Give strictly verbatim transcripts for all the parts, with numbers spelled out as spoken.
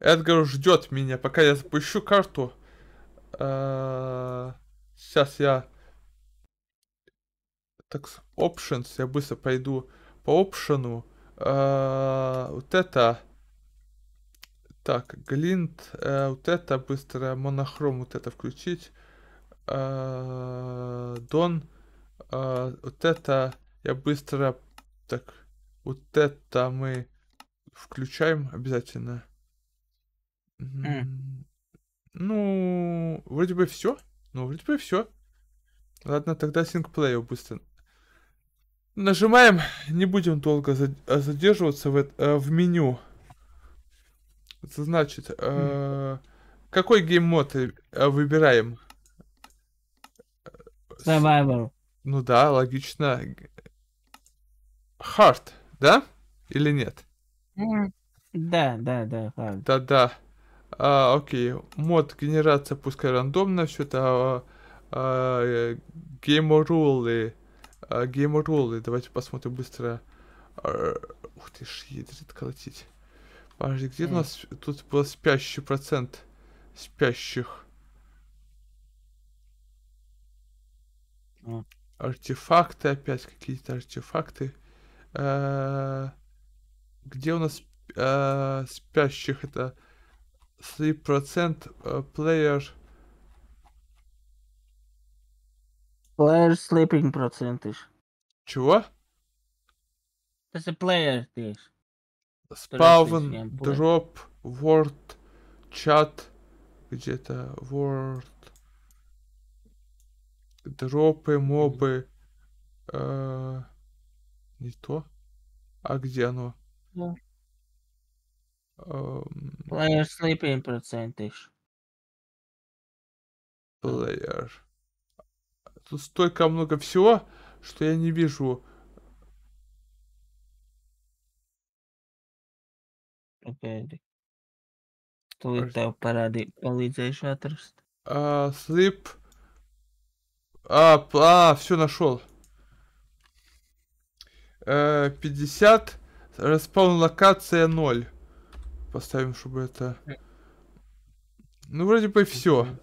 Эдгар ждет меня, пока я запущу карту. Сейчас я... Так, options, я быстро пойду по опшену. Вот это... Так, глинт, вот это быстро, монохром, вот это включить. Дон, вот это я быстро... Так, вот это мы включаем обязательно. Mm. Ну, вроде бы все. Ну, вроде бы все. Ладно, тогда синкплею быстро. Нажимаем. Не будем долго задерживаться в, э, в меню. Это значит, э, какой гейм-мод выбираем? Survival. Ну да, логично. Hard, да? Или нет? Mm. Да, да, да, hard. Да, да. А, окей, мод генерация пускай рандомно, все это гейморулы, гейморулы, давайте посмотрим быстро. А, ух ты ж, ядрит колотить. Подожди, где mm. у нас тут был спящий процент спящих? Mm. Артефакты, опять какие-то артефакты. А, где у нас а, спящих это? три процента player... Player sleeping percentage. Чего? Это player, ты. Spawn, drop, word, chat. Где-то word. Дропы, мобы. Э, не то. А где оно? Yeah. Um, player sleeping percentage. Player. Тут столько много всего, что я не вижу. Okay. Uh, sleep. А, а все нашел. Uh, пятьдесят. Распаун локация ноль. Поставим, чтобы это... Ну, вроде бы все.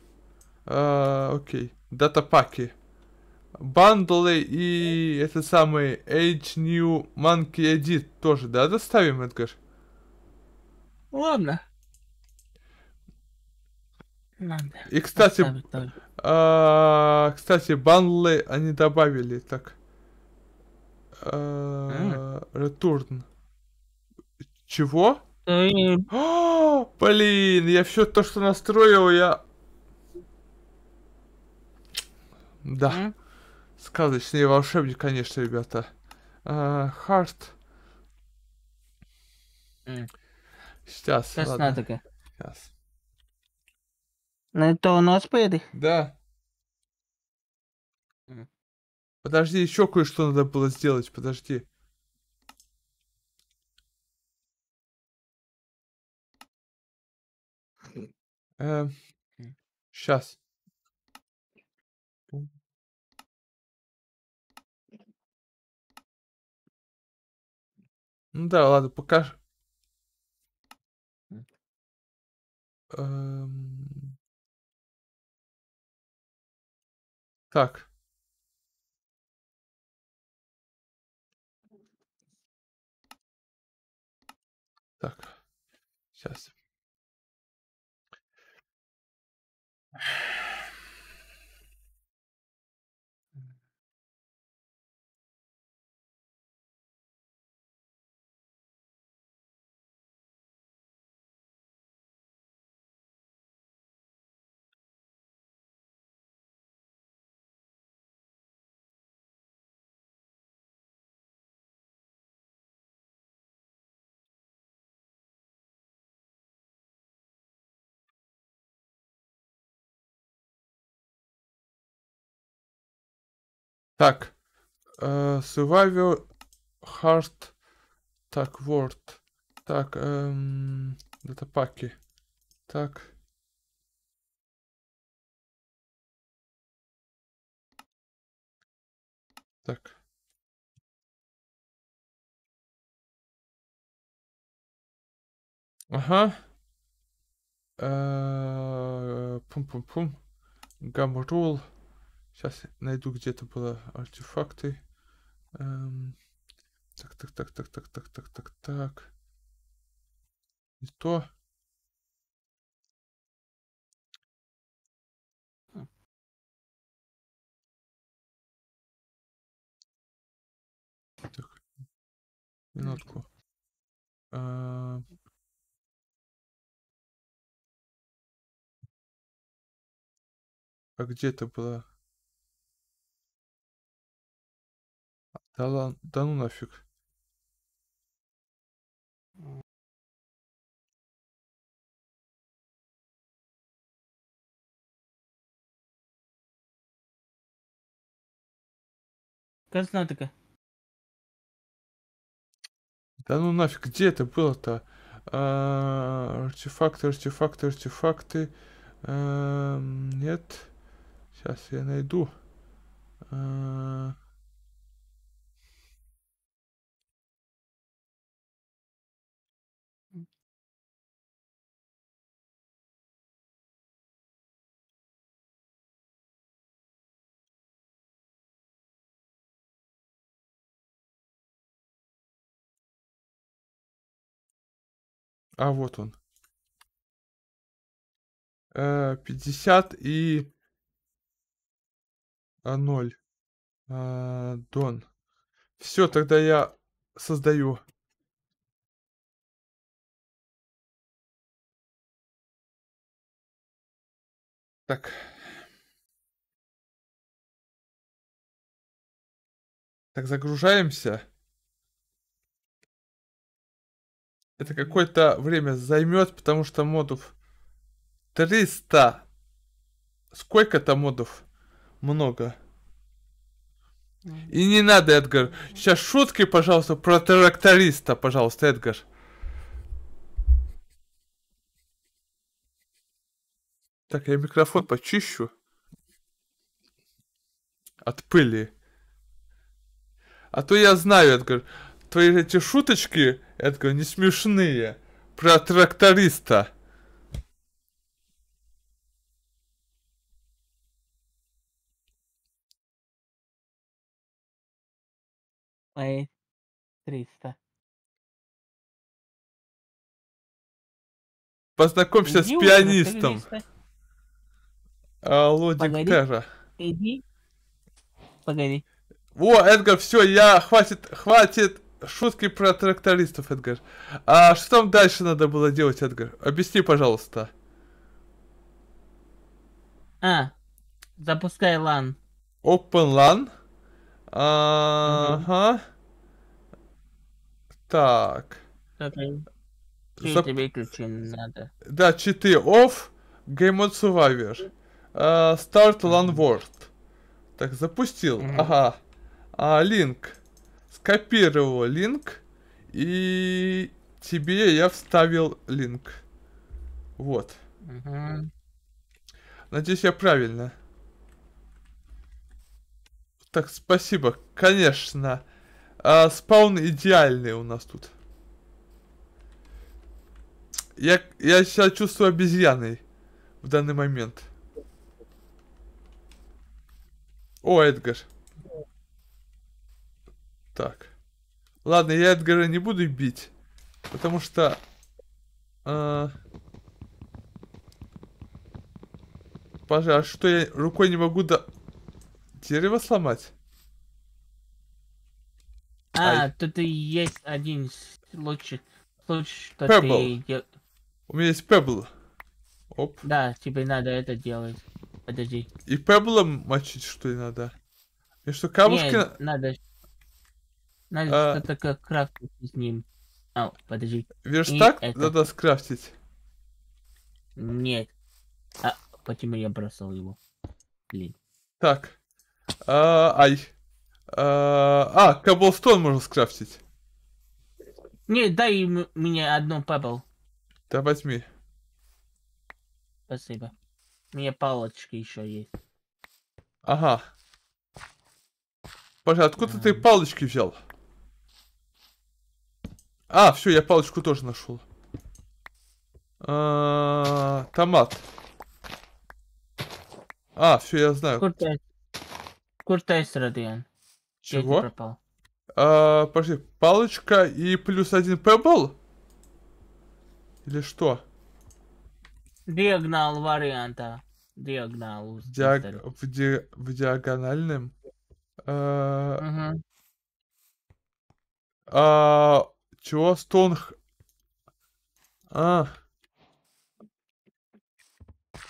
А, окей. Датапаки. Бандлы и этот самый Age New Monkey Edit тоже, да, доставим, Эдгар? Ладно. Надо. И, кстати... А, кстати, бандлы они добавили, так. А, return. Чего? О, блин, я все то, что настроил, я... Да. Mm? Сказочный волшебник, конечно, ребята. Хард. Uh, mm. Сейчас, Сейчас ладно. Такая. Сейчас. Ну это у нас поедет? Да. Mm. Подожди, еще кое-что надо было сделать, подожди. Эм, сейчас. Ну да, ладно, покажи. Эм... Так. Так. Сейчас. Так, uh, survival, hard, так, word, так, эм, датапаки, так. Так. Ага, Пум-пум-пум. Гамрул. Сейчас найду, где-то было артефакты. Так, так, так, так, так, так, так, так, так. И то. Так. Минутку. А... а где это было? Да ладно, да ну нафиг. Краснота-ка. Да ну нафиг, где это было-то? А, артефакты, артефакты, артефакты. А, нет. Сейчас я найду. А... А вот он. пятьдесят и ноль. А, Дон. Все, тогда я создаю. Так. Так, загружаемся. Это какое-то время займет, потому что модов триста. Сколько-то модов? Много. И не надо, Эдгар. Сейчас шутки, пожалуйста, про тракториста, пожалуйста, Эдгар. Так, я микрофон почищу. От пыли. А то я знаю, Эдгар. Твои эти шуточки, Эдгар, не смешные. Про тракториста. Эй, триста. Познакомься иди с пианистом. Алло, диктора. Иди. Погоди. О, Эдгар, все, я... Хватит, хватит. Шутки про трактористов, Эдгар. А что там дальше надо было делать, Эдгар? Объясни, пожалуйста. А, запускай лан. Open лан. Ага. Так. Зап... тебе ключи надо. Да, читы off. Game on Survivor. Uh, start LAN World. Так, запустил. Mm-hmm. Ага. А, линк. Скопировал линк, и тебе я вставил линк. Вот. Угу. Надеюсь, я правильно. Так, спасибо. Конечно. А, спаун идеальный у нас тут. Я, я себя чувствую обезьяной в данный момент. О, Эдгар. Так. Ладно, я Эдгара не буду бить, потому что... Э, пожалуй, а что я рукой не могу до... дерево сломать? А, тут и есть один случай, случай что Pebble. Ты... У меня есть Pebble. Оп. Да, тебе надо это делать. Подожди. И Pebble мочить, что ли, надо? И что, камушки... Нет, надо... Надо а... что-то как крафтить с ним. Ау, подожди. Верштаг это... надо скрафтить. Нет. А, почему я бросал его? Блин. Так. А, ай. А, а коблстон можно скрафтить. Не, дай мне одну пебл. Да возьми. Спасибо. У меня палочки еще есть. Ага. Пожалуйста, откуда а... ты палочки взял? А, все, я палочку тоже нашел. А, томат. А, все, я знаю. Куртайс. Куртайс, Радион. Чего? А, подожди, палочка и плюс один пэбл? Или что? Диагонал варианта. Диагонал. Диаг... В, ди... в диагональном. А... Угу. А... Чего? Стоунх... А.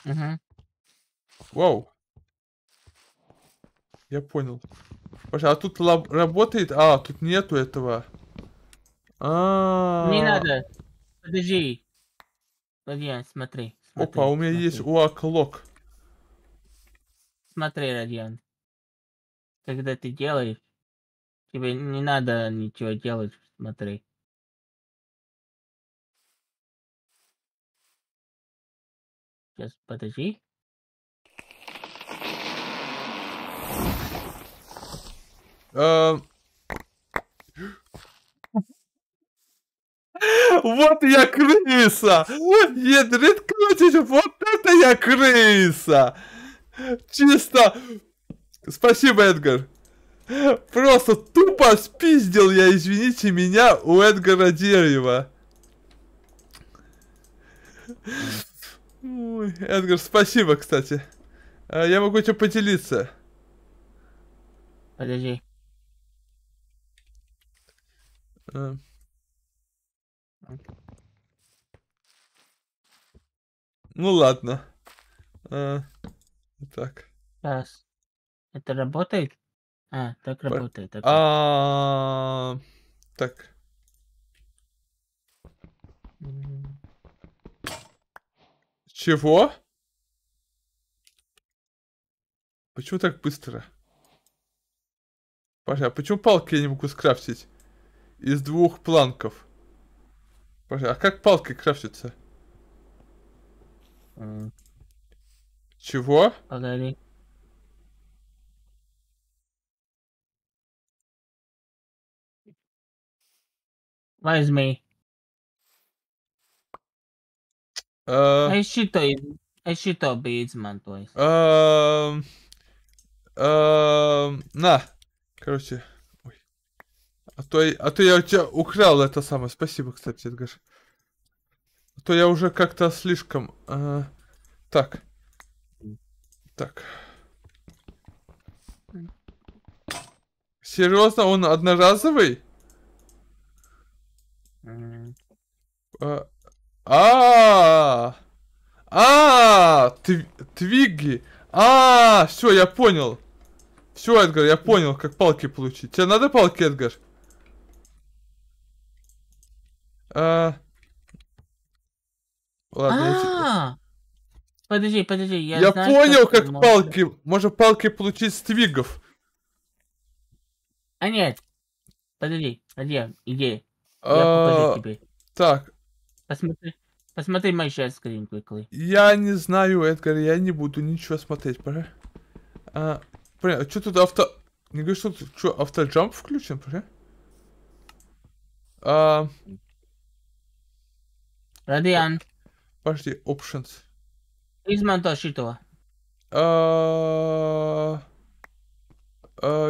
Угу. Вау. Я понял. А тут лаб... работает? А, тут нету этого. А -а -а. Не надо. Подожди. Радион, смотри, смотри. Опа, у меня смотри. есть уаклок. Смотри, Радион. Когда ты делаешь, тебе не надо ничего делать. Смотри. Сейчас, подожди. Вот я крыса! Ядрит крутить! Вот это я крыса! Чисто! Спасибо, Эдгар! Просто тупо спиздил я, извините меня, у Эдгара дерева. Ой, Эдгар, спасибо, кстати. Я могу тебе поделиться. Подожди. А. Ну ладно. А, так. Раз. Это работает? А, так По... работает. Так, а -а -а -а -а. так. Чего? Почему так быстро? Паша, а почему палки я не могу скрафтить? Из двух планков. Паша, а как палки крафтятся? Mm. Чего? Погоди. Возьми. А считай, а считай, бейцман твой. На, короче. А то, а то я у тебя украл это самое. Спасибо, кстати, Эдгар. А то я уже как-то слишком... Э, так. Так. Серьезно, он одноразовый? А... А... А... Твиги. А... Все, я понял. Все, Эдгар, я понял, как палки получить. Тебе надо палки, Эдгар? А... Ладно, а -а -а. Я... Подожди, подожди, я, я знаю, понял, как можно... палки. Можно палки получить с твигов. А нет. Подожди, Радион, иди. Я покажу тебе. Так. Посмотри, посмотри мой сейчас скрин, кликай. Я не знаю, Эдгар, я не буду ничего смотреть, пора. А, блин, а что тут авто... Не говори, что тут что, автоджамп включен, пора? А... Радион. Подожди, options. Измонтаж этого.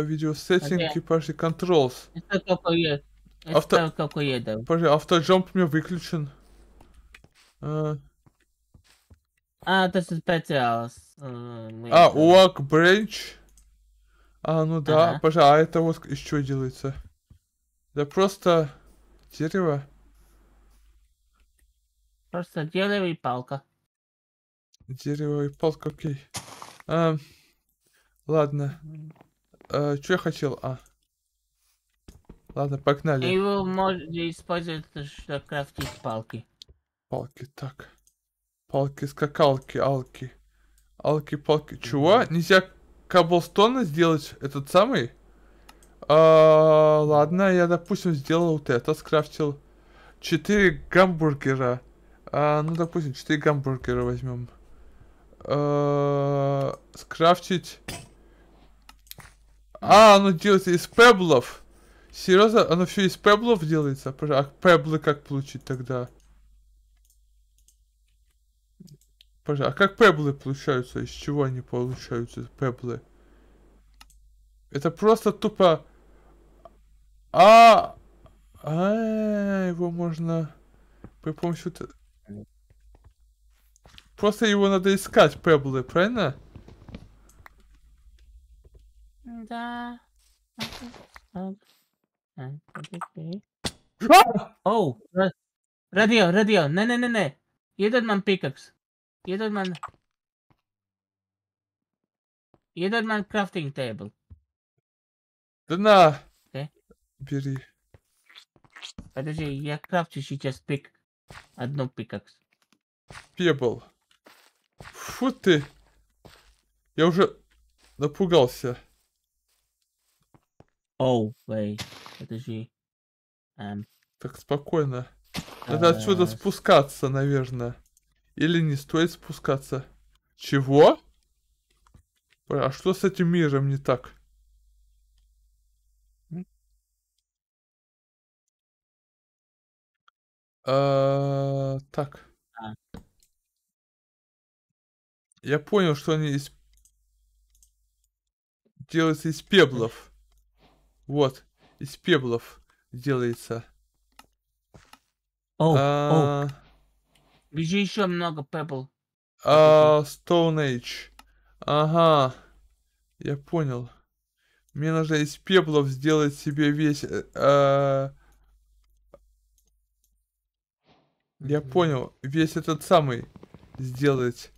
Видео сеттинги, подожди, controls. Это какое? Это какое, да. Подожди, автоджамп у меня выключен. А, это специал. А, walk branch. А, ну да, подожди, а это вот из чего делается? Да просто дерево. Просто дерево и палка. Дерево и палка, окей. А, ладно. А, что я хотел? А. Ладно, погнали. И вы можете использовать, чтобы крафтить палки. Палки, так. Палки-скакалки, алки. Алки-палки. Чего? Нельзя каблстона сделать этот самый? А, ладно, я, допустим, сделал вот это, скрафтил. четыре гамбургера. А, ну, допустим, четыре гамбургера возьмем. А, скрафтить. А, оно делается из пеблов. Серьезно, оно все из пеблов делается? А пеблы как получить тогда? Пожалуйста. А как пеблы получаются? Из чего они получаются, пеблы? Это просто тупо... А... А... Его можно... При помощи... Просто его надо искать, пеблы, правильно? Да... Оу! Радио, радио, не-не-не-не! Jedan man pickaxe. Jedan man... Jedan man crafting table. Да на! Okay. Бери. Подожди, я крафчу сейчас пик. Одну пикакс. Пебл. Фу ты! Я уже напугался. Оу, вей. Подожди. Um. Так, спокойно. Надо uh, отсюда спускаться, наверное. Или не стоит спускаться. Чего? А что с этим миром не так? Uh, так. Uh. Я понял, что они из... делаются из пеблов. Вот. Из пеблов делается. Оу, оу. Бежи, еще много пепл. А, Stone Age. Ага. Я понял. Мне нужно из пеплов сделать себе весь... Uh, Я понял, весь этот самый сделать.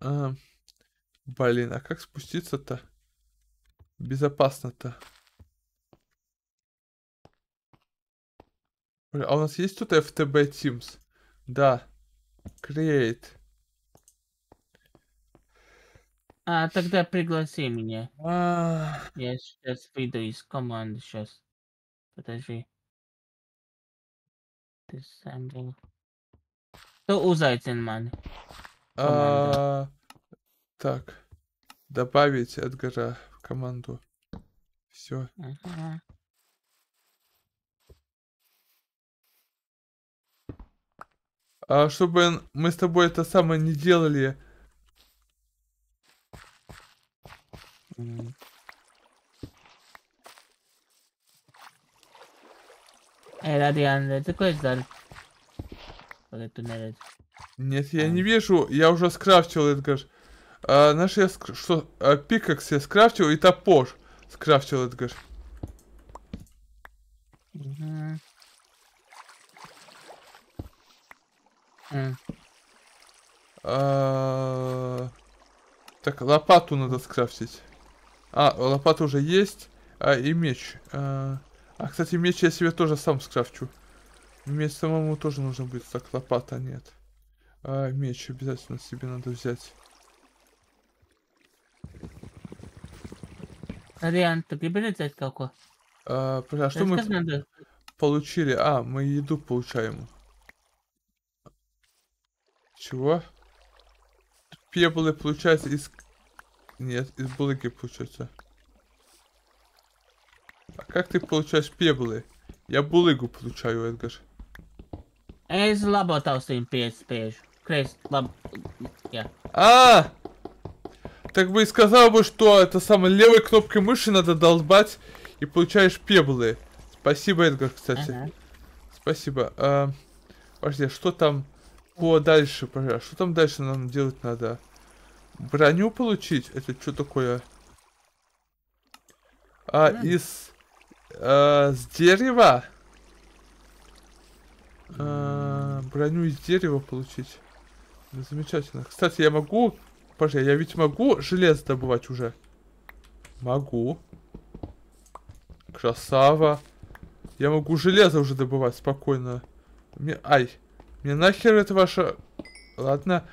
А, блин, а как спуститься-то? Безопасно-то. А у нас есть тут эф ти би Teams? Да. Create. А, тогда пригласи меня. А... Я сейчас выйду из команды, сейчас. Подожди. Ты сам был. Кто узайтен, ман? Так. Добавить Эдгара в команду. Все. Ага. А, чтобы мы с тобой это самое не делали... Эй, Радиан, ты кое сдал? Нет, я не вижу, я уже скрафтил, Эдгар. А, наш я ск... что? А, пикакс я скрафтил и топор скрафтил, Эдгар. Mm-hmm. Mm. А... Так, лопату надо скрафтить. А, лопата уже есть. А, и меч. А, а, кстати, меч я себе тоже сам скрафчу. Меч самому тоже нужно будет. Так, лопата нет. А, меч обязательно себе надо взять. Ариан, ты прибери взять какой? А, а что мы надо? Получили? А, мы еду получаем. Чего? Пеблы получается из... Нет, из булыки получается. А как ты получаешь пеблы? Я булыгу получаю, Эдгар. Я из лаба толстым пеешь. Крест, лаб... Я. А! Так бы и сказал бы, что это самой левой кнопкой мыши надо долбать и получаешь пеблы. Спасибо, Эдгар, кстати. Ага. Спасибо. А, подожди, что там по дальше? Пожалуйста, что там дальше нам делать надо? Броню получить? Это что такое? А, mm. из... А, с дерева? А, броню из дерева получить. Ну, замечательно. Кстати, я могу... Пожалуй, я ведь могу железо добывать уже? Могу. Красава. Я могу железо уже добывать спокойно. Мне... Ай. Мне нахер это ваша... Ладно.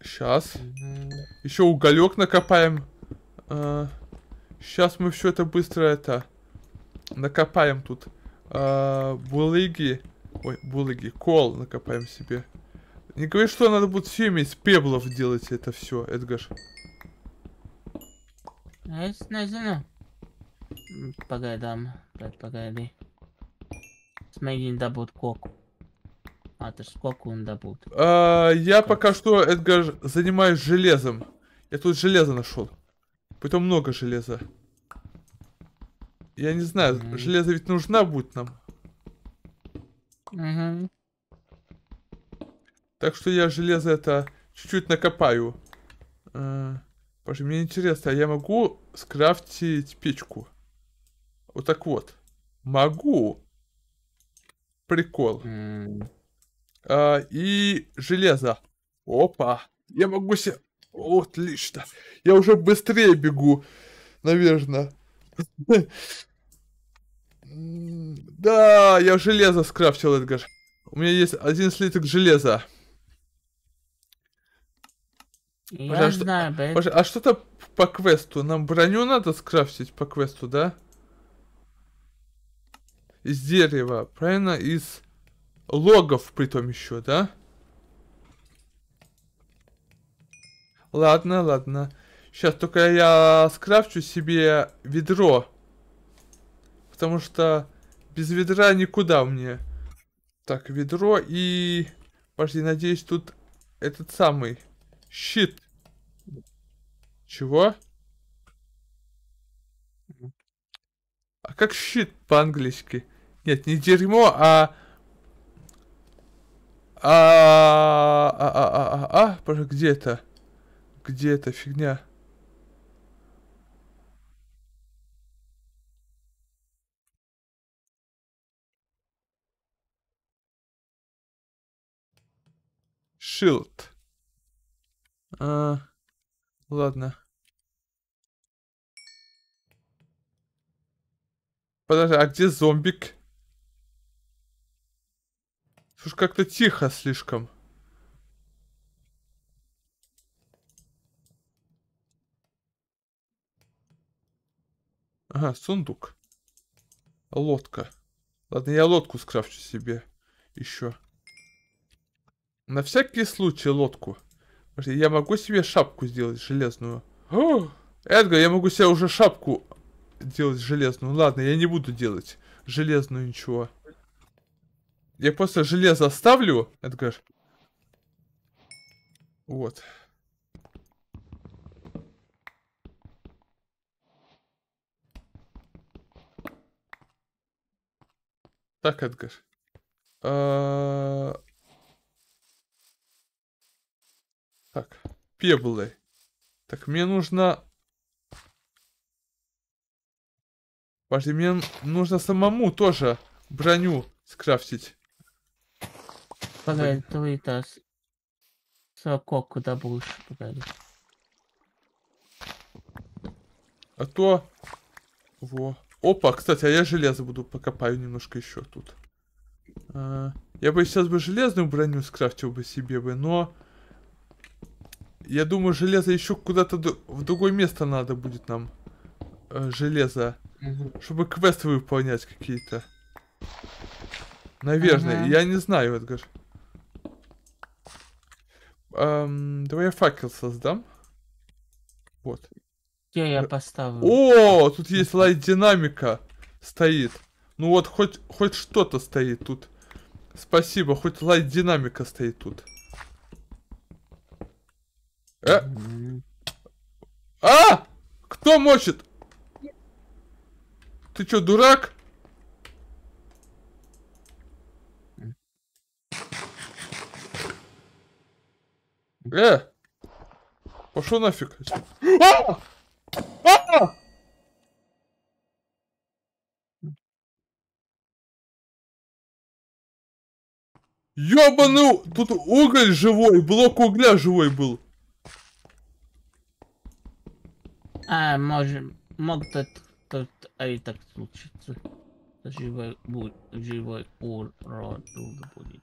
Сейчас. Еще уголек накопаем. А, сейчас мы все это быстро это накопаем тут. А, булыги. Ой, булыги. Кол накопаем себе. Не говори, что надо будет всеми из пеблов делать это все, Эдгар. Я не знаю. Погодам. Погоди. Смоги не добудут коку. А ты ж сколько он добудут? А, я сколько? Пока что, Эдгар, занимаюсь железом. Я тут железо нашел. Притом много железа. Я не знаю, mm-hmm. железо ведь нужна будет нам. Mm-hmm. Так что я железо это чуть-чуть накопаю. А, пожалуйста, мне интересно, а я могу скрафтить печку? Вот так вот. Могу. Прикол. Mm. А, и железо. Опа. Я могу себе... О, отлично. Я уже быстрее бегу. Наверное. Да, я железо скрафтил, Эдгар. У меня есть один слиток железа. Я знаю, блядь. А что-то по квесту. Нам броню надо скрафтить по квесту, да? Из дерева, правильно? Из логов, притом еще, да? Ладно, ладно. Сейчас только я скрафчу себе ведро. Потому что без ведра никуда мне. Так, ведро и... Подожди, надеюсь, тут этот самый щит. Чего? А как щит по-английски? Нет, не дерьмо, а... А... А... А... А... А... А... Где это? Где эта фигня? Shield. А, ладно. Подожди, а где зомбик? Слушай, как-то тихо слишком. Ага, сундук. Лодка. Ладно, я лодку скрафчу себе еще. На всякий случай лодку. Я могу себе шапку сделать железную. О, Эдгар, я могу себе уже шапку делать железную. Ладно, я не буду делать железную ничего. Я просто железо оставлю, Эдгар. Вот. Так, Эдгар. А... Так, пеблы. Так, мне нужно... Подожди, мне нужно самому тоже броню скрафтить. Погоди, ты сокок куда будешь, погоди. А то... Во. Опа, кстати, а я железо буду покопаю немножко еще тут. А, я бы сейчас бы железную броню скрафтил бы себе бы, но... Я думаю, железо еще куда-то в другое место надо будет нам. Э, железо. Угу. Чтобы квесты выполнять какие-то. Наверное, ага. Я не знаю, Эдгар. Эм, давай я факел создам. Вот. Где я поставлю? О, тут есть лайт-динамика стоит. Ну вот, хоть, хоть что-то стоит тут. Спасибо, хоть лайт-динамика стоит тут. Э? А! Кто мочит? Ты чё, дурак? Э! Пошёл нафиг. А! А! Ёбаный... Тут уголь живой, блок угля живой был. А, может, мог тут, тут, а и так случится. Живой будет, живой урод будет.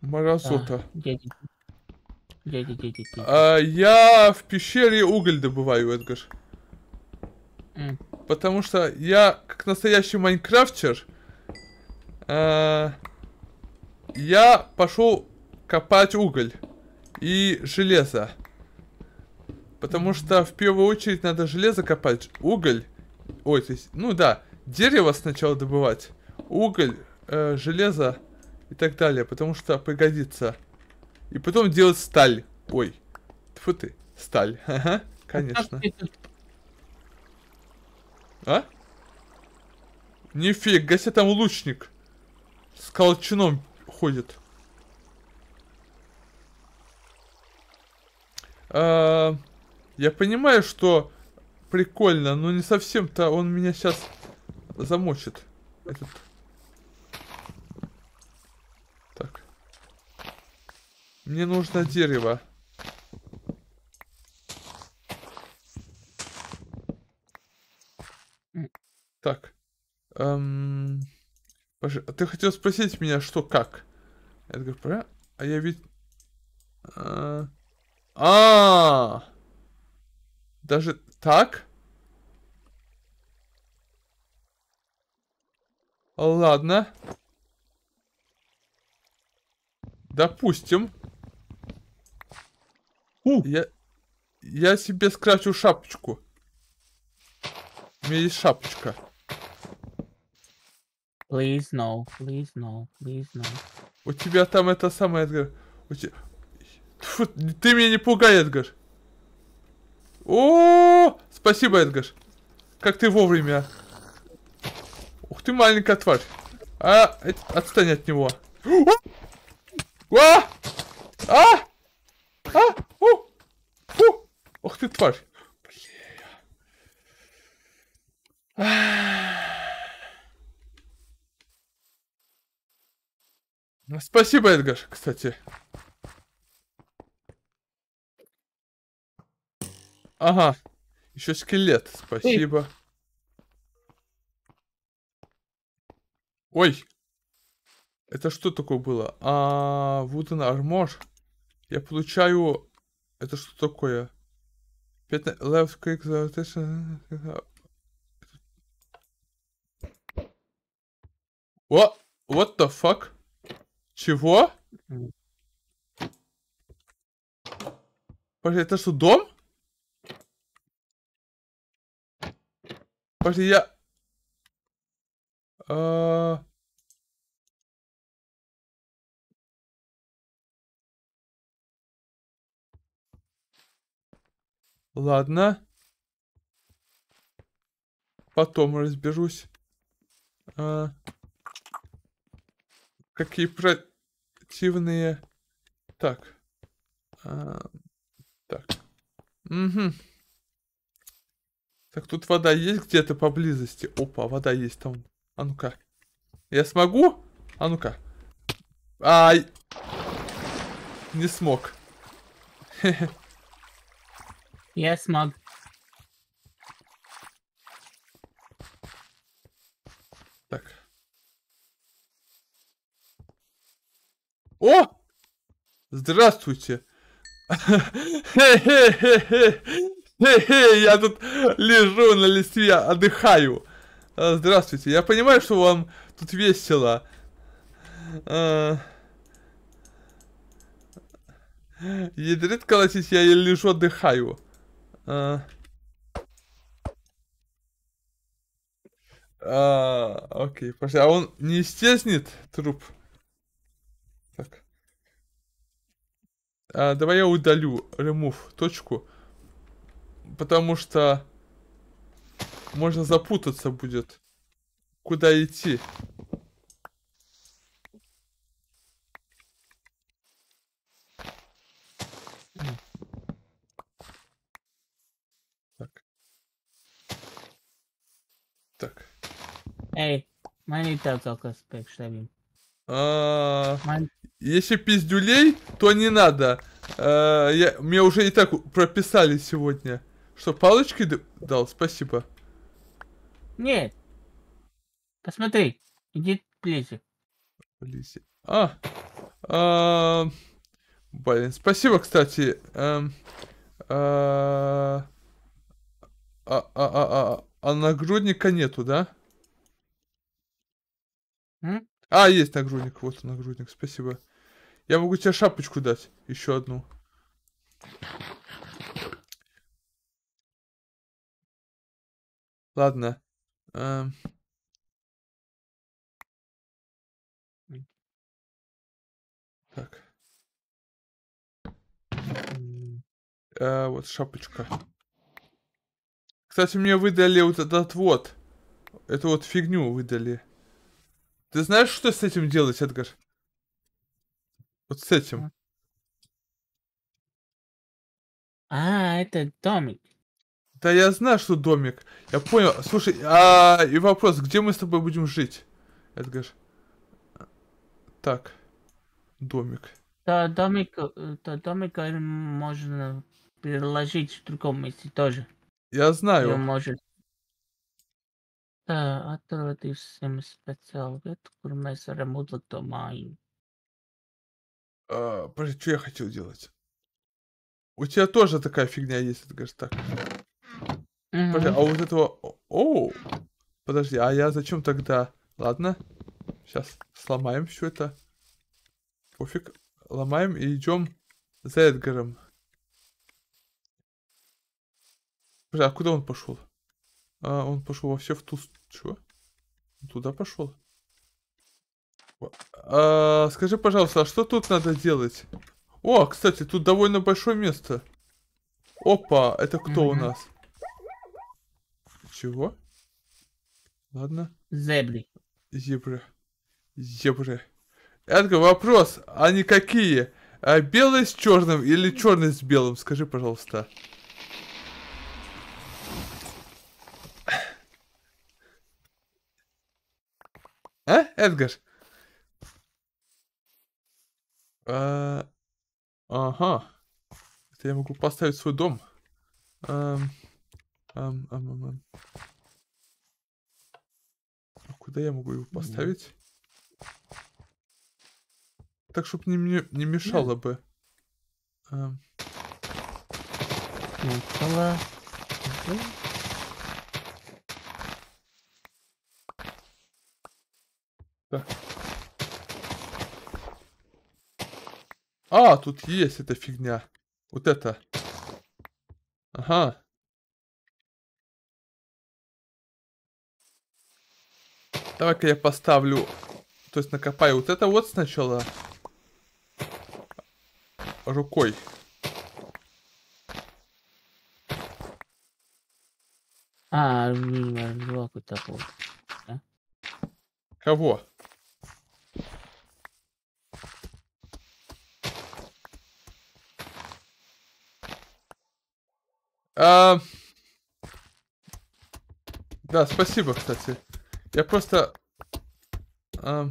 Марасота. А, я в пещере уголь добываю, Эдгар. Mm. Потому что я, как настоящий майнкрафтер, а, я пошел копать уголь и железо. Потому что в первую очередь надо железо копать, уголь, ой, то есть, ну да, дерево сначала добывать, уголь, э, железо и так далее, потому что пригодится. И потом делать сталь. Ой, тьфу ты, сталь. Ага, конечно. А? Нифига себе, там лучник с колчаном ходит. А, я понимаю, что прикольно, но не совсем-то он меня сейчас замочит. Этот. Так. Мне нужно дерево. Так. Эм... Ты хотел спросить меня, что, как? Я говорю, про... А я ведь... А... А-а-а! Даже так? Ладно. Допустим. У! Я... я себе скрафчу шапочку. У меня есть шапочка. Please no, please no, please no. У тебя там это самое, Эдгар. У тебя... Тьфу, ты меня не пугай, Эдгар. О-о-о! Спасибо, Эдгар. Как ты вовремя. Ух ты, маленькая тварь. А, отстань от него. А! А! А! Фу! Ух ты, тварь. Спасибо, Эдгар, кстати. Ага. Еще скелет. Спасибо. Ой. Это что такое было? А, wooden armor. Я получаю... Это что такое? Left click rotation. What? What the fuck? Чего? Пошли, это что, дом? Пошли, я... А... Ладно. Потом разберусь. А... Какие противные... Так. А, так. Угу. Так, тут вода есть где-то поблизости? Опа, вода есть там. А ну-ка. Я смогу? А ну-ка. Ай! Не смог. Я смог. Так. О! Здравствуйте! Хе-хе-хе-хе! Я тут лежу на листве, отдыхаю. Здравствуйте. Я понимаю, что вам тут весело. Ядрит колотить, я лежу, отдыхаю. Окей, пошли. А он не исчезнет, труп? Так. А, давай я удалю remove точку, потому что можно запутаться будет, куда идти. Так. Так. Эй, мне так как аспект ставим. Если пиздюлей, то не надо. А, я, мне уже и так прописали сегодня. Что, палочки дал? Спасибо. Нет. Посмотри. Иди ближе. Ближе. А. а, а блин, спасибо, кстати. А, а, а, а, а нагрудника нету, да? М? А, есть нагрудник. Вот он, нагрудник. Спасибо. Я могу тебе шапочку дать. Еще одну. Ладно. Эм, Так. А, вот шапочка. Кстати, мне выдали вот этот вот. Эту вот фигню выдали. Ты знаешь, что с этим делать, Эдгар? Вот с этим. А, это домик. Да я знаю, что домик. Я понял. Слушай, а, и вопрос, где мы с тобой будем жить, Эдгар? Так. Домик. Да, домик, да, домик можно переложить в другом месте тоже. Я знаю. Может... Да, отродившим специал. А, подожди, что я хотел делать? У тебя тоже такая фигня есть, ты говоришь так. Mm-hmm. Подожди, а вот этого... Оу! Подожди, а я зачем тогда? Ладно. Сейчас сломаем все это. Пофиг. Ломаем и идем за Эдгаром. Бля, а куда он пошел? А, он пошел вообще в ту... Чего? Туда пошел. А, скажи, пожалуйста, а что тут надо делать? О, кстати, тут довольно большое место. Опа, это кто у нас? Чего? Ладно. Зебры. Зебры. Зебры. Эдгар, вопрос. Они какие? А, белый с черным или черный с белым? Скажи, пожалуйста. А, Эдгар? А, ага. Это я могу поставить свой дом. Ам, ам, ам, ам. А куда я могу его поставить? Так, чтобы не, не, не мешало бы. Ам. Так. А, тут есть эта фигня. Вот это. Ага. Давай-ка я поставлю... То есть накопаю вот это вот сначала. Рукой. А, блоку такого. Кого? А... Да, спасибо, кстати. Я просто... А...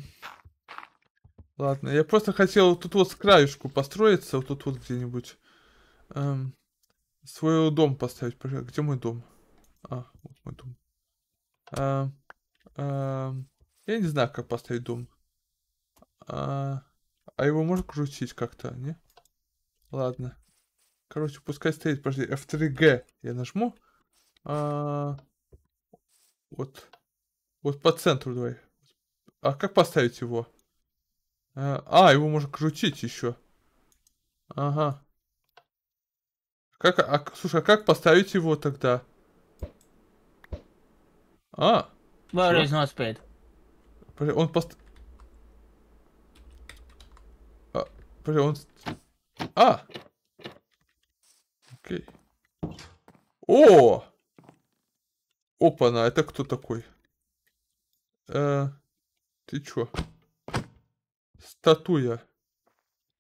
Ладно, я просто хотел тут вот с краешку построиться, вот тут вот где-нибудь. А... Свой дом поставить. Где мой дом? А, вот мой дом. А... А... Я не знаю, как поставить дом. А, а его можно крутить как-то, не? Ладно. Короче, пускай стоит, подожди, эф три джи я нажму. А, вот. Вот по центру давай. А как поставить его? А, а его можно крутить еще. Ага. Как, а, слушай, а как поставить его тогда? А. Подожди, он пост... А, подожди, он... А! Окей. О! Опа-на, это кто такой? Э, ты чё? Статуя.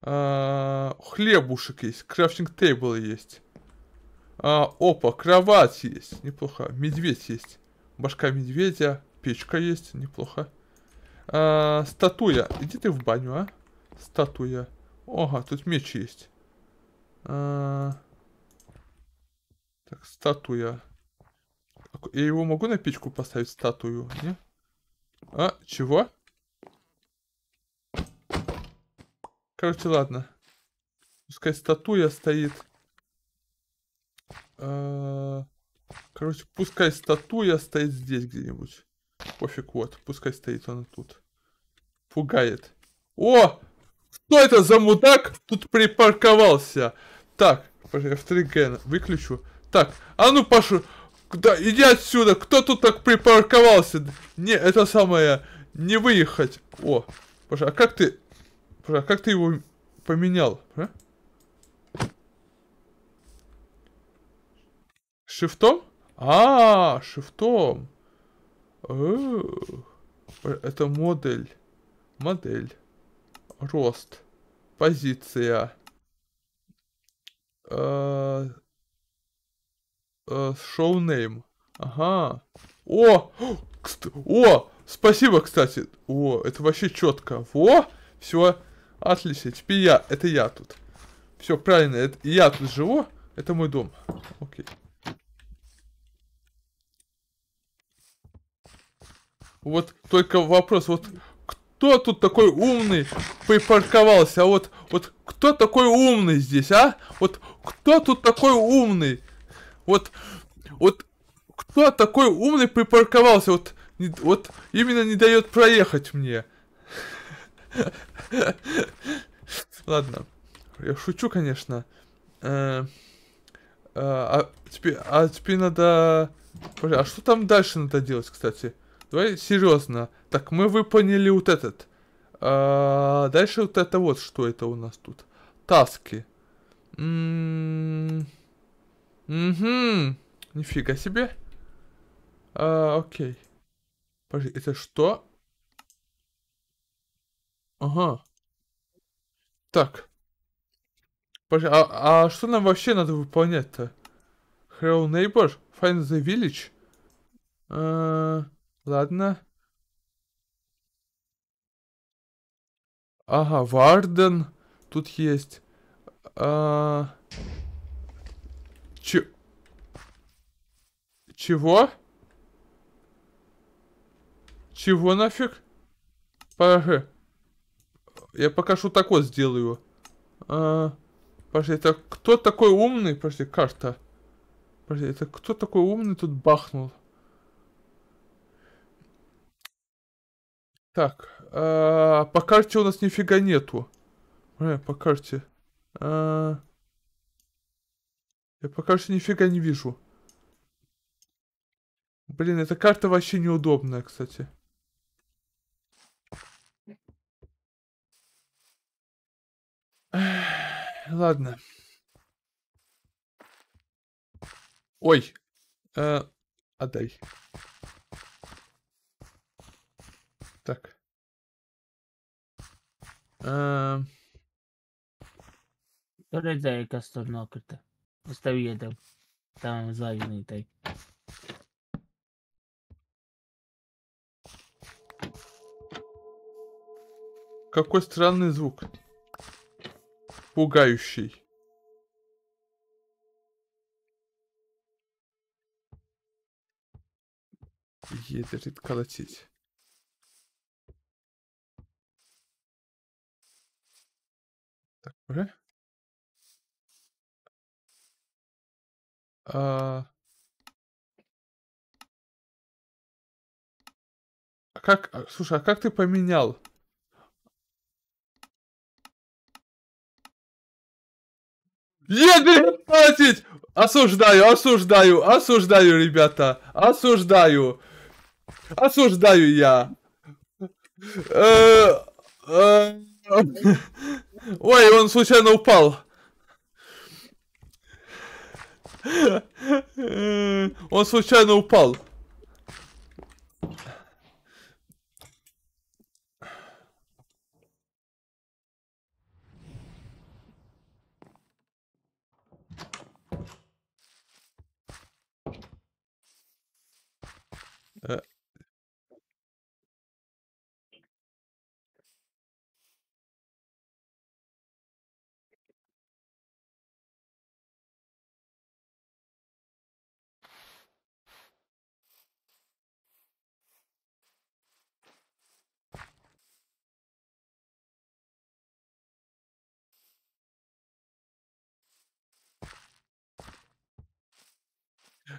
Э, хлебушек есть, крафтинг тейбл есть. Э, опа, кровать есть, неплохо. Медведь есть. Башка медведя, печка есть, неплохо. А, статуя. Иди ты в баню, а? Статуя. Ага, тут меч есть. А... Так, статуя. Я его могу на печку поставить, статую? Не? А, чего? Короче, ладно. Пускай статуя стоит. А... Короче, пускай статуя стоит здесь где-нибудь. Пофиг, вот, пускай стоит она тут. Пугает. О! Кто это за мудак тут припарковался? Так, эф три джи выключу. Так, а ну, Пашу, да, иди отсюда. Кто тут так припарковался? Не, это самое, не выехать. О, Паша, а как ты... Паша, а как ты его поменял. А? Шифтом? А, шифтом. Это модель. Модель. Рост. Позиция. Шоунейм. Ага. О! О! Спасибо, кстати. О, это вообще четко. Во! Все. Отлично. Теперь я. Это я тут. Все правильно. Это я тут живу. Это мой дом. Окей. Вот только вопрос, вот кто тут такой умный припарковался, а вот, вот кто такой умный здесь, а? Вот кто тут такой умный? Вот, вот кто такой умный припарковался, вот, не, вот именно не дает проехать мне. Ладно, я шучу, конечно. А теперь надо... А что там дальше надо делать, кстати? Давай серьезно. Так, мы выполнили вот этот. А, дальше вот это вот, что это у нас тут. Таски. М-м-м. Угу. Нифига себе. А, окей. Подожди, это что? Ага. Так. Подожди, а, а что нам вообще надо выполнять-то? Hello neighbor, find the village. А Ладно. Ага, Варден тут есть. А... Че... Чего? Чего нафиг? Подожди. Я пока что так вот сделаю. А... Подожди, это кто такой умный? Подожди, карта. Подожди, это кто такой умный тут бахнул? Так, э, по карте у нас нифига нету. Э, по карте. Э, я по карте нифига не вижу. Блин, эта карта вообще неудобная, кстати. Ладно. Ой. Э, отдай. Так. Эм... Который дает касторного крыта? Остави это. Там завидный тай. Какой странный звук. Пугающий. Едет колотить. Уже? А... а как, а, слушай, а как ты поменял? Еды платить! Осуждаю, осуждаю, осуждаю, ребята, осуждаю, осуждаю я. Ой, он случайно упал. Он случайно упал.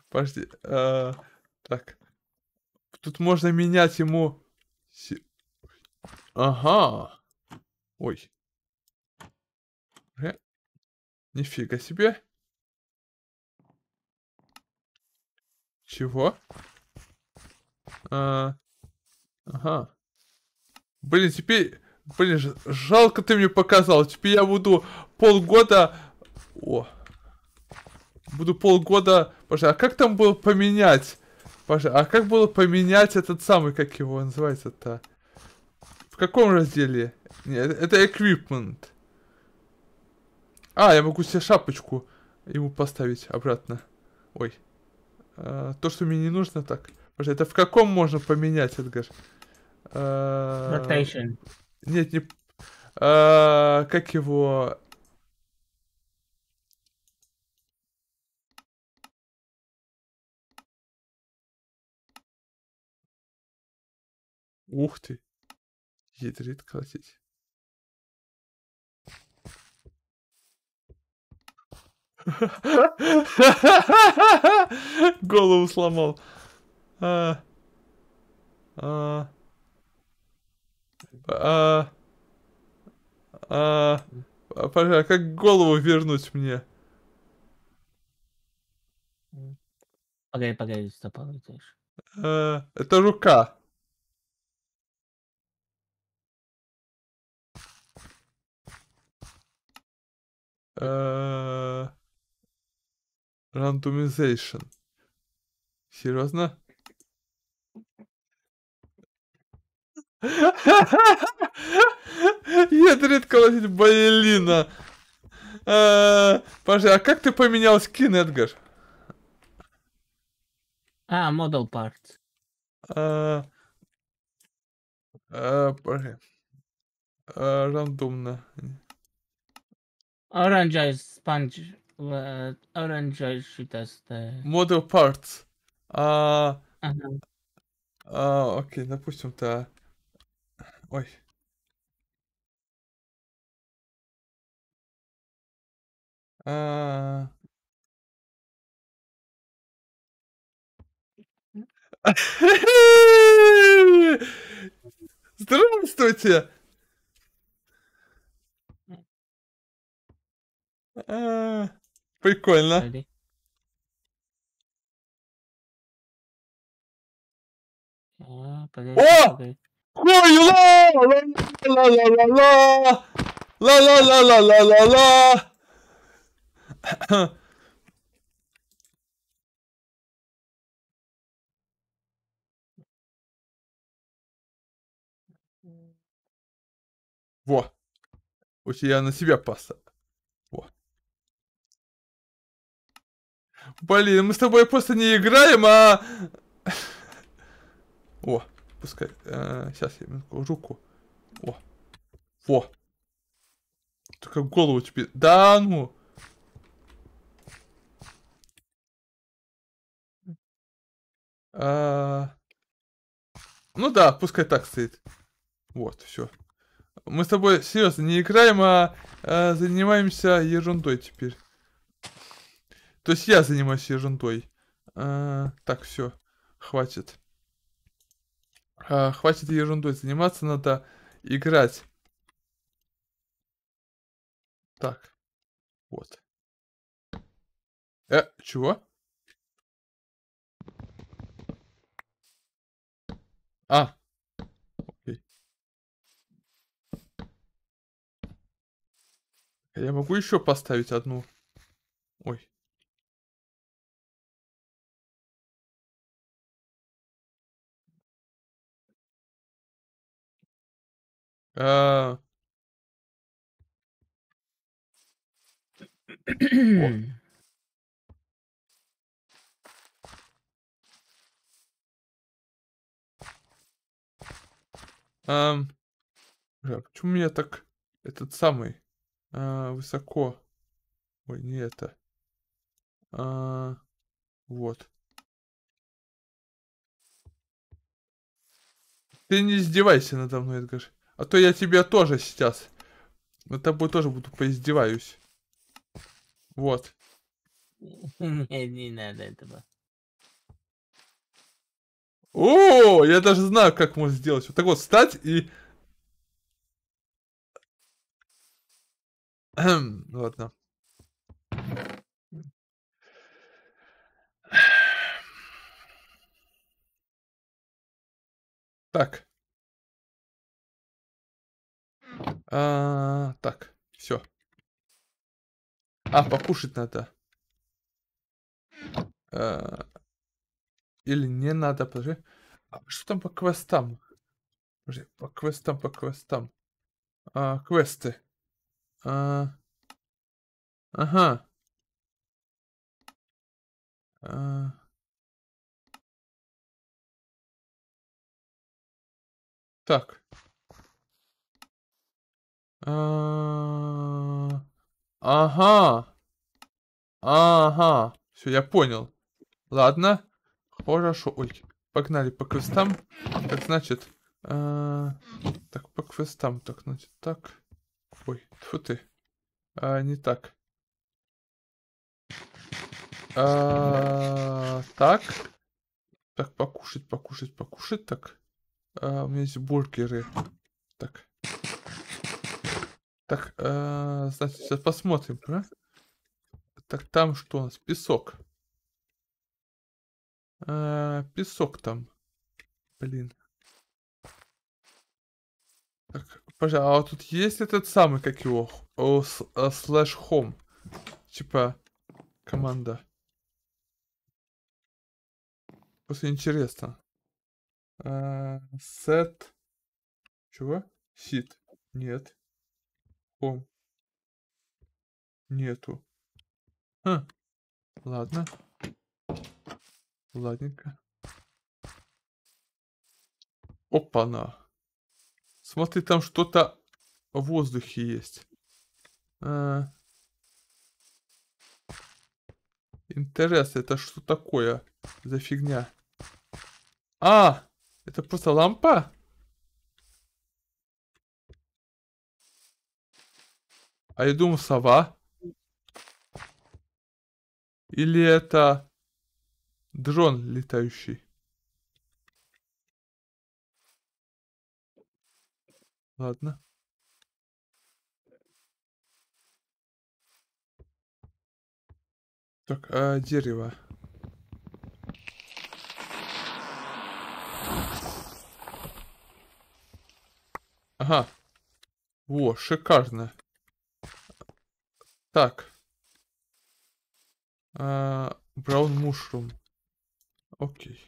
Подожди, э, так, тут можно менять ему, ага, ой, э, нифига себе, чего, э, ага, блин, теперь, Блин, жалко ты мне показал. Теперь я буду полгода... О. Буду полгода... Пожалуйста, а как там было поменять? Пожалуйста, а как было поменять этот самый, как его называется-то? В каком разделе? Нет, это equipment. А, я могу себе шапочку ему поставить обратно. Ой. А, то, что мне не нужно, так. Пожалуйста, это в каком можно поменять, Эдгар? А... Rotation. Нет, не... А, как его... Ух ты. Ядрит колотить. Голову сломал. А... А... А... А... А как голову вернуть мне? Погоди, погоди, стоп, летишь. А... Это рука. А... Рандомизейшн. Серьезно? Ядрит колотить балерина. Пожалуйста, а как ты поменял скин, Эдгар? А, модел парт. Рандомно. Оранжевый спанч. Оранжевый щитастый. Модел парт. Окей, допустим-то. Ой. А... Здравствуйте. А... Прикольно. О! Ла-ла-ла-ла-ла-ла! Ла-ла-ла-ла-ла-ла-ла! Во! У тебя на себя паса. Во. Блин, мы с тобой просто не играем, а... О! Пускай. Э, сейчас я минутку руку. О. Во. Только голову тебе. Да ну. А... Ну да, пускай так стоит. Вот, все. Мы с тобой серьезно не играем, а, а занимаемся ерундой теперь. То есть я занимаюсь ерундой. А, так, все. Хватит. А, хватит ерундой заниматься, надо играть. Так. Вот. Э, чего? А. Окей. Я могу еще поставить одну. Ой. А... а... Почему меня так этот самый а, высоко? Ой, не это. А... Вот. Ты не издевайся надо мной, Эдгар. А то я тебя тоже сейчас... Над тобой тоже буду поиздеваюсь. Вот. Нет, не надо этого. О, я даже знаю, как можно сделать. Вот так вот встать и... Ладно. Так. А, так, все. А, покушать надо. А, или не надо, подожди. А, что там по квестам? Подожди, по квестам, по квестам. А, квесты. А, ага. А, так. А, ага. Ага. Все, я понял. Ладно. Хорошо. Ой, погнали по квестам. Так, значит... А, так, по квестам. Так, значит, так. Ой, тьфу ты. А, не так. А, так. Так, покушать, покушать, покушать. Так. А, у меня есть бургеры. Так. Так, э, значит, сейчас посмотрим, да? Так, там что у нас? Песок. Э, песок там. Блин. Так, пожалуй, а вот тут есть этот самый, как его, о, с, о, слэш home. Типа, команда. Просто интересно. Э, set. Чего? Sit. Нет. О. Нету. А. Ладно. Ладненько. Опа-на. Смотри, там что-то в воздухе есть. А. Интересно, это что такое за фигня? А! Это просто лампа? А я думаю, сова. Или это дрон летающий. Ладно. Так, а, дерево. Ага. Во, шикарно. Так. Браун мушрум. Окей.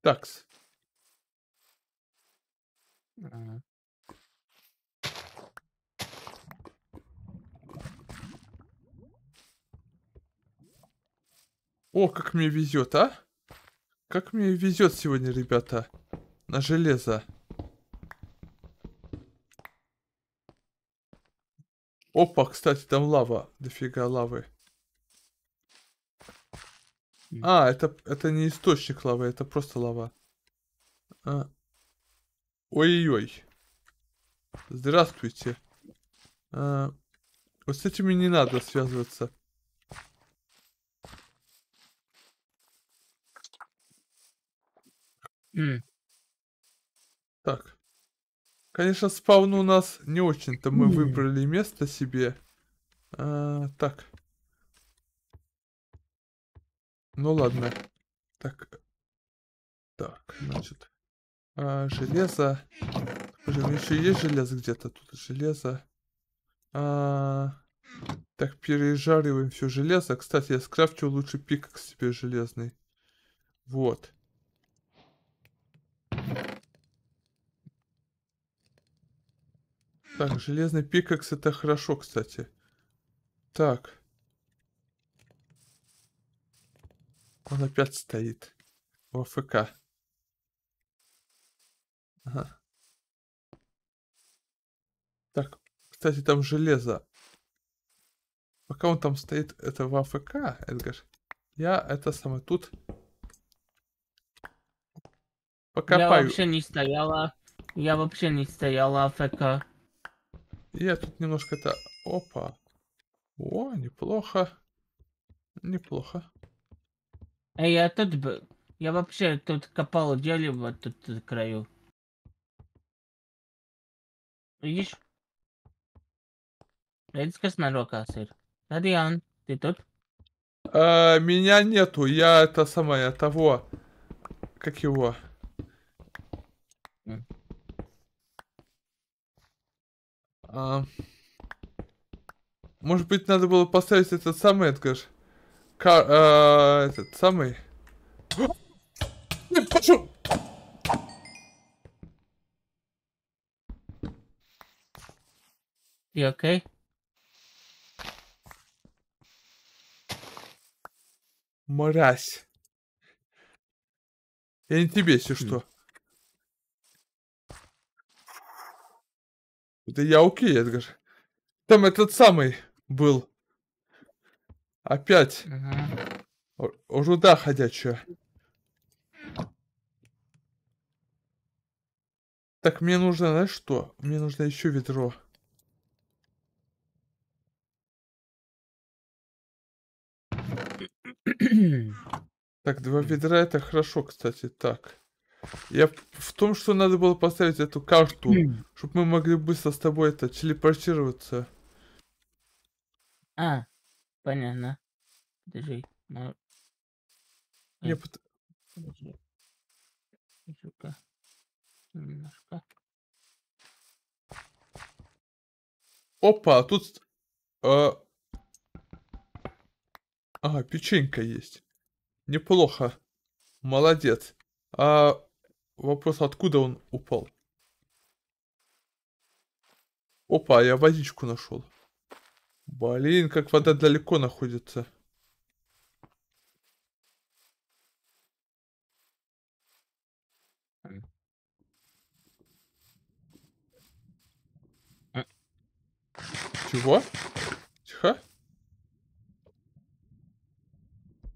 Такс. Uh-huh. О, как мне везет, а? Как мне везет сегодня, ребята. На железо. Опа, кстати, там лава. Дофига лавы. А, это, это не источник лавы, это просто лава. Ой-ой-ой. А. Здравствуйте. А, вот с этими не надо связываться. Mm. Так. Конечно, спаун у нас не очень-то. Мы mm. выбрали место себе. А, так. Ну ладно. Так. Так, значит. А, железо. Боже, у меня еще есть железо где-то тут. Железо. А, так, пережариваем все железо. Кстати, я скрафтил лучше пик к себе железный. Вот. Так, железный пикакс это хорошо, кстати. Так. Он опять стоит. В АФК. Ага. Так, кстати, там железо. Пока он там стоит, это в АФК, Эдгар. Я это самое тут. Покопаю. Я вообще не стояла. Я вообще не стояла АФК. Я тут немножко это... Опа. О, неплохо. Неплохо. А я тут был. Я вообще тут копал дерево, тут на краю. Видишь? Эдскас на рока, сыр. Радион, ты тут? А, меня нету. Я это самое того... Как его? А... Может быть, надо было поставить этот самый, этот, конечно, кар, а, этот самый. Нет, пошел! You okay? Мразь. Я не тебе, если что. Это я окей, Эдгар. Там этот самый был. Опять. Ага. Руда ходячая. Так, мне нужно, знаешь что? Мне нужно еще ведро. Так, два ведра, это хорошо, кстати, так. Я в том, что надо было поставить эту карту, чтобы мы могли быстро с тобой это телепортироваться. А, понятно. Держи. Но... Я под... Держи. Держи-ка. Немножко. Опа, тут... А... Ага, печенька есть. Неплохо. Молодец. А вопрос, откуда он упал? Опа, я водичку нашел. Блин, как вода далеко находится. Чего? Тихо?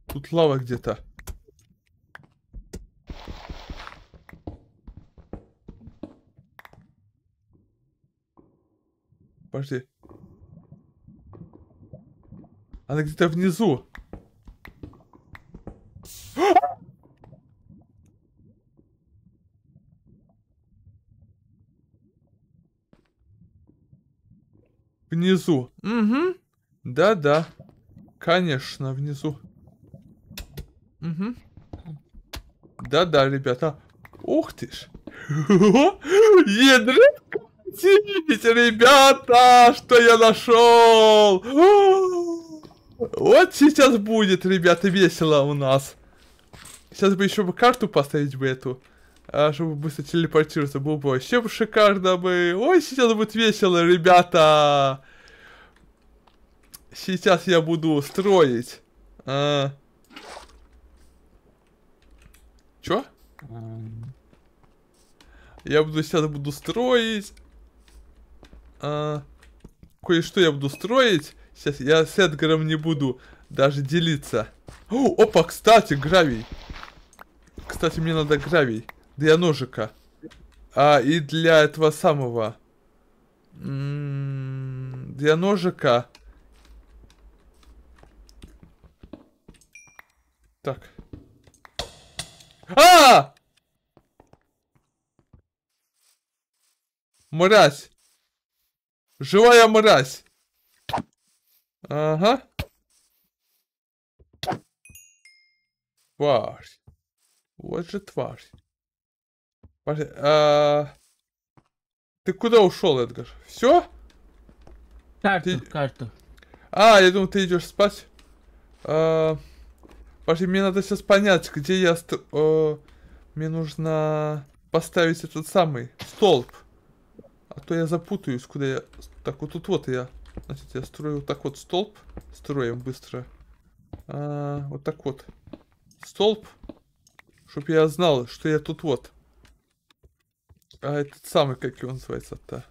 Тут лава где-то. Подожди. Она где-то внизу. Внизу. Угу. Да-да. Конечно, внизу. Угу. Да-да, ребята. Ух ты ж. Ядрышко, ребята, что я нашел. Вот сейчас будет, ребята, весело у нас. Сейчас бы еще бы карту поставить бы эту, чтобы быстро телепортироваться. Было бы вообще шикарно бы. Ой, сейчас будет весело, ребята. Сейчас я буду строить. Чё? Я буду сейчас буду строить. А, кое-что я буду строить. Сейчас я с Эдгаром не буду даже делиться. О, опа, кстати, гравий. Кстати, мне надо гравий. Для ножика. А, и для этого самого. М-м, для ножика. Так. А! Мразь! Живая мразь! Ага. Тварь. Вот же тварь. А... Ты куда ушел, Эдгар? Все? Карту, ты... карту. А, я думал, ты идешь спать. А... Пошли, мне надо сейчас понять, где я... Ст... О, мне нужно поставить этот самый столб. А то я запутаюсь, куда я... Так, вот тут вот я... Значит, я строю вот так вот столб. Строим быстро. А, вот так вот. Столб. Чтоб я знал, что я тут вот. А этот самый, как его называется-то.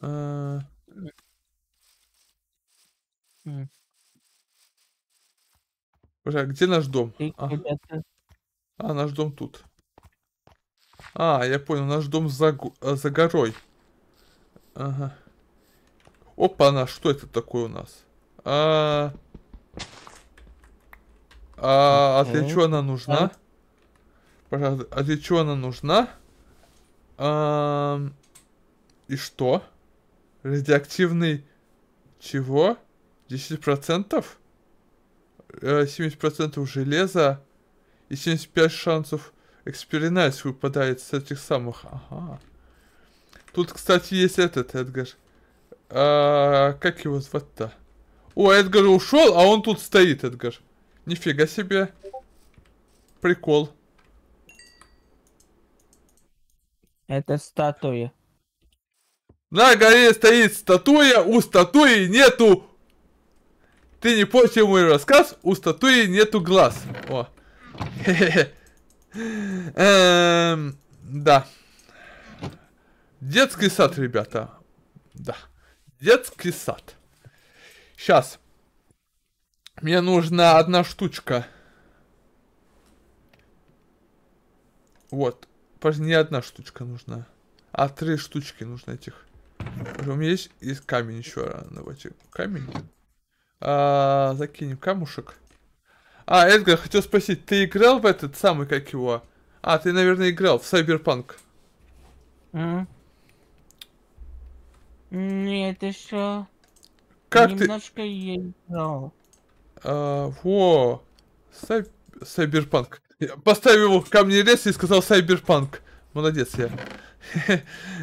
А... Бля, где наш дом? А. а, наш дом тут. А, я понял, наш дом за, за горой. Ага. Опа-на, что это такое у нас? А, а, а для чего она нужна? Пожалуйста, а для чего она нужна? А, и что? Радиоактивный... Чего? десять процентов? семьдесят процентов железа и семьдесят пять шансов эксперимент выпадает с этих самых. Ага. Тут, кстати, есть этот, Эдгар. А, как его звать-то? О, Эдгар ушел, а он тут стоит, Эдгар. Нифига себе. Прикол. Это статуя. На горе стоит статуя, у статуи нету... Ты не понял мой рассказ, у статуи нету глаз. О. Да. Детский сад, ребята. Да. Детский сад. Сейчас. Мне нужна одна штучка. Вот. Не одна штучка нужна. А три штучки нужно этих. У меня есть, есть камень еще. Давайте камень. А, закинем камушек. А, Эдгар, хотел спросить, ты играл в этот самый, как его? А, ты, наверное, играл в Cyberpunk. Mm. Нет, еще... Как немножко ты... я играл. А, во! Сай... Cyberpunk. Я поставил камни лес и сказал Cyberpunk. Молодец я.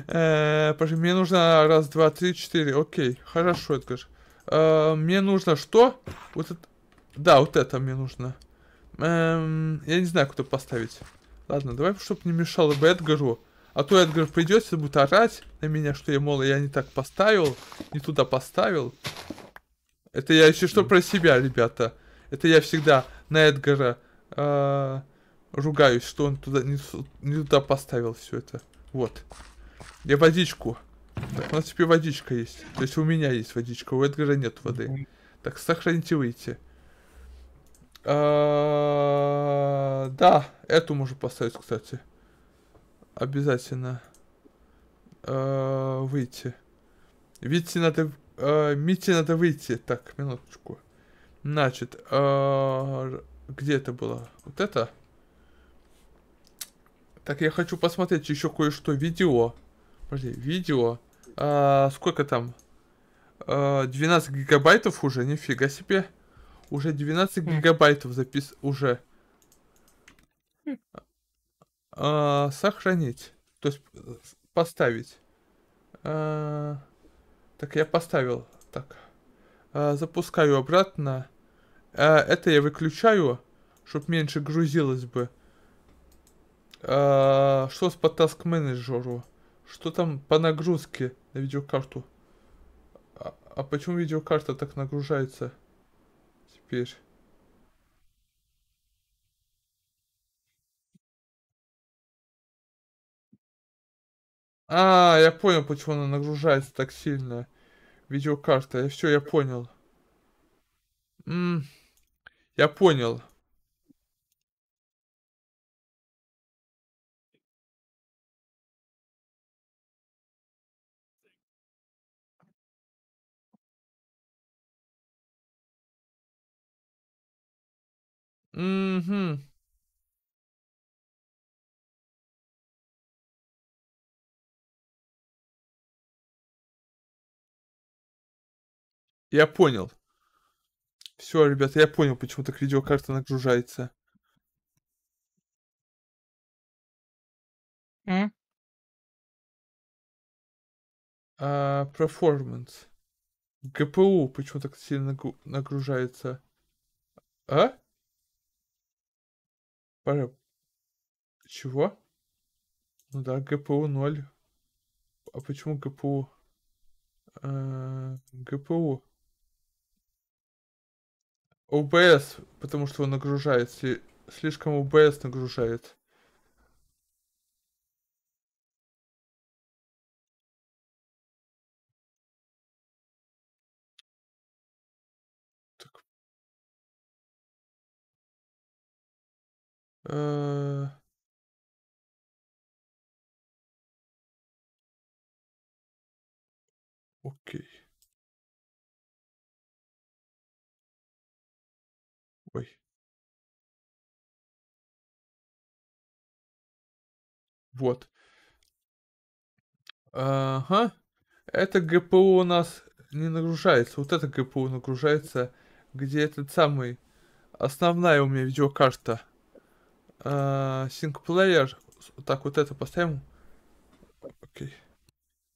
Мне нужно раз, два, три, четыре. Окей, хорошо, Эдгар. Мне нужно что? Вот это... Да, вот это мне нужно. Эм, я не знаю, куда поставить. Ладно, давай, чтобы не мешало бы Эдгару. А то Эдгар придется, будет орать на меня, что я, мол, я не так поставил, не туда поставил. Это я еще что про себя, ребята. Это я всегда на Эдгара э, ругаюсь, что он туда не, не туда поставил все это. Вот. Я водичку. Так, у нас теперь водичка есть. То есть у меня есть водичка, у Эдгара нет воды. Так, сохраните, выйти. А, да, эту можно поставить, кстати. Обязательно. А, выйти. Видите, надо... А, Мите надо выйти. Так, минуточку. Значит, а, где это было? Вот это? Так, я хочу посмотреть еще кое-что. Видео. Подожди, видео. А, сколько там? А, двенадцать гигабайтов уже? Нифига себе. Уже двенадцать гигабайтов запис... Уже. А, сохранить. То есть поставить. А, так, я поставил. Так. А, запускаю обратно. А, это я выключаю, чтобы меньше грузилось бы. А, что с по таск менеджеру? Что там по нагрузке на видеокарту? А, а почему видеокарта так нагружается? Теперь. А, я понял, почему она нагружается так сильно. Видеокарта. Все, я понял. М-м, я понял. Угу. Я понял. Все, ребята, я понял, почему так видеокарта нагружается. Mm? А, performance. джи пи ю почему так сильно нагружается? А? Пара... Чего? Ну да, джи пи ю ноль. А почему джи пи ю? А, джи пи ю. о бэ эс, потому что он нагружается. Слишком о бэ эс нагружает. А окей. Ой. Вот. Ага. Это джи пи ю у нас не нагружается. Вот это джи пи ю нагружается, где этот самый... Основная у меня видеокарта. Синкплеер. Uh, так, вот это поставим. Окей. Okay.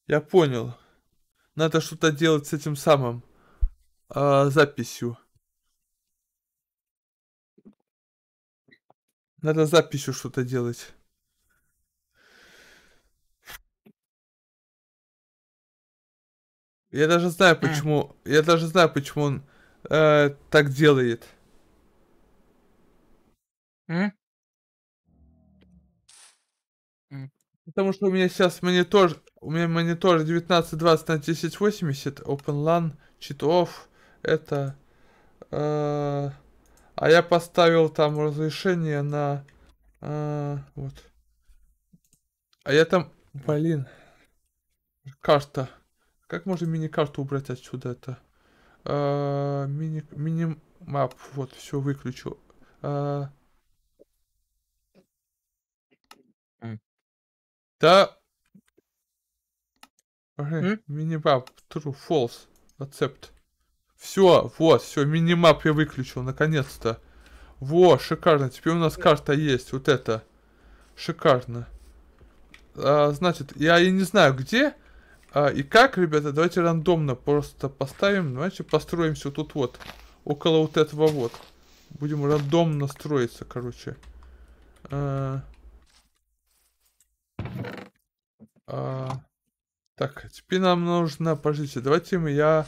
Я понял. Надо что-то делать с этим самым э, записью. Надо записью что-то делать. Я даже знаю, почему. Я даже знаю, почему он э, так делает. Mm? Mm. Потому что у меня сейчас монитор. У меня монитор девятнадцать двадцать на тысяча восемьдесят, OpenLAN, cheat-off. Это. Э, а я поставил там разрешение на. Э, вот. А я там. Блин. Карта. Как можно мини-карту убрать отсюда? Это а, мини-мап. Вот, все выключу. А... Mm. Да. Mm? Мини-мап. True, false. Accept. Все, вот, все, мини-мап я выключил, наконец-то. Во, шикарно. Теперь у нас карта есть. Вот это. Шикарно. А, значит, я и не знаю, где... А, и как, ребята, давайте рандомно просто поставим. Давайте построимся вот тут вот. Около вот этого вот. Будем рандомно строиться, короче. А... А... Так, теперь нам нужно... Подождите, давайте я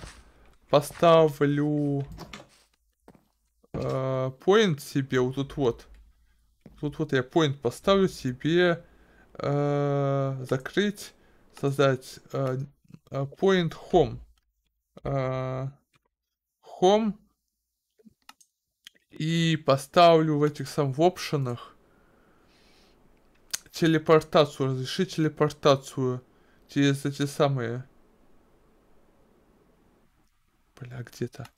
поставлю... А, point себе вот тут вот. Тут вот я point поставлю себе. А, закрыть. Создать uh, point home. Uh, home. И поставлю в этих сам в опшенах телепортацию. Разрешить телепортацию через эти самые. Бля, где-то.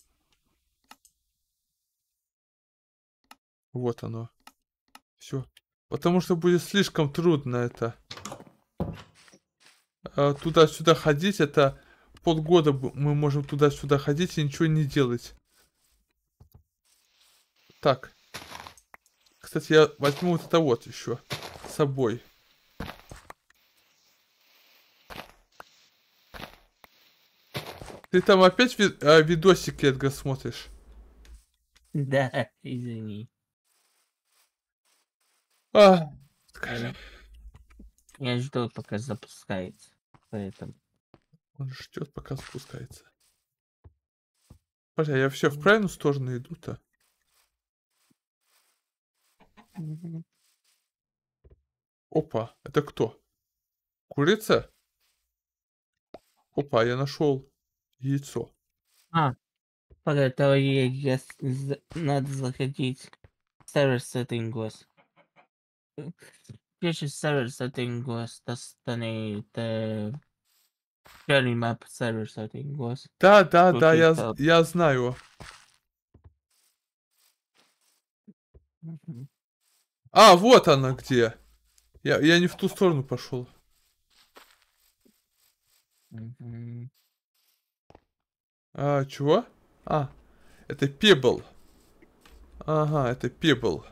Вот оно. Все. Потому что будет слишком трудно это. Туда-сюда ходить, это полгода мы можем туда-сюда ходить и ничего не делать. Так. Кстати, я возьму вот это вот еще с собой. Ты там опять ви а, видосики, Эдгар, смотришь? Да, извини. А, скажи. Я жду, пока запускается. Поэтому. Он ждет, пока спускается. Бля, я все в правильную сторону иду-то. Mm-hmm. Опа, это кто? Курица? Опа, я нашел яйцо. А, пока этого я... надо заходить в сервер settings. Пишет сервер settings, то станет Ferry Map сервер settings. Да, да, да, я, я знаю. Mm-hmm. А, вот она где. Я, я не в ту сторону пошел. Mm-hmm. А, чего? А, это Pebble. Ага, это Pebble.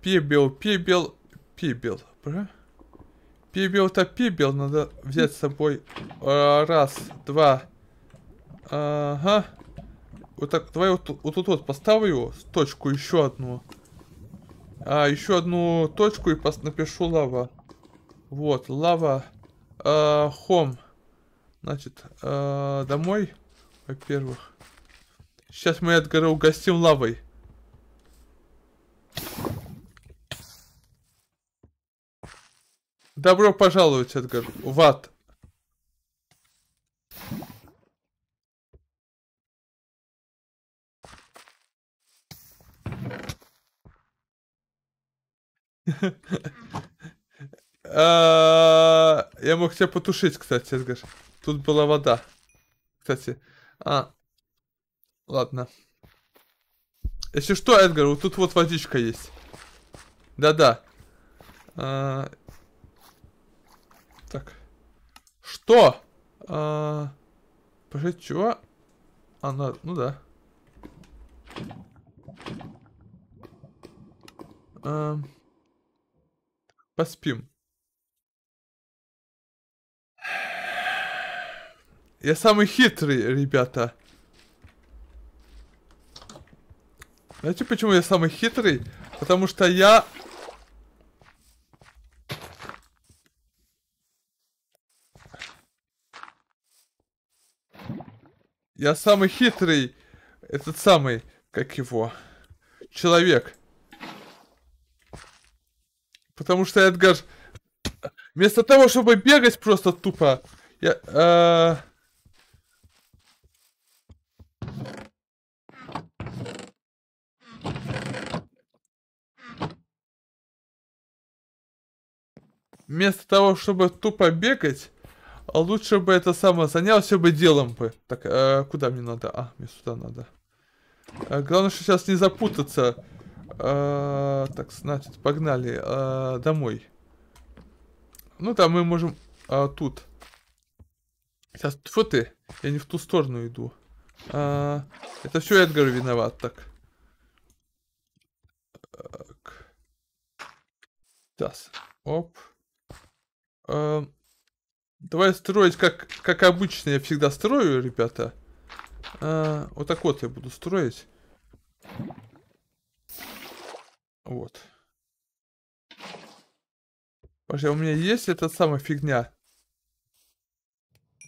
Пебел, пебел, пебел. Пебел-то пебел надо взять с собой. А, раз, два. Ага. Вот так, давай вот тут вот, вот, вот поставлю точку, еще одну. А, еще одну точку и пос напишу лава. Вот, лава. А, home. Значит, а, домой, во-первых. Сейчас мы от горы угостим лавой. Добро пожаловать, Эдгар, в ад. Я мог тебя потушить, кстати, Эдгар. Тут была вода. Кстати. А. Ладно. Если что, Эдгар, вот тут вот водичка есть. Да-да. Так. Что? А, пожалуйста, чего? Она, ну да. А, поспим. Я самый хитрый, ребята. Знаете, почему я самый хитрый? Потому что я... Я самый хитрый, этот самый, как его, человек. Потому что я, Эдгар, вместо того, чтобы бегать просто тупо, я... Э... Вместо того, чтобы тупо бегать, лучше бы это самое занялся бы делом бы. Так, э, куда мне надо? А, мне сюда надо. Э, главное, что сейчас не запутаться. Э, так, значит, погнали э, домой. Ну, да, мы можем... Э, тут. Сейчас, тьфу ты, я не в ту сторону иду. Э, это все Эдгар виноват, так. Так. Сейчас. Оп. Э, давай строить, как, как обычно я всегда строю, ребята. А, вот так вот я буду строить. Вот. Пожалуйста, у меня есть эта самая фигня.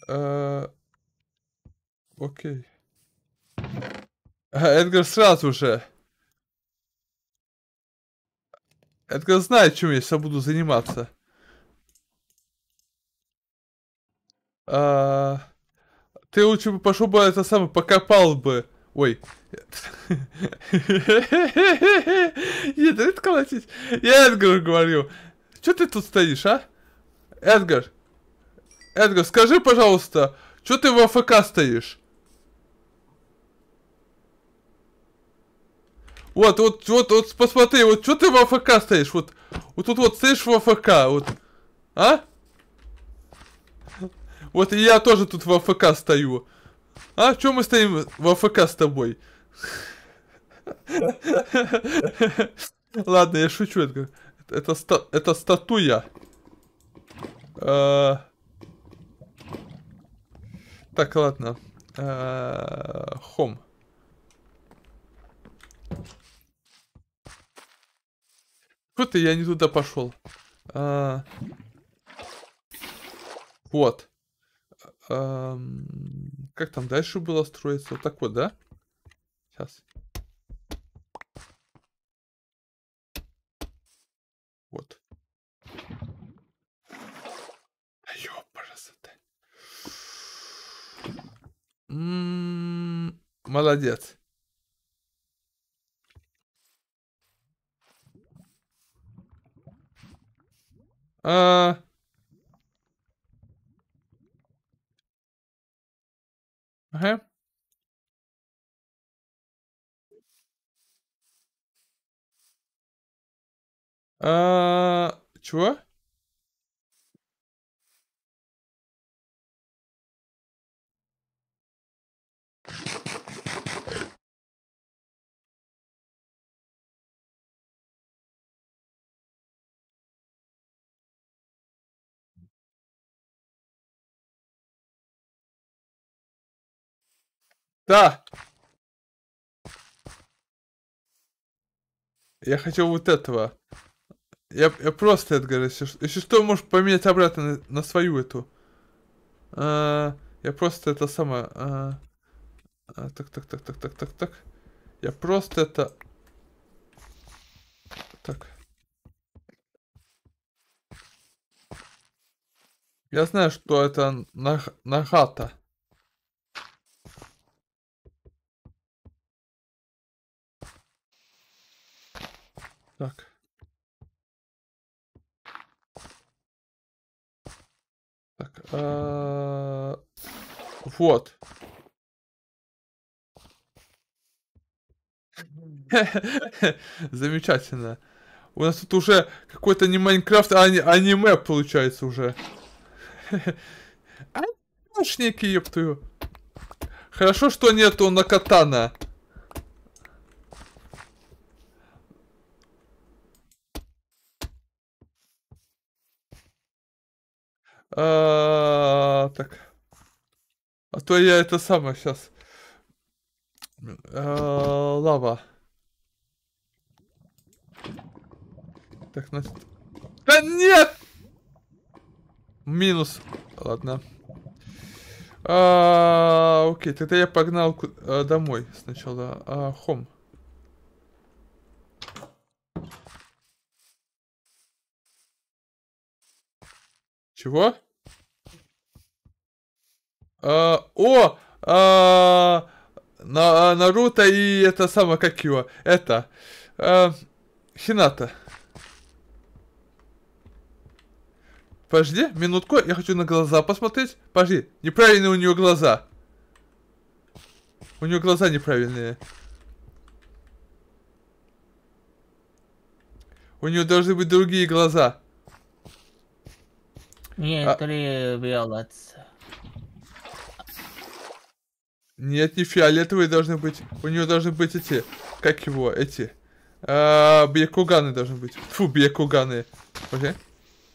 А, окей. А, Эдгар сразу же. Эдгар знает, чем я сейчас буду заниматься. А, ты лучше бы пошел бы это самое, покопал бы. Ой. Не, да это колотить. Я Эдгару говорю. Че ты тут стоишь, а? Эдгар. Эдгар, скажи, пожалуйста, че ты в АФК стоишь? Вот, вот, вот, вот, посмотри, вот че ты в АФК стоишь? Вот, вот тут вот стоишь в АФК, вот. А? Вот и я тоже тут в АФК стою. А, чё мы стоим в АФК с тобой? Ладно, я шучу. Это, это, ста, это статуя. А... Так, ладно. А... Хом. Что-то я не туда пошел. А... Вот. Как там дальше было строиться? Вот так вот, да? Сейчас. Вот. М-м-м, молодец. А-а-а. Ага. А, чего? Да! Я хотел вот этого. Я, я просто, Эдгар, если, если что, можешь поменять обратно на, на свою эту. А, я просто это самое... А, а, так, так, так, так, так, так, так. Я просто это... Так. Я знаю, что это на, на хата. Так. Так. Э-э-э- вот. Замечательно. У нас тут уже какой-то не Майнкрафт, а аниме получается уже. Анимешники, ептую. Хорошо, что нету на катана. А, так. А то я это самое сейчас. А, лава. Так, значит. Да нет! Минус. Ладно. А, окей, тогда я погнал а, домой сначала. А, хом. Чего? А, о! А, на, Наруто и это самое, как его? Это. А, Хината. Подожди, минутку, я хочу на глаза посмотреть. Подожди, неправильные у нее глаза. У нее глаза неправильные. У нее должны быть другие глаза. Нет, ли виолетовые? Нет, не фиолетовые должны быть. У нее должны быть эти, как его, эти. А, бьякуганы должны быть. Фу, бьякуганы. Окей.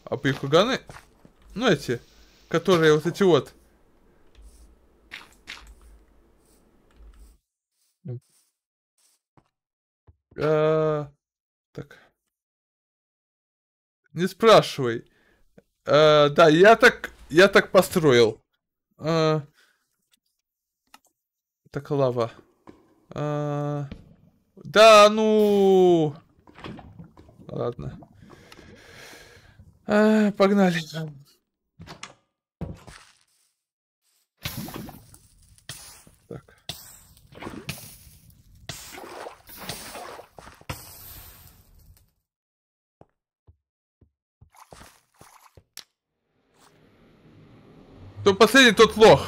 А бьякуганы? Ну эти, которые вот эти вот. А, так. Не спрашивай. Uh, да, я так, я так построил. Uh, так, лава. Uh, да, ну... Ладно. Uh, погнали. Так. Кто последний, тот лох.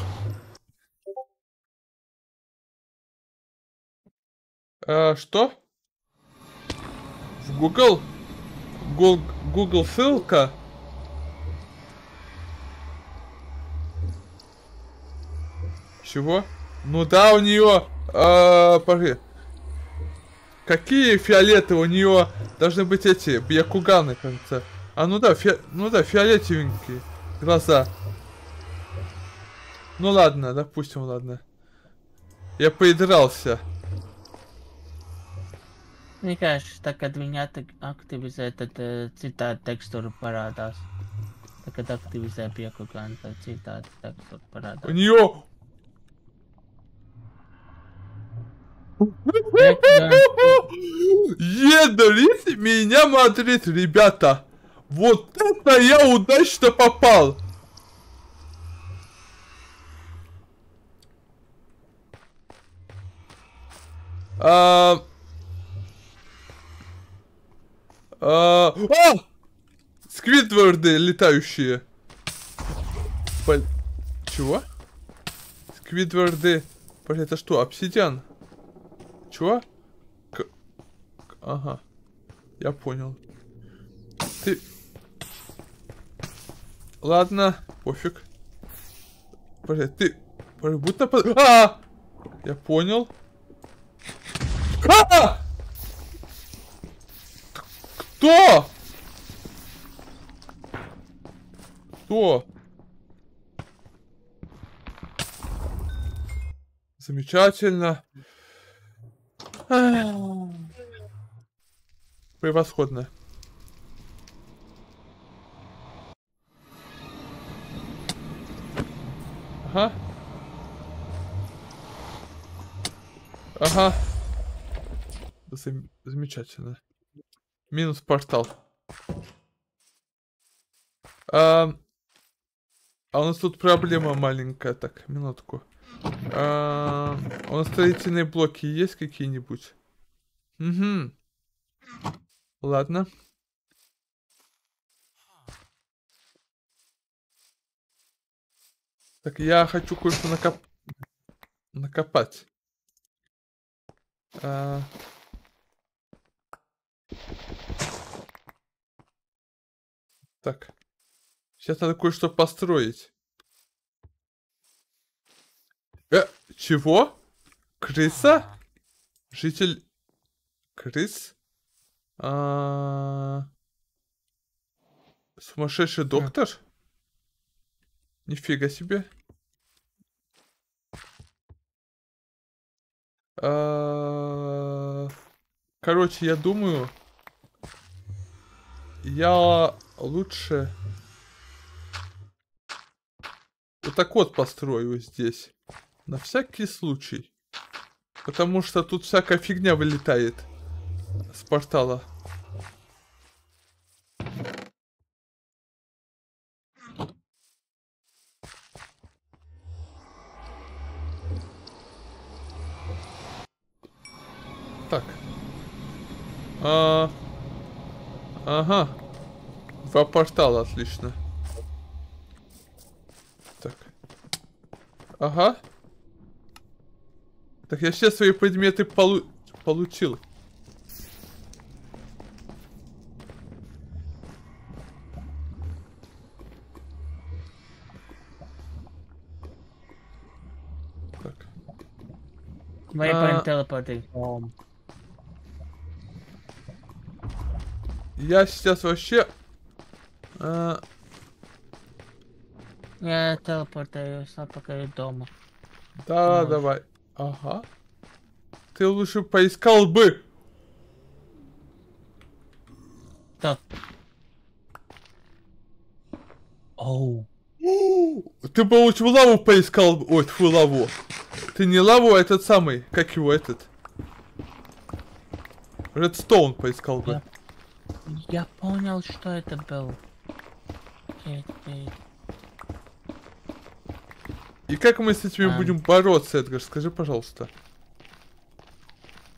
А, что? В Google? Google, Google ссылка? Чего? Ну да, у нее... А, пожалуйста. Какие фиолетовые? У нее должны быть эти, бьякуганы, кажется. А ну да, фи... ну да, фиолетовенькие глаза. Ну ладно, допустим, ладно. Я поидрался. Мне кажется, так от меня так активиза этот цитат текстур парадос. Так от активиза объекта цитат текстур парадос. У нее! Едались меня Мадрид, ребята! Вот это я удачно попал! А... А... А! Сквидварды летающие. Блин. Чего? Сквидварды. Блин, это что, обсидиан? Чего? К... Ага. Я понял. Ты... Ладно, пофиг. Блин, ты... Блин, будь напад... А! Я понял. А! Кто? Кто? Замечательно. Превосходно. Ага. Ага. Зам... Замечательно. Минус портал. А... а у нас тут проблема маленькая. Так, минутку. А... У нас строительные блоки есть какие-нибудь? Угу. Ладно. Так, я хочу кое-что накоп... накопать. А... Так. Сейчас надо кое-что построить. Э, чего? Крыса? Житель... Крыс? А... Сумасшедший доктор? Нифига себе. Короче, я думаю, я лучше вот так вот построю здесь. На всякий случай. Потому что тут всякая фигня вылетает с портала. Так. А... Ага. Два портала, отлично. Так. Ага. Так, я все свои предметы полу... получил. Так. А... Я сейчас вообще... А... Я телепортаюсь, а пока я дома. Да, ну, давай. Ага. Ты лучше поискал бы. Так. Оу. Ты бы лучше лаву поискал бы. Ой, фу, лаву. Ты не лаву, а этот самый. Как его этот? Редстоун поискал бы. Я, я понял, что это был. И как мы с этими а. будем бороться, Эдгар? Скажи, пожалуйста.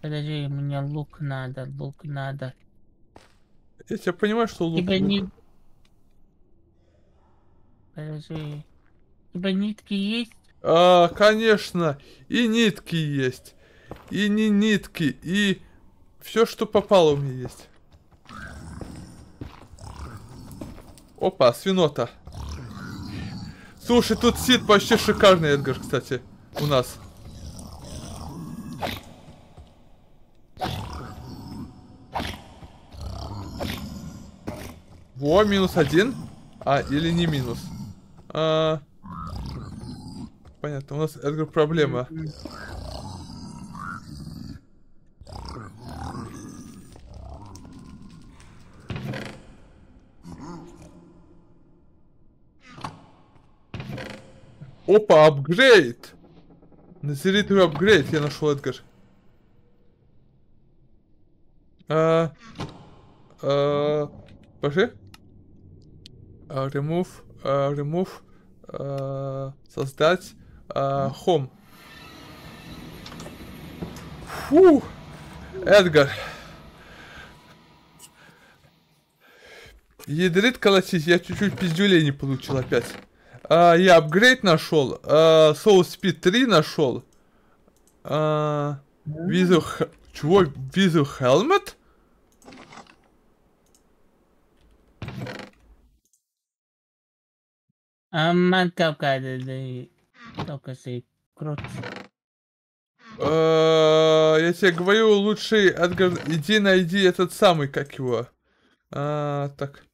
Подожди, мне лук надо, лук надо. Я тебя понимаю, что лук... Тебя лук. Не... Подожди. У тебя нитки есть? А, конечно. И нитки есть. И не нитки. И все, что попало у меня есть. Опа, свинота. Слушай, тут сид вообще шикарный, Эдгар, кстати, у нас. Во, минус один. А, или не минус. А... Понятно, у нас, Эдгар, проблема. Опа, апгрейд! Назеритовый апгрейд я нашел, Эдгар. А, а, Пожи. А, remove. А, remove. А, создать. А, home. Фу! Эдгар. Ядрит колотить, я чуть-чуть пиздюлей не получил опять. Uh, я апгрейд нашел, Soul Speed три нашел, uh, визу, чего, визу Helmet? Uh, я тебе говорю, лучше, Эдгар, иди найди этот самый, как его, uh, так,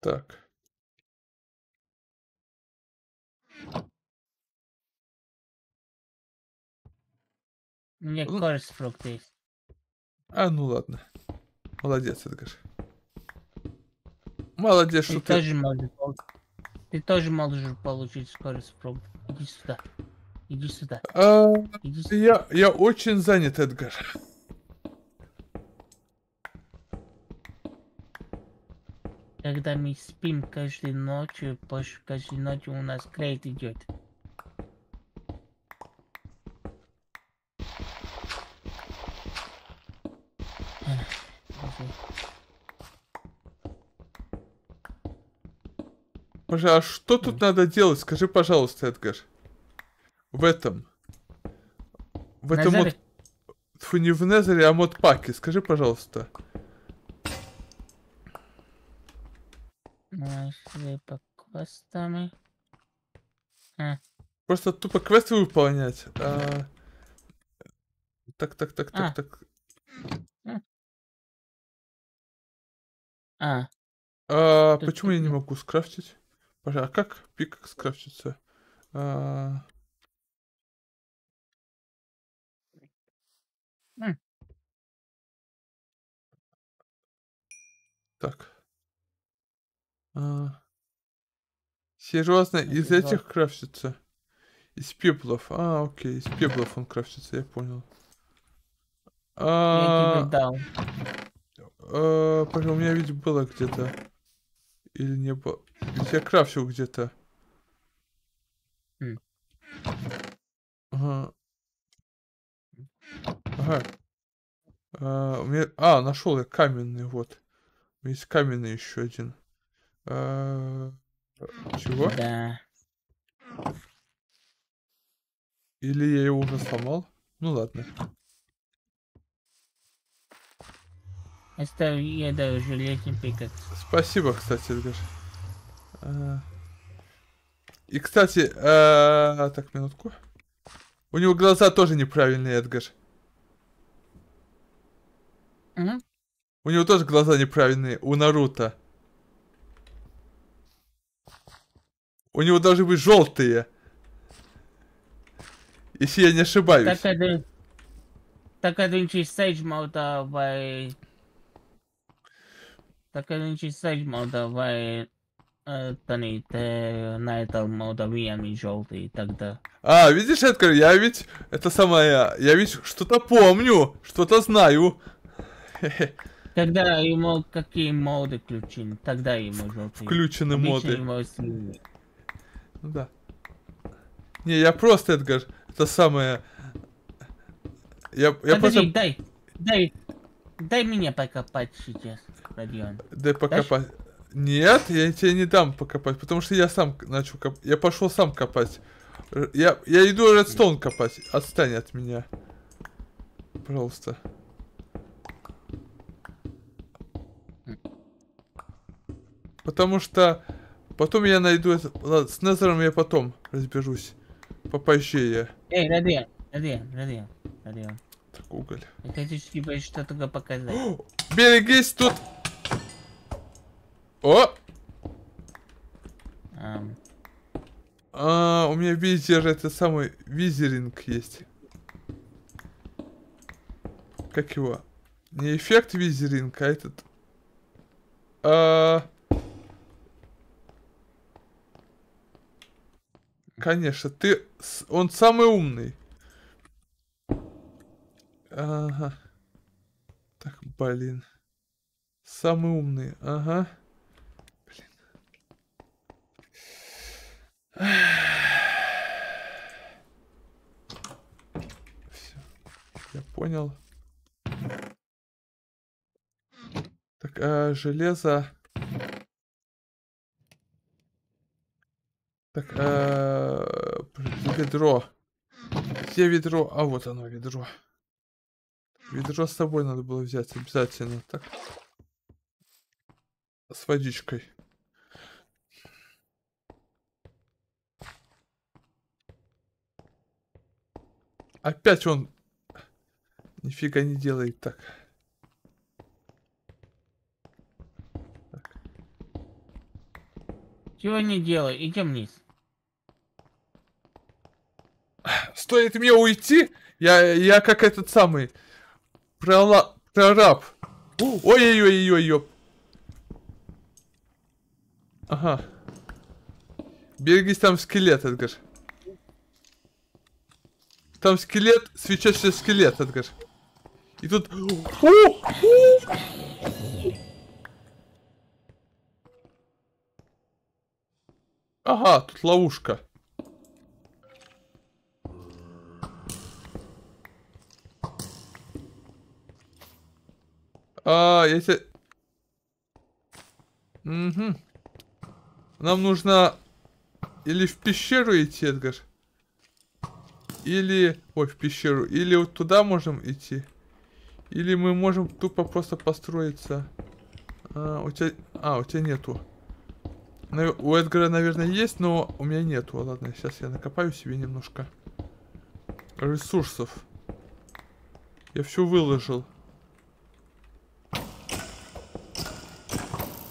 так. У меня корс фрукт есть. А, ну ладно. Молодец, Эдгар. Молодец, ты что тоже ты... Можешь... Ты тоже можешь получить скорость фрукт. Иди сюда. Иди сюда. А... Иди сюда. Я, я очень занят, Эдгар. Когда мы спим каждой ночью, позже каждой ночью у нас крейт идет. А что тут надо делать? Скажи, пожалуйста, Эдгар. В этом. В этом мод... Фу, не в Незере, а модпаке. Скажи, пожалуйста. По квестам. А. Просто тупо квесты выполнять. А... Так, так, так, так, а. так. А. А, почему я не могу скрафтить? Пожалуйста, а как пик скрафтится? А... М. Так. А, серьезно, из да. этих крафтится? Из пеплов. А, окей, из пеплов он крафтится, я понял. А... Я тебе дал. А, пожалуй, у меня ведь было где-то. Или не было. Ведь я крафтил где-то. М. Ага. Ага. А, у меня... а, нашел я каменный, вот. Есть каменный еще один. А... Чего? Да. Или я его уже сломал? Ну ладно. Оставь, я даю железный пикет. Спасибо, кстати, Эльгар. А... И, кстати, а... так, минутку. У него глаза тоже неправильные, Эдгар. Mm-hmm. У него тоже глаза неправильные, у Наруто. У него должны быть желтые. Если я не ошибаюсь. Так отличить Сагемаута by... Так отличить Сагемаута by... Тони, ты на этом молдавиями желтый тогда. А, видишь, Эдгар, я ведь... Это самое... Я ведь что-то помню, что-то знаю. Когда ему какие моды включены, тогда ему желтые. Включены моды. Ну да. Не, я просто, Эдгар, это самое... Я, я Подожди, просто... дай, дай, дай меня покопать сейчас, Родион. Дай покопать. Дашь? Нет, я тебе не дам покопать, потому что я сам начал коп... Я пошел сам копать. Я, я иду редстоун копать. Отстань от меня. Пожалуйста. Потому что потом я найду это... Ладно, с Незером я потом разберусь. Попозже я. Эй, Родион, Родион, Родион, Родион. Так, уголь. Я хочу тебе что-то показать. О, берегись тут! О! Um. А, у меня визер, это самый визеринг есть. Как его? Не эффект визеринг, а этот... А... Конечно, ты... Он самый умный. Ага. Так, блин. Самый умный, ага. Все, я понял. Так, а, железо. Так, а, ведро. Где ведро? А вот оно, ведро. Ведро с собой надо было взять обязательно. Так, с водичкой. Опять он нифига не делает так. так. Чего не делай, идем вниз. Стоит мне уйти, я, я как этот самый прораб. Ой-ой-ой-ой-ой. Ага. Берегись, там скелет, Эдгар. Там скелет, свечащийся скелет, Эдгар. И тут... Ага, тут ловушка. А, я тебе... Угу. Нам нужно... Или в пещеру идти, Эдгар. Или... Ой, в пещеру. Или вот туда можем идти. Или мы можем тупо просто построиться. А, у тебя... А, у тебя нету. Нав... У Эдгара, наверное, есть, но у меня нету. Ладно, сейчас я накопаю себе немножко ресурсов. Я все выложил.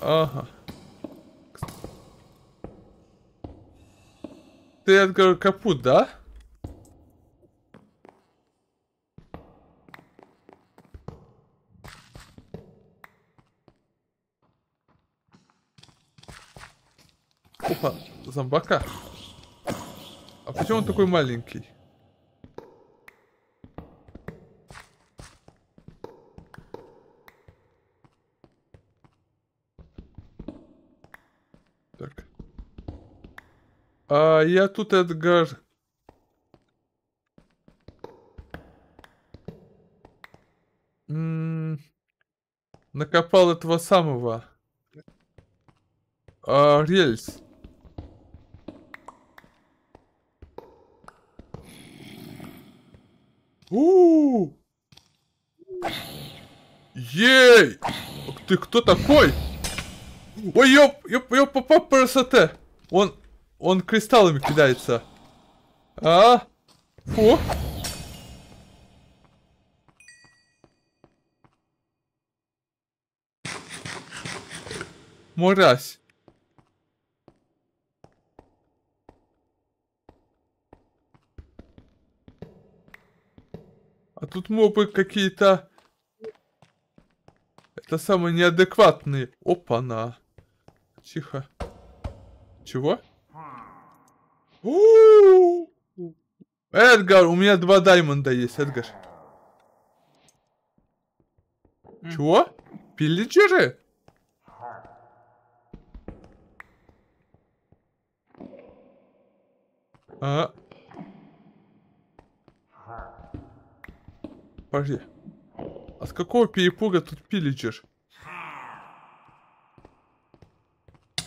Ага. Ты, Эдгар, капут, да? Опа, зомбака. А почему он такой маленький? Так. А я тут, Эдгар... накопал этого самого а, рельс. У-у-у! Ей! Ты кто такой? Ой, ёп, ёп, ёп, папа, красота! Он, он кристаллами кидается. А? Фу! Мразь. А тут мобы какие-то... это самые неадекватные. Опа-на. Тихо. Чего? У-у-у! Эдгар, у меня два даймонда есть, Эдгар. Чего? Пиллиджеры? А. Подожди. А с какого перепуга тут пиллиджер?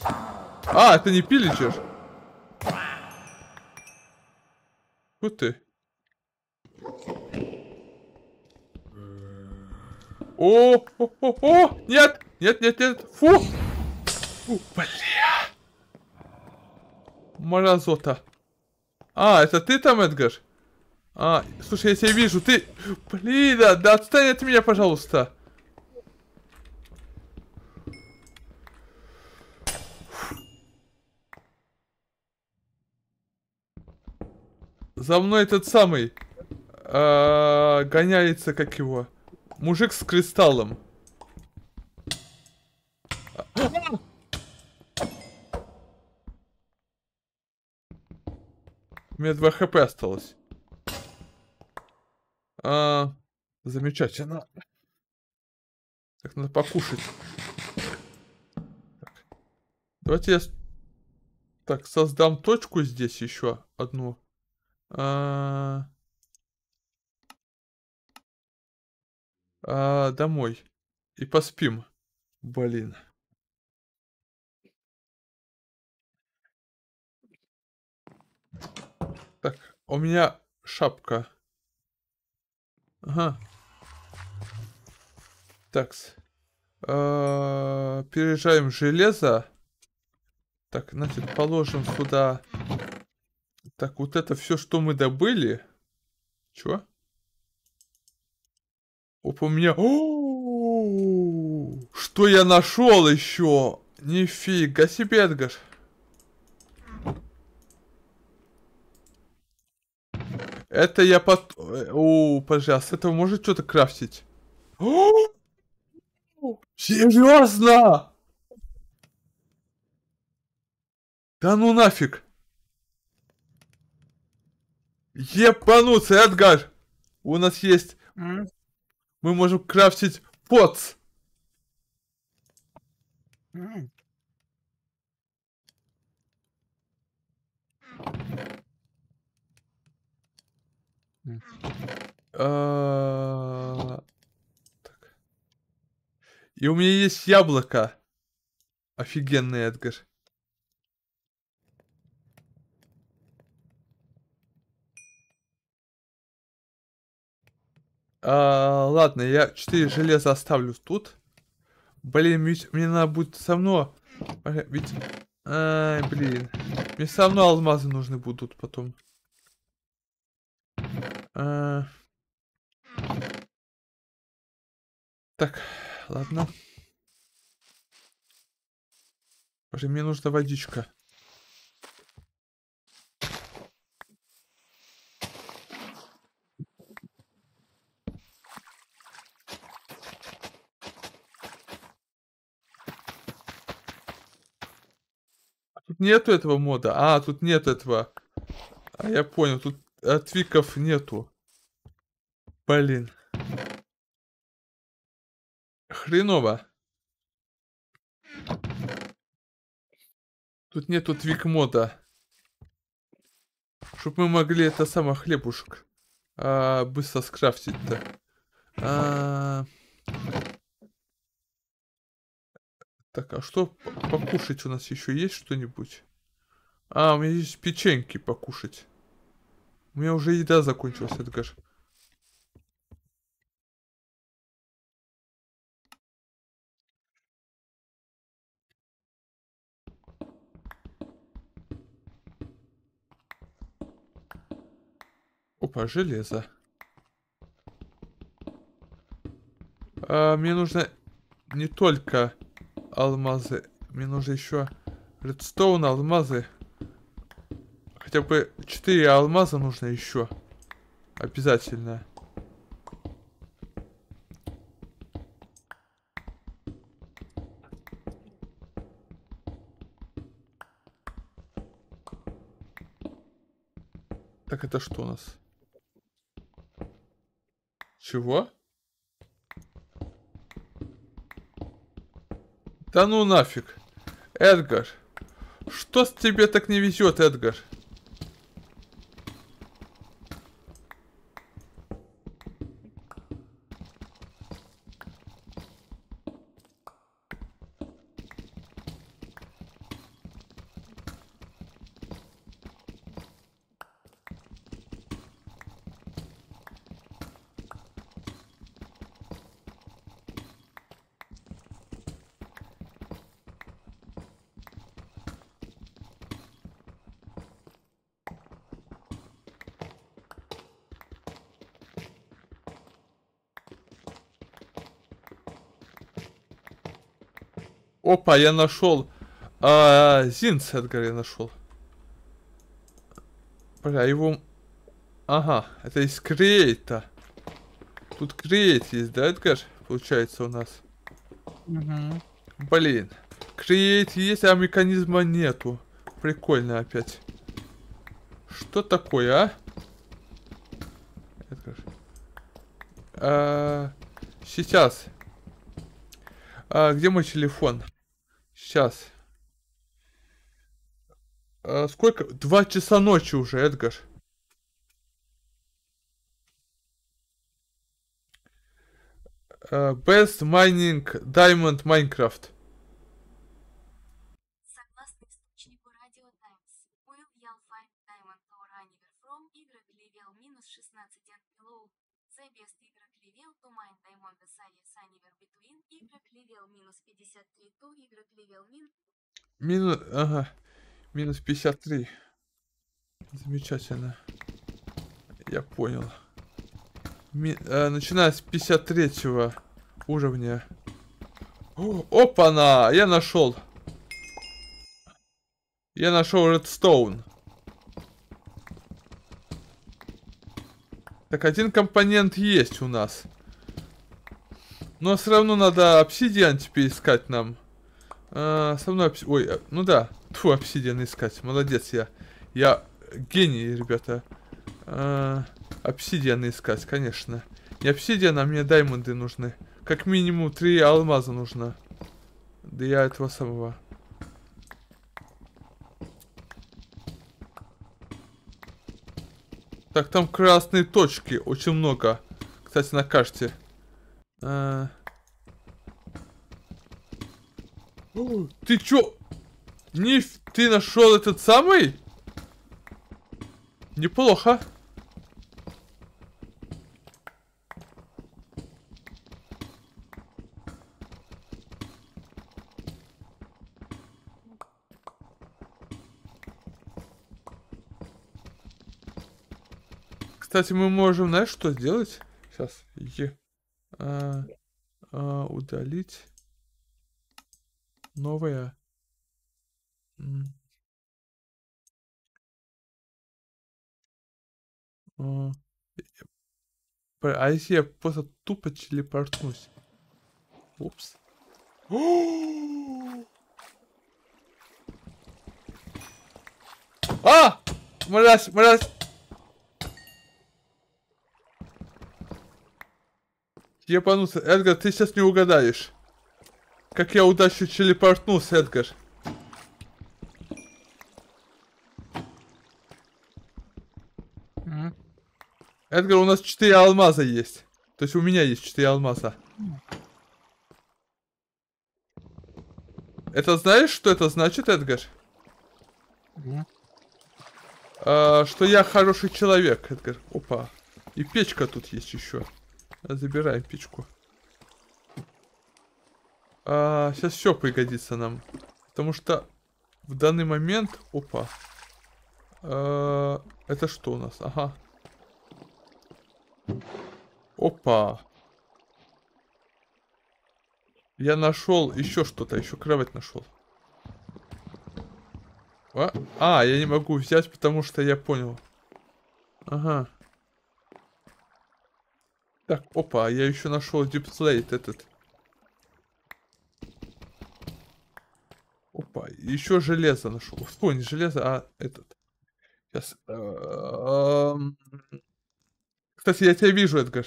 А, это не пиллиджер. Вот ты. О, о, о, о, нет, нет, нет, нет, фу. Фу, бля. Мразота. А, это ты там, Эдгар? А, слушай, я тебя вижу, ты... Блин, да, да отстань от меня, пожалуйста. За мной этот самый... Э-э, гоняется, как его... мужик с кристаллом. У меня два хп осталось. А, замечательно. Так, надо покушать. Так. Давайте я... Так, создам точку здесь еще одну. А... А, домой. И поспим. Блин. Так, у меня шапка. Ага. Такс. Э-э, переезжаем железо. Так, значит, положим сюда. Так, вот это все, что мы добыли. Чё? Опа, у меня... О-о-о-о! Что я нашел еще? Нифига себе, Эдгар. Это я под... О, пожалуйста, этого может что-то крафтить? Серьезно? Да ну нафиг. Епануться, Эдгар. У нас есть... Mm. Мы можем крафтить поц. Mm. И у меня есть яблоко. Офигенный, Эдгар. Ладно, я четыре железа оставлю тут. Блин, мне надо будет со мной... Ведь... Блин. Мне со мной алмазы нужны будут потом. А... Так, ладно. Боже, мне нужна водичка. А Тут нету этого мода. А, тут нет этого. А, я понял, тут отвиков нету. Блин. Хреново. Тут нету твик-мода. Чтоб мы могли это самое хлебушек а, быстро скрафтить-то. А... Так, а что покушать у нас еще есть что-нибудь? А, у меня есть печеньки покушать. У меня уже еда закончилась, Эдгар. Опа, железо. А, мне нужно не только алмазы. Мне нужно еще редстоун, алмазы. Хотя бы четыре алмаза нужно еще. Обязательно. Так, это что у нас? Чего? Да ну нафиг. Эдгар. Что с тебе так не везет, Эдгар? Опа, я нашел. А, Зинц, Эдгар, я нашел. Бля, его... Ага, это из Create. Тут Create есть, да, Эдгар? Получается у нас. Угу. Блин. Create есть, а механизма нету. Прикольно опять. Что такое, а? Эдгар. А, сейчас. А, где мой телефон? Сейчас. А, сколько? Два часа ночи уже, Эдгар. А, Best Mining Diamond Minecraft. Согласно источнику Radio Times, Oil Yal Five Diamond or Anywhere From игрок Level минус шестнадцать and below. The best игрок Level to Mine Diamond Size Anywhere Between игрок Level минус пятьдесят три to игрок Level min... Минус... Ага. Минус пятьдесят три. Замечательно. Я понял. Ми... А, начиная с пятьдесят третьего уровня. О, опа-на! Я нашел. Я нашел редстоун. Так, один компонент есть у нас. Но все равно надо обсидиан теперь искать нам. А, со мной обс... Ой, ну да. Тьфу, обсидиан искать. Молодец я. Я гений, ребята. А, обсидиан искать, конечно. Не обсидиан, а мне даймонды нужны. Как минимум три алмаза нужно. Да я этого самого... Так, там красные точки очень много. Кстати, на карте. А... О, ты чё? Ниф... Ты нашел этот самый? Неплохо. Кстати, мы можем, знаешь, что сделать? Сейчас. Е. А, а, удалить. Новое. А, а если я просто тупо телепортнусь? Упс. А! Мразь, мразь! Ебануться, Эдгар, ты сейчас не угадаешь. Как я удачно телепортнулся, Эдгар. Mm. Эдгар, у нас четыре алмаза есть. То есть у меня есть четыре алмаза. Это знаешь, что это значит, Эдгар? Mm. А, что я хороший человек, Эдгар. Опа. И печка тут есть еще. Забираем печку. А, сейчас все пригодится нам. Потому что в данный момент... Опа. А, это что у нас? Ага. Опа. Я нашел еще что-то. Еще кровать нашел. А? а, я не могу взять, потому что я понял. Ага. Так, опа, я еще нашел дипслейт этот. Опа, еще железо нашел. Фу, не железо, а этот. Сейчас. Кстати, я тебя вижу, Эдгар.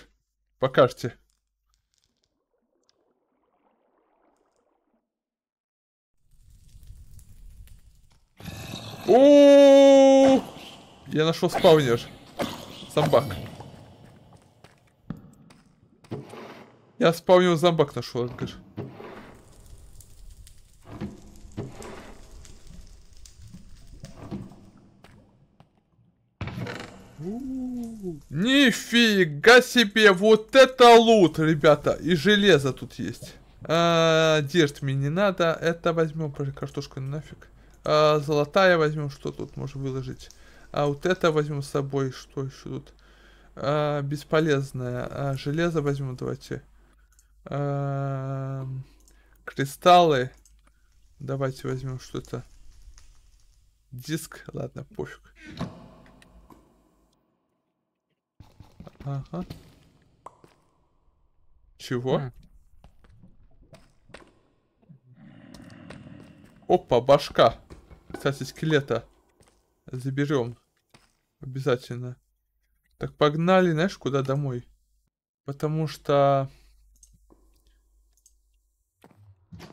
Покажите. О, я нашел спаунер. Зомбак. Я спаунил зомбак нашел, Эдгар. Нифига себе, вот это лут, ребята. И железо тут есть. А, держать мне не надо. Это возьмем, картошку нафиг. А, золотая возьмем, что тут можно выложить. А вот это возьмем с собой. Что еще тут? А, бесполезное. А, железо возьмем, давайте. А, кристаллы. Давайте возьмем что-то. Диск. Ладно, пофиг. Ага. Чего? Опа, башка. Кстати, скелета. Заберем. Обязательно. Так, погнали, знаешь, куда домой? Потому что...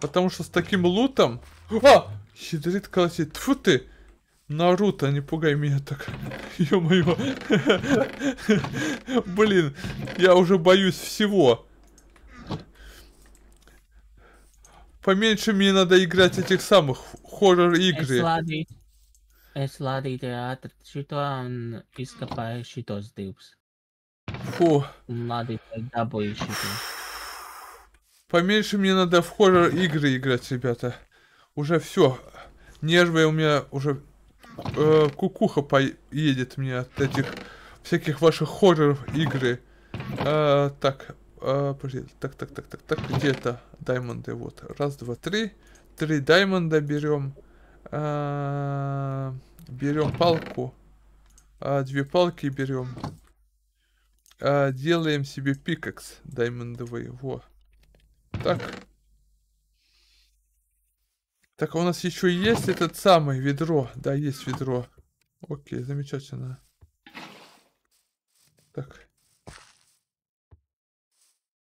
Потому что с таким лутом... А! Щедрит колосит. Тьфу ты! Наруто, не пугай меня так. Ё-моё. Блин, я уже боюсь всего. Поменьше мне надо играть этих самых хоррор-игры. Фу. Поменьше мне надо в хоррор-игры играть, ребята. Уже все. Нервы у меня уже... Э, кукуха поедет мне от этих всяких ваших хорроров игры. Э, так, э, подожди, так, так, так, так, так, где-то даймонды, вот, раз, два, три, три даймонда берем, э, берем палку, э, две палки берем, э, делаем себе пикакс даймондовый, вот, так. Так, а у нас еще есть этот самый ведро. Да, есть ведро. Окей, замечательно. Так.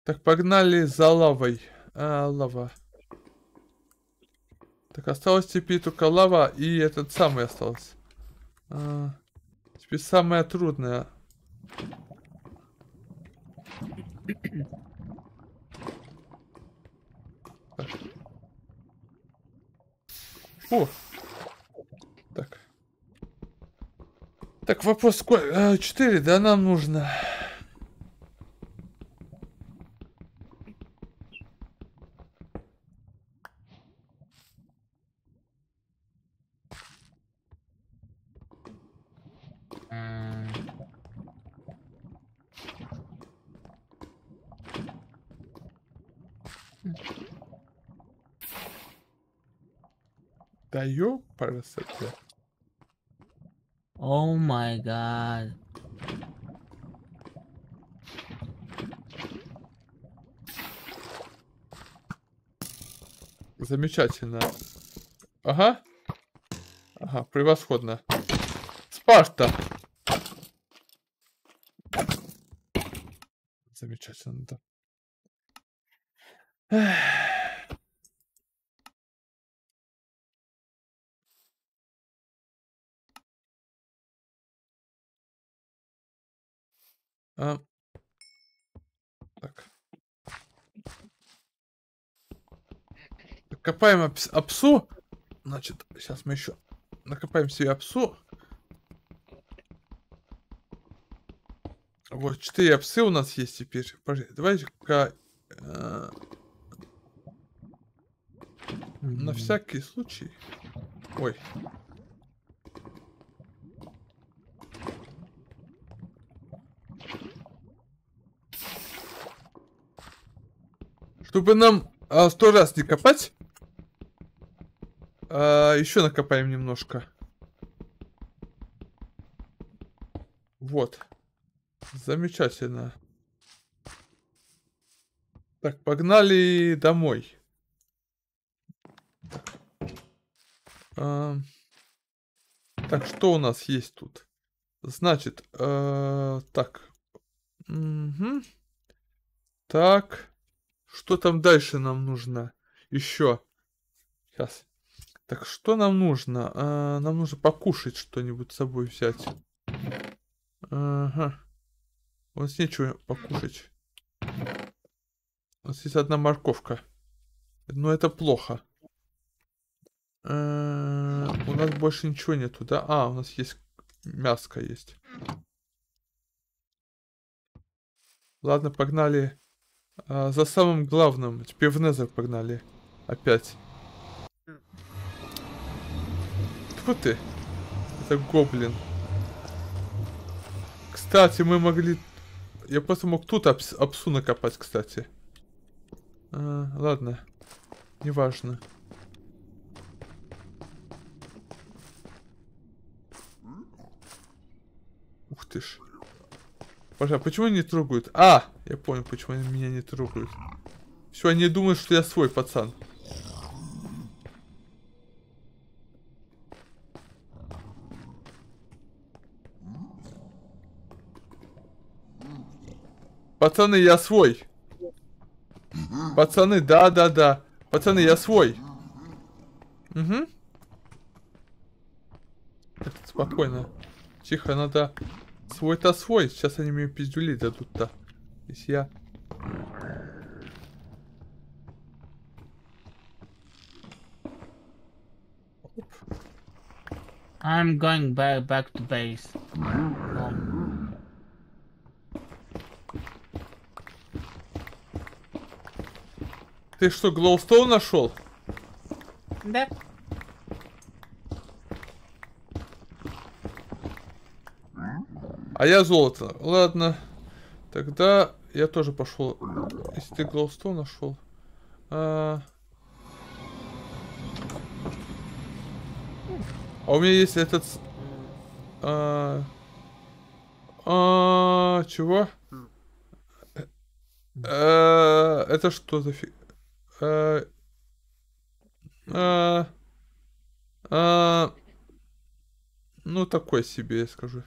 Так, погнали за лавой. А, лава. Так, осталось теперь только лава и этот самый остался. А, теперь самое трудное. Так. О! Так. Так, вопрос сколько? четыре, да, нам нужно. Даю парасоте. О май гад. Замечательно. Ага. Ага, превосходно. Карта. Замечательно, да. А. Так. Копаем об апсу. Значит, сейчас мы еще накопаем себе апсу. Вот, четыре апсы у нас есть теперь. Давайте-ка... Э, на всякий случай... Ой. Чтобы нам сто э, раз не копать... Э, еще накопаем немножко. Вот. Замечательно. Так, погнали домой. А, так, что у нас есть тут? Значит, а, так. Угу. Так. Что там дальше нам нужно? Еще. Сейчас. Так, что нам нужно? А, нам нужно покушать что-нибудь с собой взять. Ага. У нас нечего покушать. У нас есть одна морковка. Но это плохо. Э-э- у нас больше ничего нету, да? А, у нас есть мяско есть. Ладно, погнали. Э-э- за самым главным. Теперь в Незер погнали. Опять. Тьфу ты. Это гоблин. Кстати, мы могли... Я просто мог тут апс... апсу накопать, кстати. А, ладно. Неважно. Ух ты ж. Пожалуйста, почему они не трогают? А! Я понял, почему они меня не трогают. Все, они думают, что я свой пацан. Пацаны, я свой. Пацаны, да-да-да. Пацаны, я свой. Угу. Так, спокойно. Тихо, надо... Свой-то свой. Сейчас они мне пиздюлей дадут-то. Если я... I'm going back, back to base. Ты что, глоустоун нашел? Да. А я золото. Ладно. Тогда я тоже пошел. Если ты глоустоун нашел. А... а у меня есть этот... А... А... Чего? А... Это что за фиг... А, а, а, ну, такой себе, я скажу.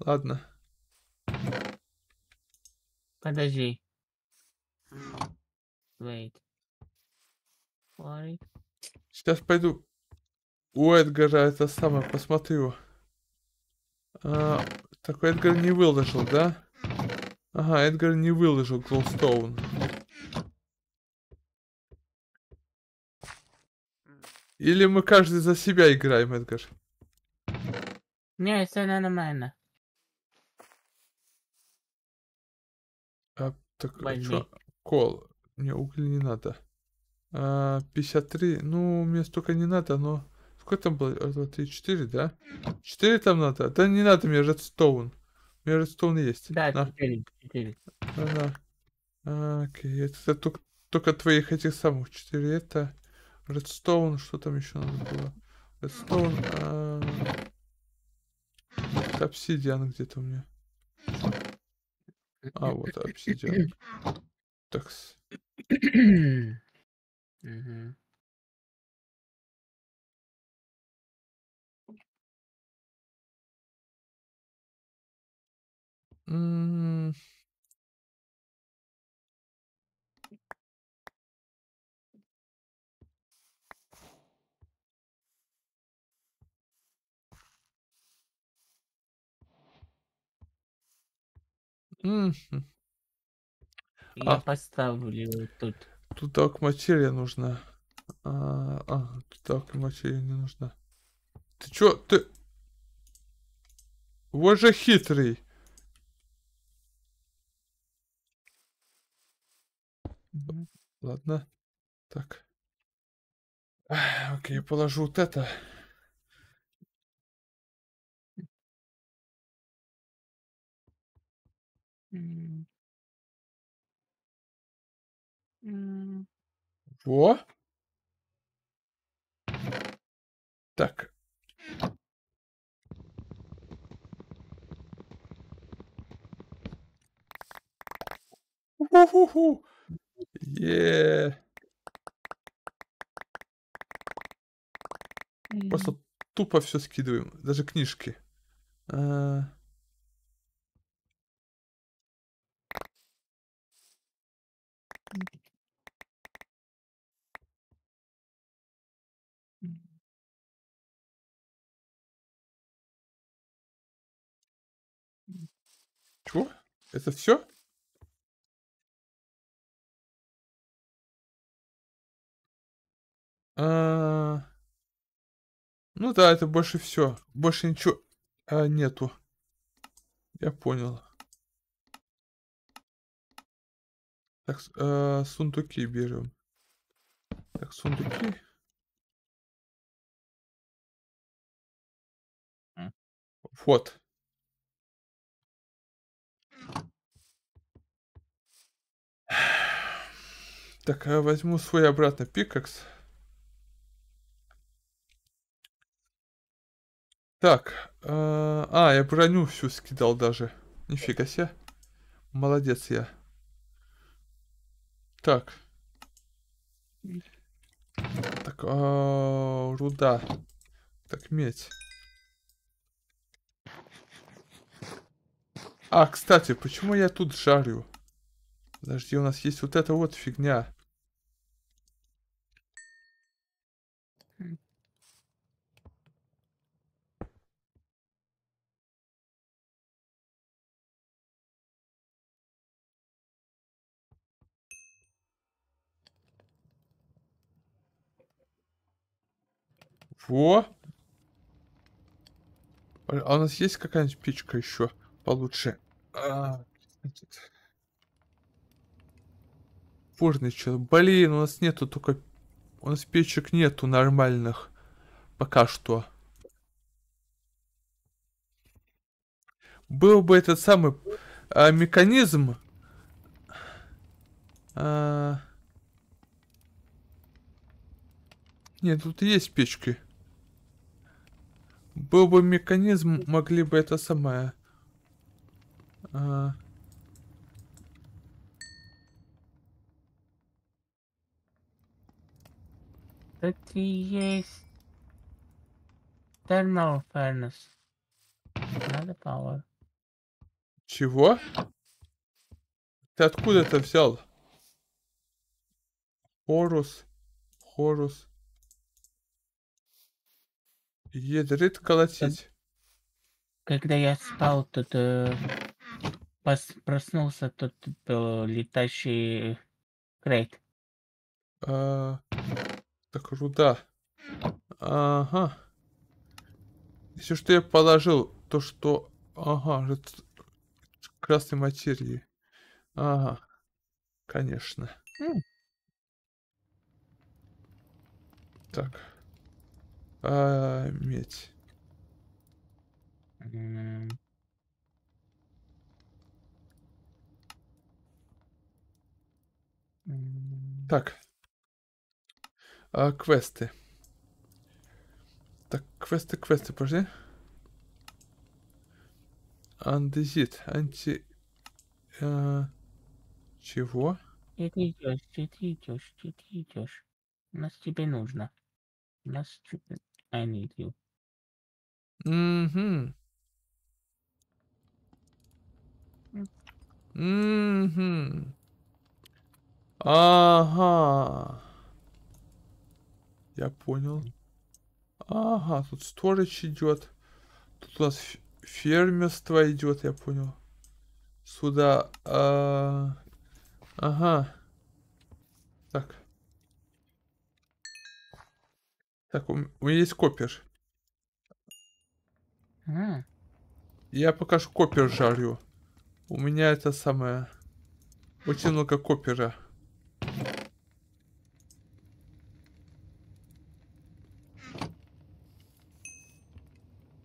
Ладно. Подожди. Wait. Wait. Сейчас пойду у Эдгара это самое посмотрю. А, так, Эдгар не выложил, да? Ага, Эдгар не выложил Glowstone. Или мы каждый за себя играем, Эдгар? Не, это нормально. А, так, что? Кол. Мне уголь не надо. А, пятьдесят три. Ну, мне столько не надо, но... Сколько там было? два, три, четыре, да? четыре там надо? Да не надо мне редстоун. У меня редстоун есть. Да, на. четыре. четыре. А, на. А, окей, это только, только твоих этих самых. четыре это... Редстоун, что там еще надо было? Редстоун, а... обсидиан где-то у меня. А, вот, обсидиан. Такс. Угу. Mm-hmm. Я а. поставлю тут. Тут так материя нужна. А, а тут так материя не нужна. Ты чё, ты? Вот же хитрый. Mm-hmm. Ладно. Так. А, окей, я положу вот это. Mm. Mm. Во. Так. Уху-ху-ху. Еее. Просто тупо все скидываем, даже книжки. А... Чего? Это все? А... Ну да, это больше все. Больше ничего а, нету. Я понял. Так, а, сундуки берем. Так, сундуки. Mm. Вот. Так, я возьму свой обратно пикакс. Так, э, а, я броню всю скидал даже. Нифига себе. Молодец я. Так. Так, э, руда. Так, медь. А, кстати, почему я тут жарю? Подожди, у нас есть вот эта вот фигня. Во! А у нас есть какая-нибудь печка еще получше? А, спорный чё. Блин, у нас нету только... У нас печек нету нормальных. Пока что. Был бы этот самый а, механизм... А... Нет, тут есть печки. Был бы механизм, могли бы это самое. А... Тут есть thermal furnace. Надо power. Чего? Ты откуда это взял? Хорус, хорус. Ядрит колотить. Когда я спал, тут э, проснулся, тут был летающий крейт. А, так, руда. Ага. Все, что я положил, то что... Ага, красной материи. Ага. Конечно. Mm. Так. А, медь. Mm. Так. А, квесты. Так, квесты, квесты, подожди. Андезит, анти... А, чего? Ты идешь, ты идешь, ты идешь. Нас тебе нужно. Нас тебе... I need you. Mm-hmm. Mm-hmm. Ага. Я понял. Ага, тут сторож идет. Тут у нас фермерство идет, я понял. сюда. А... Ага. Так. Так, у меня есть копер. Mm. Я пока что копер жарю. У меня это самое... Очень много копера.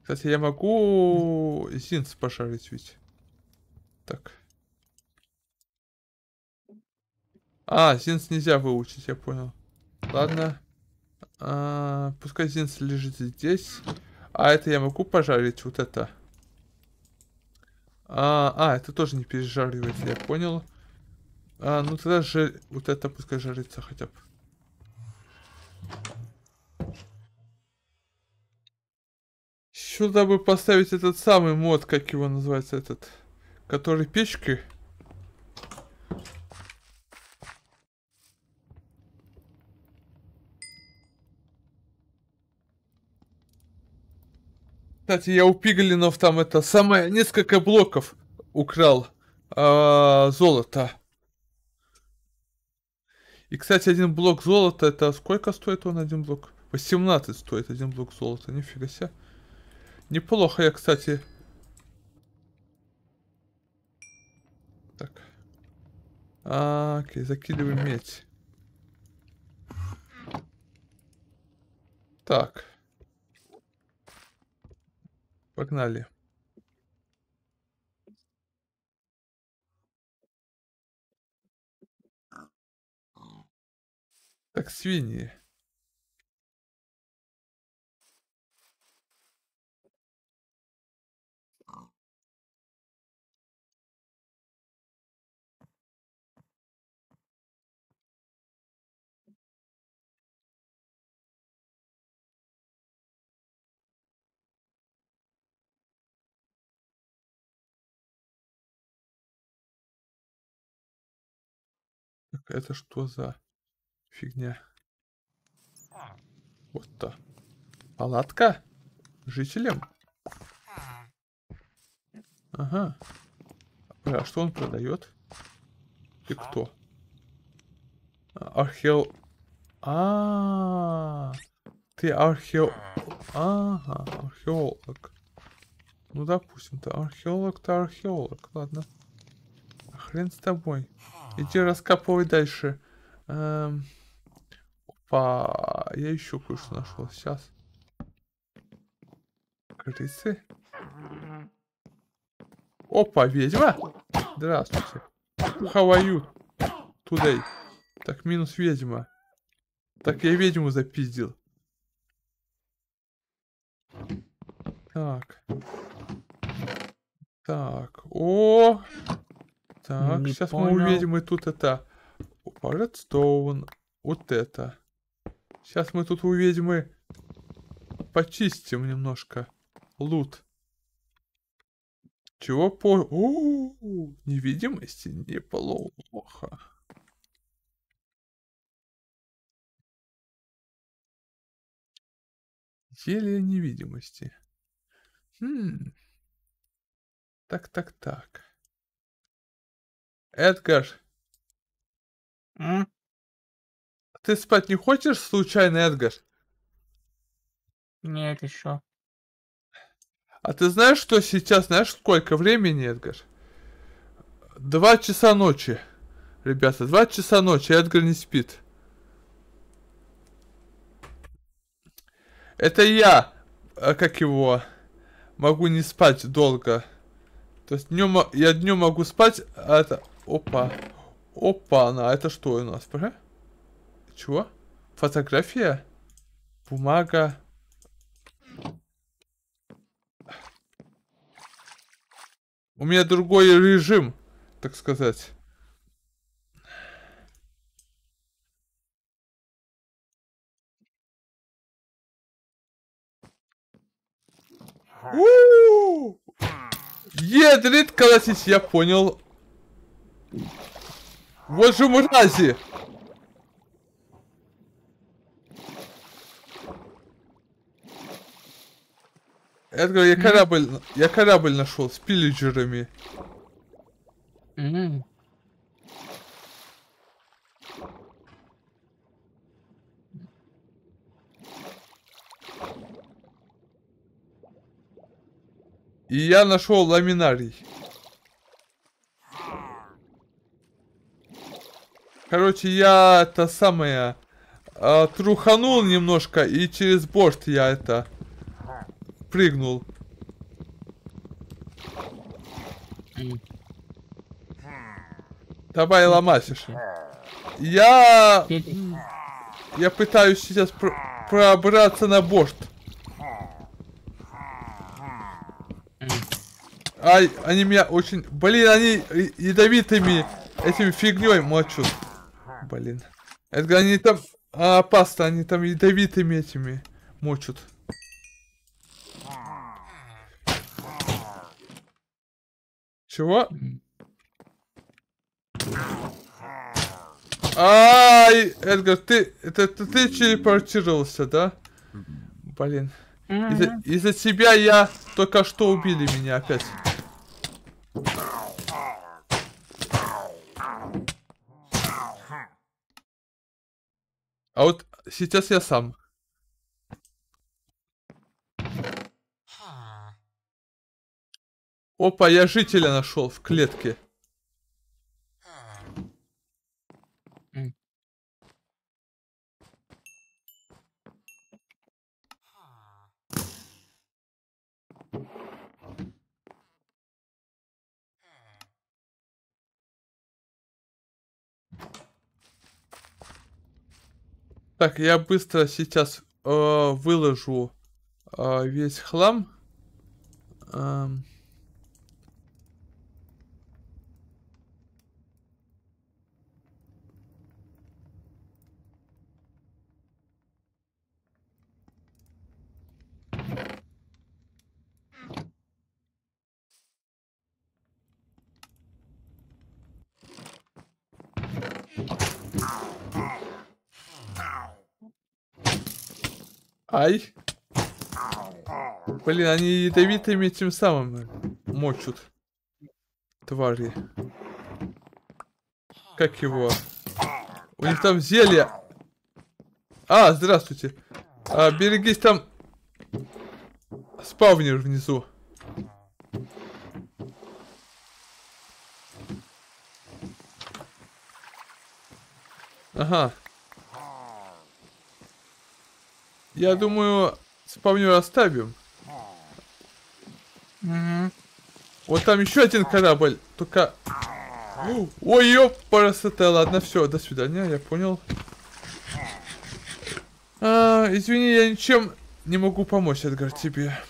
Кстати, я могу зинц пожарить ведь. Так. А, зинц нельзя выучить, я понял. Ладно. А, пускай зинц лежит здесь. А это я могу пожарить, вот это. А, а это тоже не пережаривается, я понял. А, ну тогда же вот это пускай жарится хотя бы. Сюда бы поставить этот самый мод, как его называется этот, который печки. Кстати, я у пиглинов там это самое несколько блоков украл э, золота. И, кстати, один блок золота, это сколько стоит он один блок? восемнадцать стоит один блок золота, нифига себе. Неплохо я, кстати. Так. А, окей, закидываем медь. Так. Погнали. Так, свиньи. Это что за фигня? Вот то. Палатка? Жителям? Ага. А что он продает? Ты кто? Архео... А, -а, -а, -а. Ты архео... Ага, -а. Археолог. Ну, допустим, ты археолог, ты археолог. Ладно. Хрен с тобой. Иди раскапывай дальше. Эм... Опа, я еще кое-что нашел. Сейчас. Крысы. Опа, ведьма. Здравствуйте. Хаваю. Тудей. Так, минус ведьма. Так, я ведьму запиздил. Так. Так. О. Так, не сейчас понял. Мы увидим и тут это... Опа, редстоун. Вот это. Сейчас мы тут увидим и... Почистим немножко. Лут. Чего по... У-у-у-у. Невидимости неплохо. Зелье невидимости. Хм. Так, так, так. Эдгар, М? Ты спать не хочешь случайно, Эдгар? Нет, еще. А ты знаешь, что сейчас, знаешь, сколько времени, Эдгар? Два часа ночи, ребята, два часа ночи, Эдгар не спит. Это я, как его, могу не спать долго. То есть днем я днем могу спать, а это... Опа. Опа, на, это что у нас? Чего? Фотография? Бумага. У меня другой режим, так сказать. У-у-у! Едрит колотить, я понял. Вот же мрази! Эдгар, я корабль, я корабль нашел с пиллиджерами. Mm-hmm. И я нашел ламинарий. Короче, я это самое э, труханул немножко, и через борт я это прыгнул. Mm. Давай ломать еще. Я... Я пытаюсь сейчас пр пробраться на борт. Ай, они меня очень... Блин, они ядовитыми этим фигней мочут. Блин. Это они там... А, опасно, они там ядовитыми этими мочут. Чего? Ай, Эдгар, ты, это, ты, ты телепортировался, да? Блин. Из-за из-за тебя я только что убили меня опять. А вот сейчас я сам. Опа, я жителя нашел в клетке. Так, я быстро сейчас э, выложу э, весь хлам. Эм... Ай. Блин, они ядовитыми тем самым мочут. Твари. Как его? У них там зелье. А, здравствуйте. А, берегись, там спавнер внизу. Ага. Я думаю, спавню оставим. Mm-hmm. Вот там еще один корабль, только... Ой, ёп, парасота, ладно, все, до свидания, я понял. А, извини, я ничем не могу помочь, Эдгар, тебе.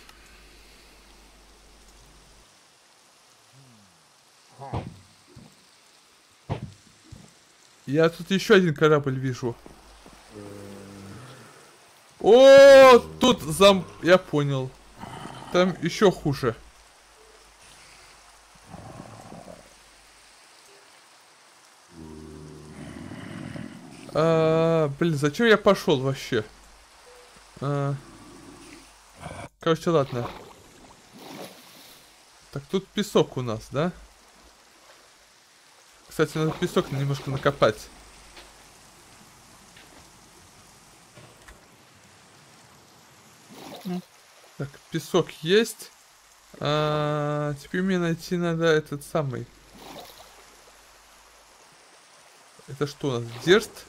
Я тут еще один корабль вижу. О, тут зам... Я понял. Там еще хуже. А, блин, зачем я пошел вообще? А, короче, ладно. Так, тут песок у нас, да? Кстати, надо песок немножко накопать. Так, песок есть. А, теперь мне найти надо этот самый. Это что у нас? Дерст?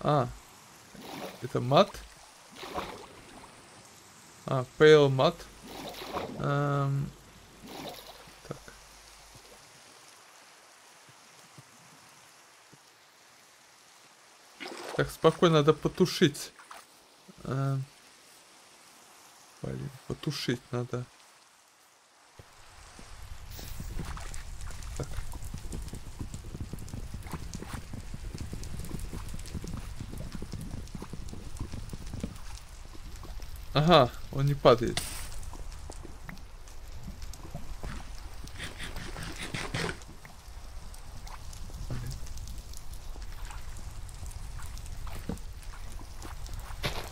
А. Это мат. А, пейл мат. А, так. Так, спокойно надо потушить. А, блин, потушить надо. Так. Ага, он не падает.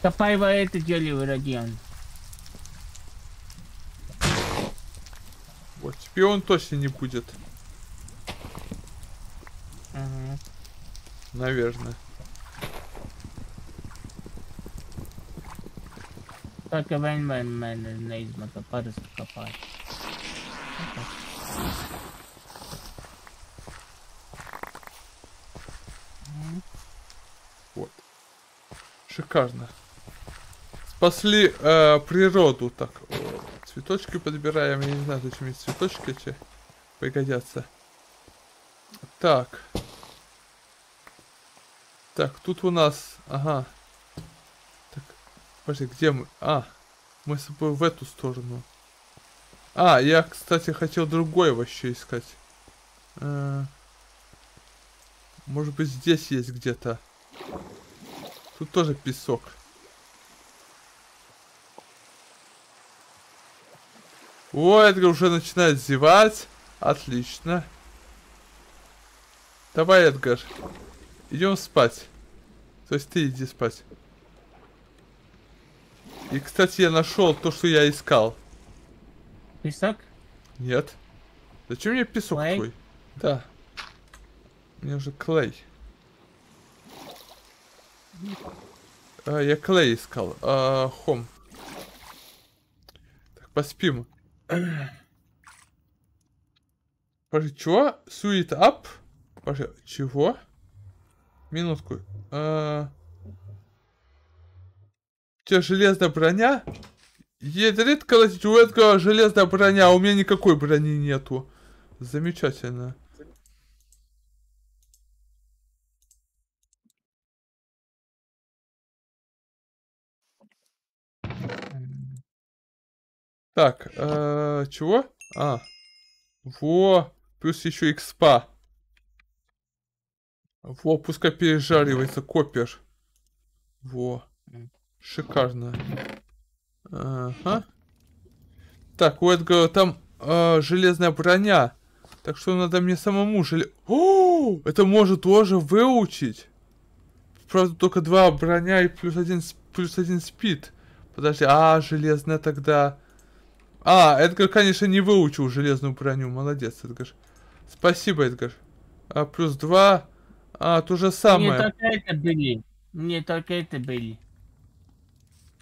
Копай во это дерево, Радион. Вот, теперь он точно не будет. наверное. Только вейнмен на измота падает копать. Вот. Шикарно. Спасли э, природу. Так, цветочки подбираем. Я не знаю, зачем эти цветочки эти пригодятся. Так. Так, тут у нас... Ага. Так, подожди, где мы? А, мы с собой в эту сторону. А, я, кстати, хотел другой вообще искать. Э-э- может быть, здесь есть где-то. Тут тоже песок. О, это уже начинает зевать. Отлично. Давай, Эдгар. Идем спать. То есть ты иди спать. И, кстати, я нашел то, что я искал. Песок? Нет. Зачем мне песок клей? Твой? Да. Мне уже клей. А, я клей искал. А, хом. Так, поспим. Пожалуй, чего? Suit up? Пожалуй, чего? Минутку. А... У тебя железная броня? Ядрит, колотить у этого железная броня, а у меня никакой брони нету. Замечательно. Так, а... чего? А. Во. Плюс еще экспа. Во, пускай пережаривается копер. Во. Шикарно. Ага. Так, у Эдгара там э, железная броня. Так что надо мне самому желе... О, это может тоже выучить. Правда, только два броня и плюс один, плюс один спид. Подожди, а, железная тогда... А, Эдгар, конечно, не выучил железную броню. Молодец, Эдгар. Спасибо, Эдгар. А, плюс два... А, то же самое. Не только это были. Не только это были.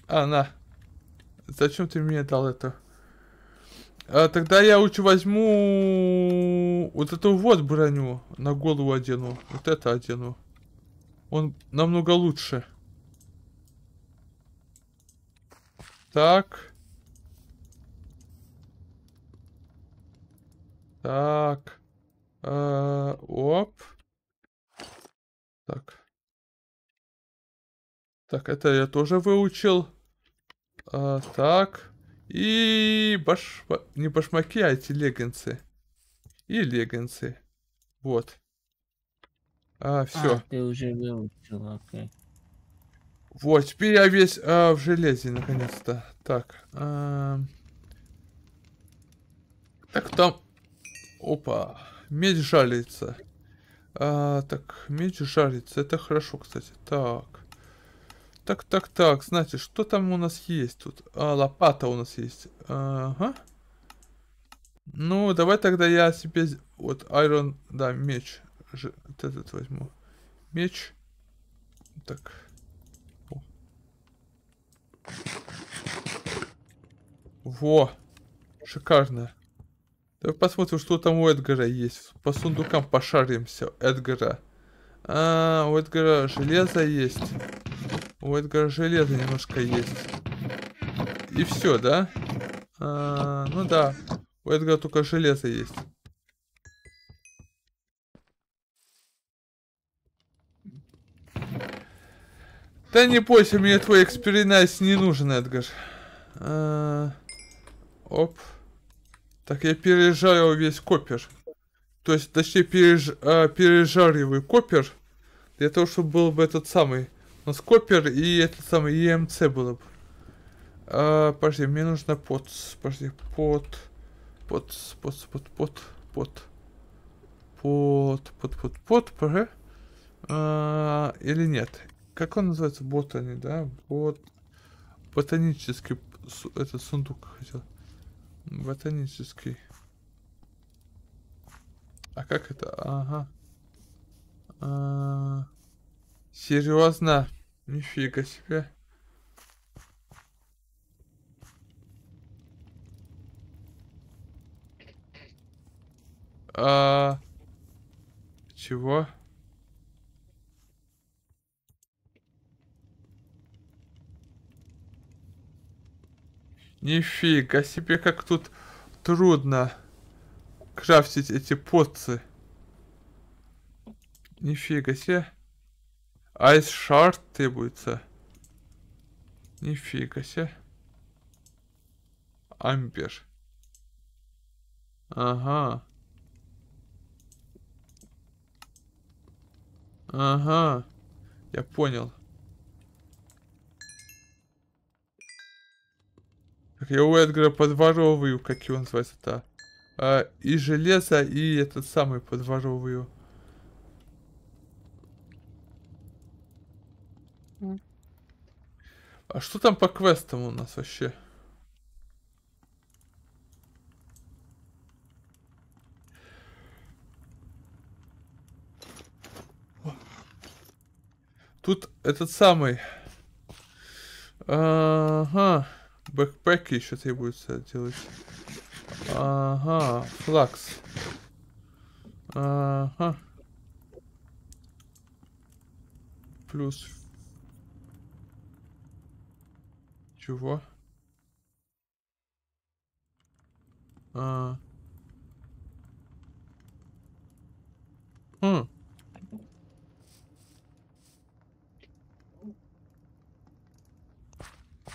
А, на. Зачем ты мне дал это? А, тогда я лучше возьму... Вот эту вот броню. На голову одену. Вот это одену. Он намного лучше. Так. Так. А, оп. Так. Так, это я тоже выучил. А, так. И баш... не башмаки, а эти леггинсы. И леггинсы. Вот. А, все. А, ты уже выучил, окей. Вот, теперь я весь а, в железе, наконец-то. Так. А... Так, там... Опа. Меч жалится. А, так, меч жарится. Это хорошо, кстати. Так. Так, так, так. Знаете, что там у нас есть тут? А, лопата у нас есть. Ага. Ну, давай тогда я себе... Вот, айрон... Да, меч. Ж... Вот этот возьму. Меч. Так. О. Во. Шикарно. Давай посмотрим, что там у Эдгара есть. По сундукам пошаримся. Эдгара. А, у Эдгара железо есть. У Эдгара железо немножко есть. И все, да? А, ну да. У Эдгара только железо есть. Да не бойся, мне твой эксперимент не нужен, Эдгар. А, оп. Так, я пережарил весь копер. То есть, точнее, переж... э, пережариваю копер. Для того, чтобы был бы этот самый. У нас копер и этот самый и эм си было бы. Э, подожди, мне нужно пот. Подожди, пот. Пот, пот, пот, пот, пот. Пот, пот, пот, пот, пот. Э, или нет? Как он называется? Ботани, да? Бот... Ботанический су... этот сундук хотел. Ботанический. А как это? Ага. А... Серьезно? Нифига себе. А... Чего? Нифига себе, как тут трудно крафтить эти поцы. Нифига себе. Айс шард требуется. Нифига себе. Ампер. Ага. Ага. Я понял. Я у Эдгара подворовываю, как его называется-то. А, и железо, и этот самый подворовываю. Mm. А что там по квестам у нас вообще? Тут этот самый... Ага. Бэкпеки еще требуется делать. Ага, флакс. Ага. Плюс. Чего? А. Хм.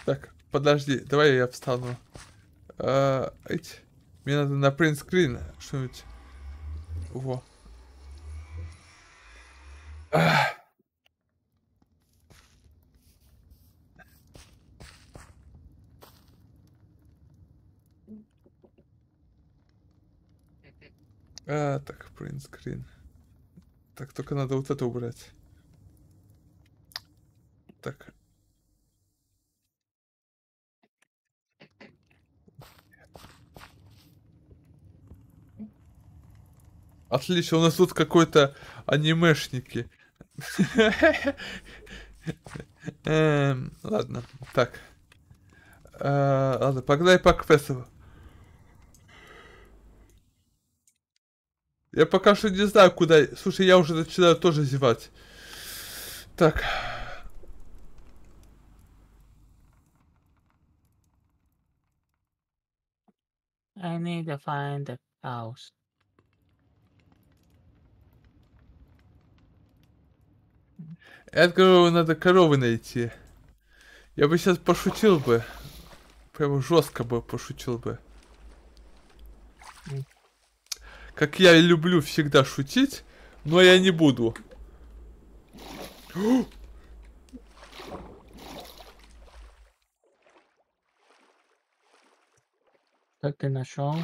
Так. Подожди, давай я встану. А, эть, мне надо на принтскрин что-нибудь. Во. А. А, так, принтскрин. Так, только надо вот это убрать. Так. Отлично, у нас тут какой-то анимешники. Ладно, так. Ладно, погнали по квесту. Я пока что не знаю, куда... Слушай, я уже начинаю тоже зевать. Так. I need to find the house. Эдгару надо коровы найти. Я бы сейчас пошутил бы. Прямо жестко бы пошутил бы. Как я люблю всегда шутить, но я не буду. Как ты нашел?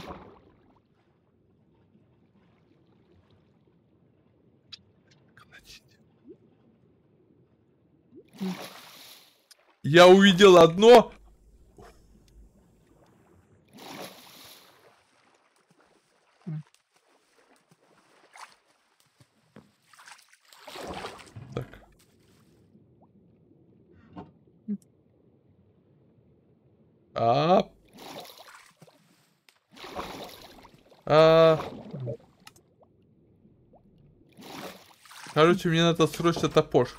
Я увидел одно. Так. А. А. Короче, мне надо срочно топор.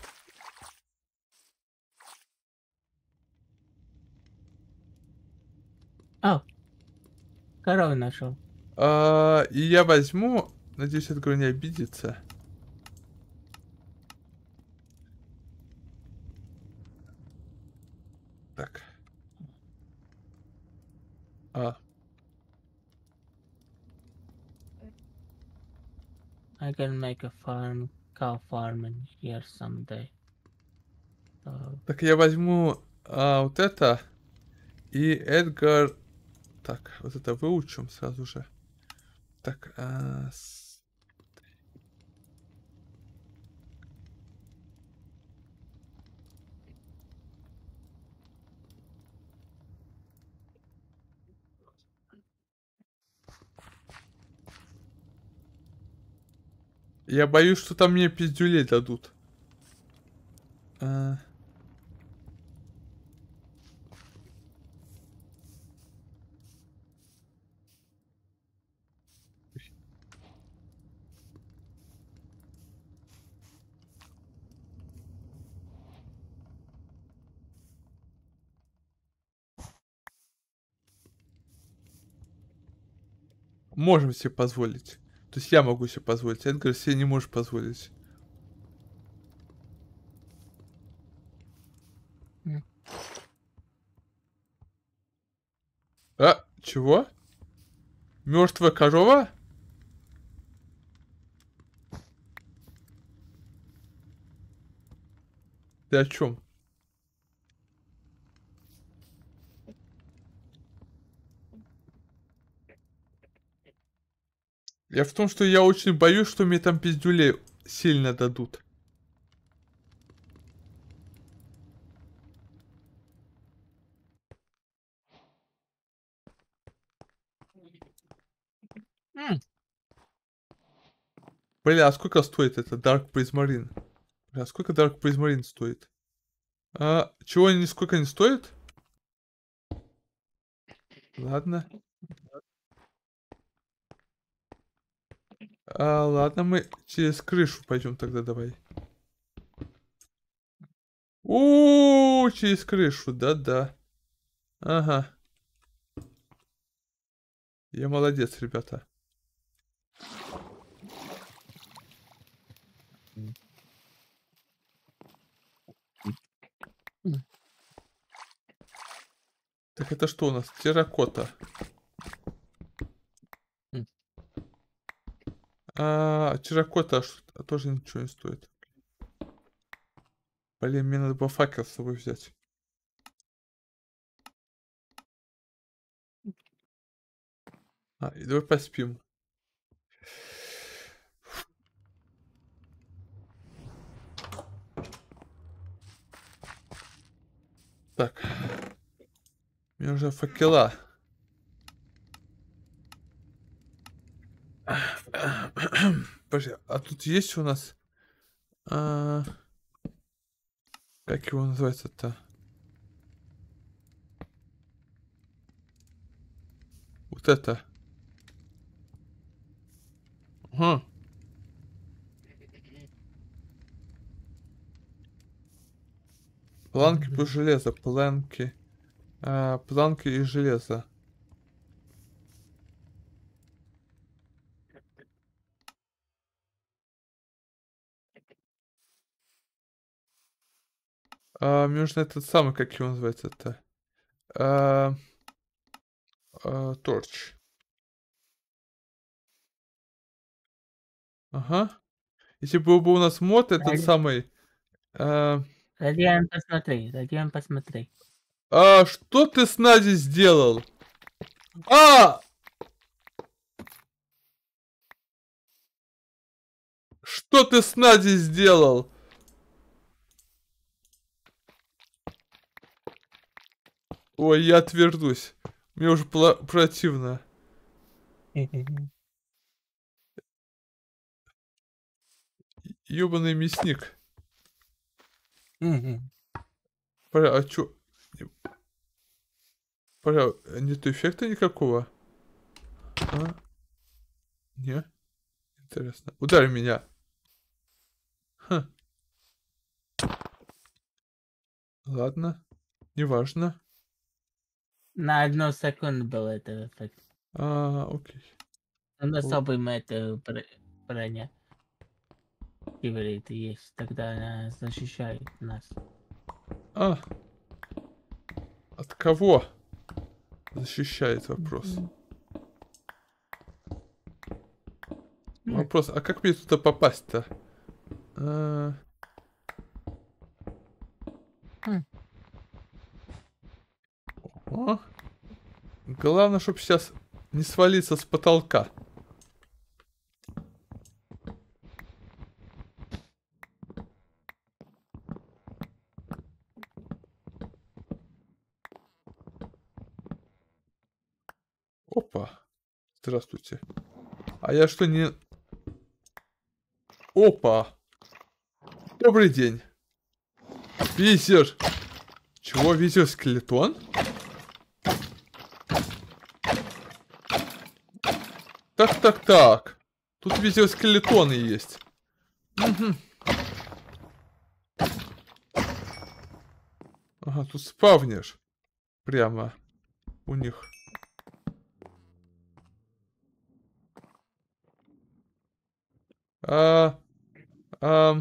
А, корову нашел. А, и я возьму, надеюсь, это не обидится. Так. А. I can make a farm, cow farm in here someday. So... Так я возьму а, вот это и Эдгар. Так, вот это выучим сразу же. Так, а... Я боюсь, что там мне пиздюлей дадут. можем себе позволить. То есть я могу себе позволить, Эдгар себе не может позволить. А, чего? Мертвая корова? Ты о чем? Я в том, что я очень боюсь, что мне там пиздюлей сильно дадут. Mm. Бля, а сколько стоит это Dark Prismarine? Бля, а сколько Dark Prismarine стоит? А, чего они нисколько не стоит? Ладно. А, ладно, мы через крышу пойдем тогда, давай. О, через крышу, да-да. Ага. Я молодец, ребята. Так это что у нас? Терракота. А, терракота тоже ничего не стоит. Блин, мне надо бы факел с собой взять. А, и давай поспим. Так. Мне нужна факела. Подожди, а тут есть у нас... А... Как его называется-то? Вот это. Ага. Планки плюс железо, планки, а, планки и железо. А, мне нужно этот самый, как его называется это, а, а, торч. Ага. Если был бы у нас мод этот Ради... самый. А... Радион, посмотри, Радион, посмотри. А что ты с Надей сделал? А! Что ты с Надей сделал? Ой, я отвернусь. Мне уже противно. Ёбаный мясник. Угу. Бля, а чё? Бля, нет эффекта никакого? А? Не? Интересно. Ударь меня. Ха. Ладно. Неважно. На одну секунду был этот эффект. А, окей. Он особый метр броня. Киберит есть, тогда она защищает нас. А. От кого защищает вопрос? Mm-hmm. Вопрос, а как мне туда попасть-то? А... Mm. О. Главное, чтобы сейчас не свалиться с потолка. Здравствуйте. А я что не... Опа! Добрый день. Визер. Чего, визер скелетон? Так, так, так. Тут визер скелетоны есть. Угу. Ага, тут спавнишь. Прямо у них. А, а...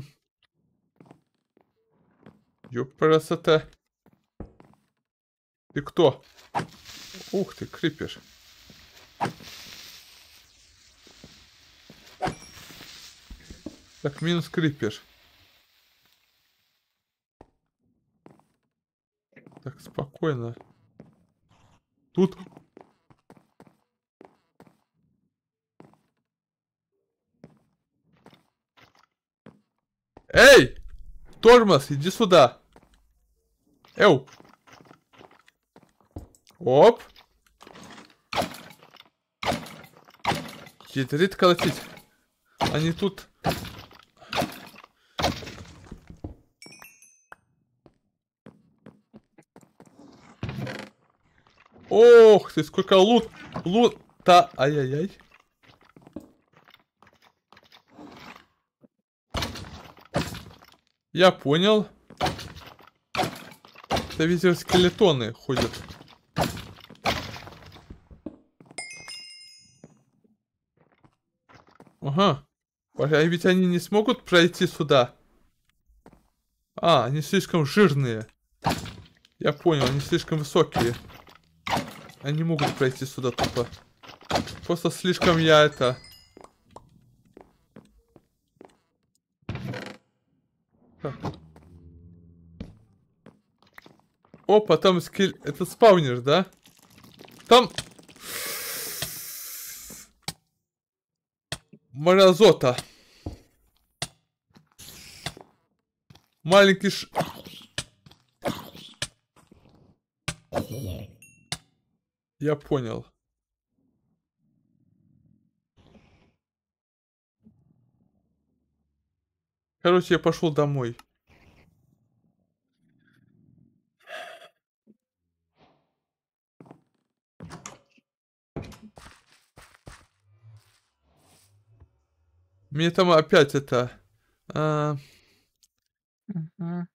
Ёпарасота. Ты кто? Ух ты, крипер. Так, минус крипер. Так, спокойно. Тут... Эй! Тормоз, иди сюда. Эу. Оп. Ядрит колотить. Они тут... Ох ты, сколько лут... Лут-то... Ай-яй-яй. Я понял. Это видео скелетоны ходят. Ага. А ведь они не смогут пройти сюда. А, они слишком жирные. Я понял, они слишком высокие. Они могут пройти сюда тупо. Просто слишком я это... Опа, там скель... Это спаунер, да? Там... Морозота. Маленький ш... Я понял. Короче, я пошел домой. Мне там опять это... А, угу.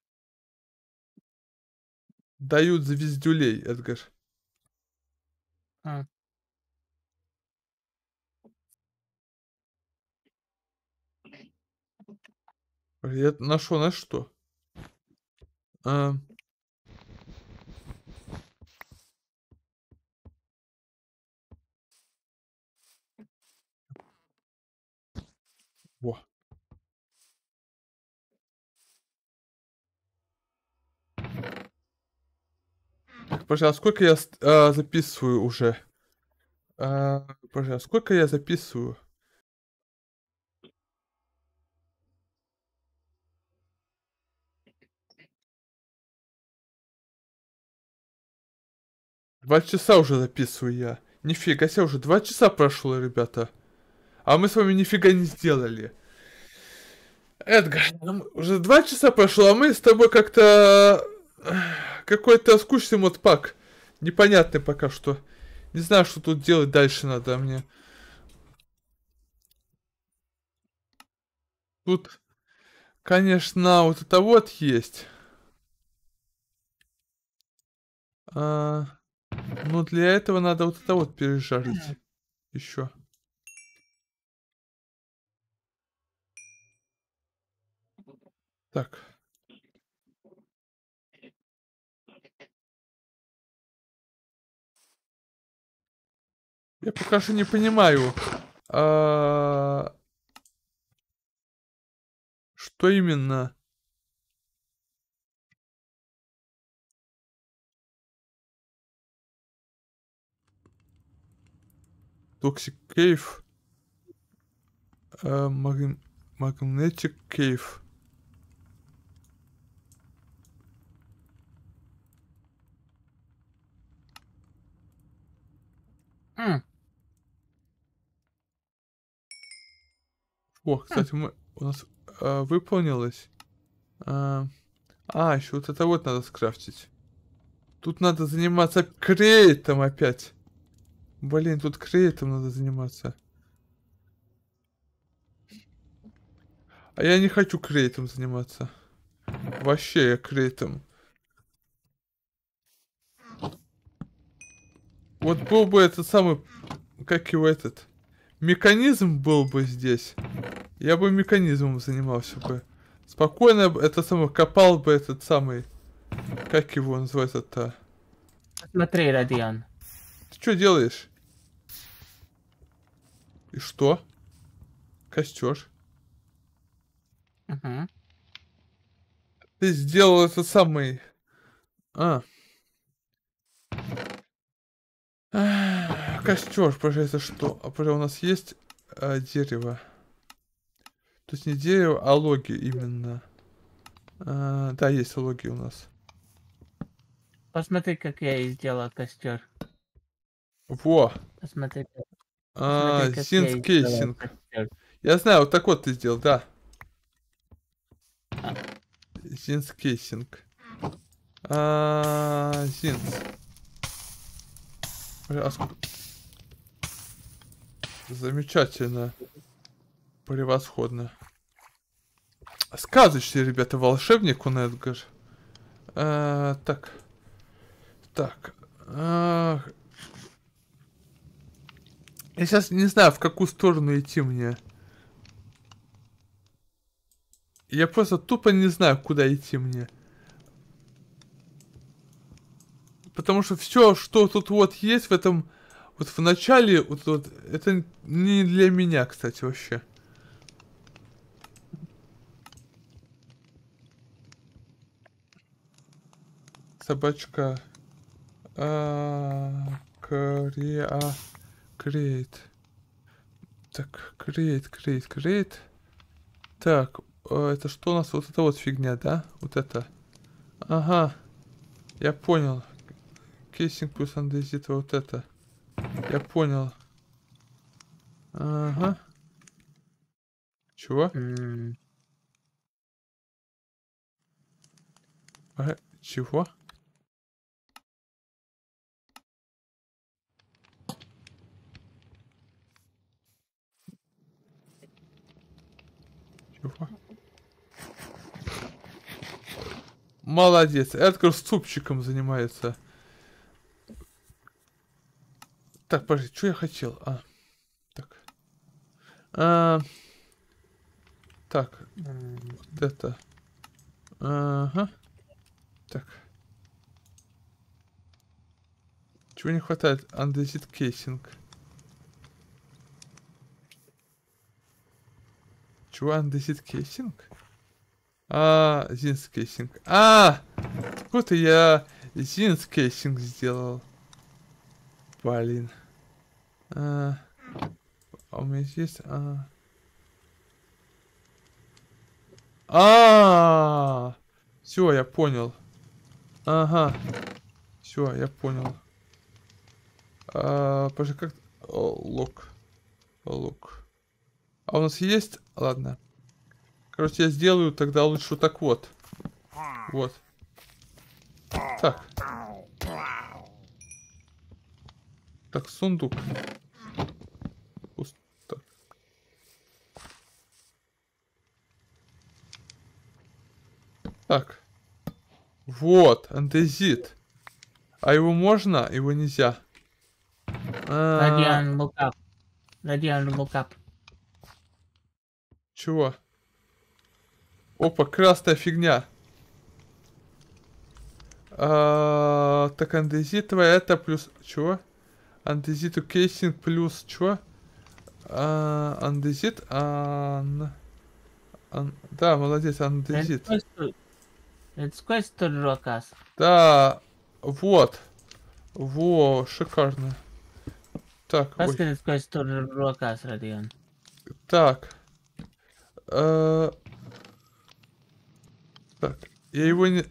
Дают звездюлей, Эдгар. А. Я нашел на что? А... Во. Так, пожалуйста, сколько я а, записываю уже? А, пожалуйста, сколько я записываю? Два часа уже записываю я. Нифига себе, уже два часа прошло, ребята. А мы с вами нифига не сделали. Эдгар, уже два часа прошло, а мы с тобой как-то... Какой-то скучный модпак. Непонятный пока что. Не знаю, что тут делать дальше надо мне. Тут, конечно, вот это вот есть. А... Но для этого надо вот это вот пережарить. Еще. Так. Я пока что не понимаю, а... что именно... Toxic Cave, uh, mag Magnetic Cave. Mm. О, кстати, мы, у нас uh, выполнилось. Uh, а, еще вот это вот надо скрафтить. Тут надо заниматься крейтом опять. Блин, тут креатом надо заниматься. А я не хочу креатом заниматься. Вообще я креатом. Вот был бы этот самый... Как его этот... Механизм был бы здесь. Я бы механизмом занимался бы. Спокойно это самое, копал бы этот самый... Как его называют это? Смотри, Радион. Ты что делаешь? И что? Костер. Угу. Ты сделал этот самый... А. Костер, пожалуйста, что? А у нас есть а, дерево. То есть не дерево, а логи именно. А, да, есть логи у нас. Посмотри, как я и сделал костер. Во! Посмотри, как... А, Посмотри, как синг я кейсинг. Я знаю, вот так вот ты сделал, да. А. Зинс кейсинг. А, зинс. Замечательно. Превосходно. Сказочный, ребята, волшебник у Эдгар. А, так. Так. А... Я сейчас не знаю, в какую сторону идти мне. Я просто тупо не знаю, куда идти мне. Потому что все, что тут вот есть в этом... Вот в начале... Вот, вот, это не для меня, кстати, вообще. Собачка... Креа... Крейт. Так, крейт, крейт, крейт. Так... Это что у нас? Вот это вот фигня, да? Вот это. Ага. Я понял. Кейсинг плюс андезит, вот это. Я понял. Ага. Чего? Mm. А, чего? Чего? Молодец. Эдгар супчиком занимается. Так, подожди, что я хотел? А, так. А, так. Вот это. Ага. Так. Чего не хватает? Андезит кейсинг. Чего андезит кейсинг? А, зинс кейсинг. А! Вот и я зинс кейсинг сделал. Блин. А, а у меня есть. А. А, -а, -а, -а. Все, я понял. Ага. Все, я понял. А, пожалуйста, как. О, лок. Лок. А у нас есть? Ладно. Короче, я сделаю тогда лучше вот так вот. Вот. Так. Так, сундук. Пусто. Так. Вот, андезит. А его можно? Его нельзя. Радиан лукап. Радиан лукап. Чего? Опа, красная фигня. А, так, андезитовая это плюс... Чего? Андезиту кейсинг плюс... Чего? А, андезит... Ан... Ан... Да, молодец, андезит. Да, вот. Во, шикарно. Так, ой. Так. А... Так, я его не...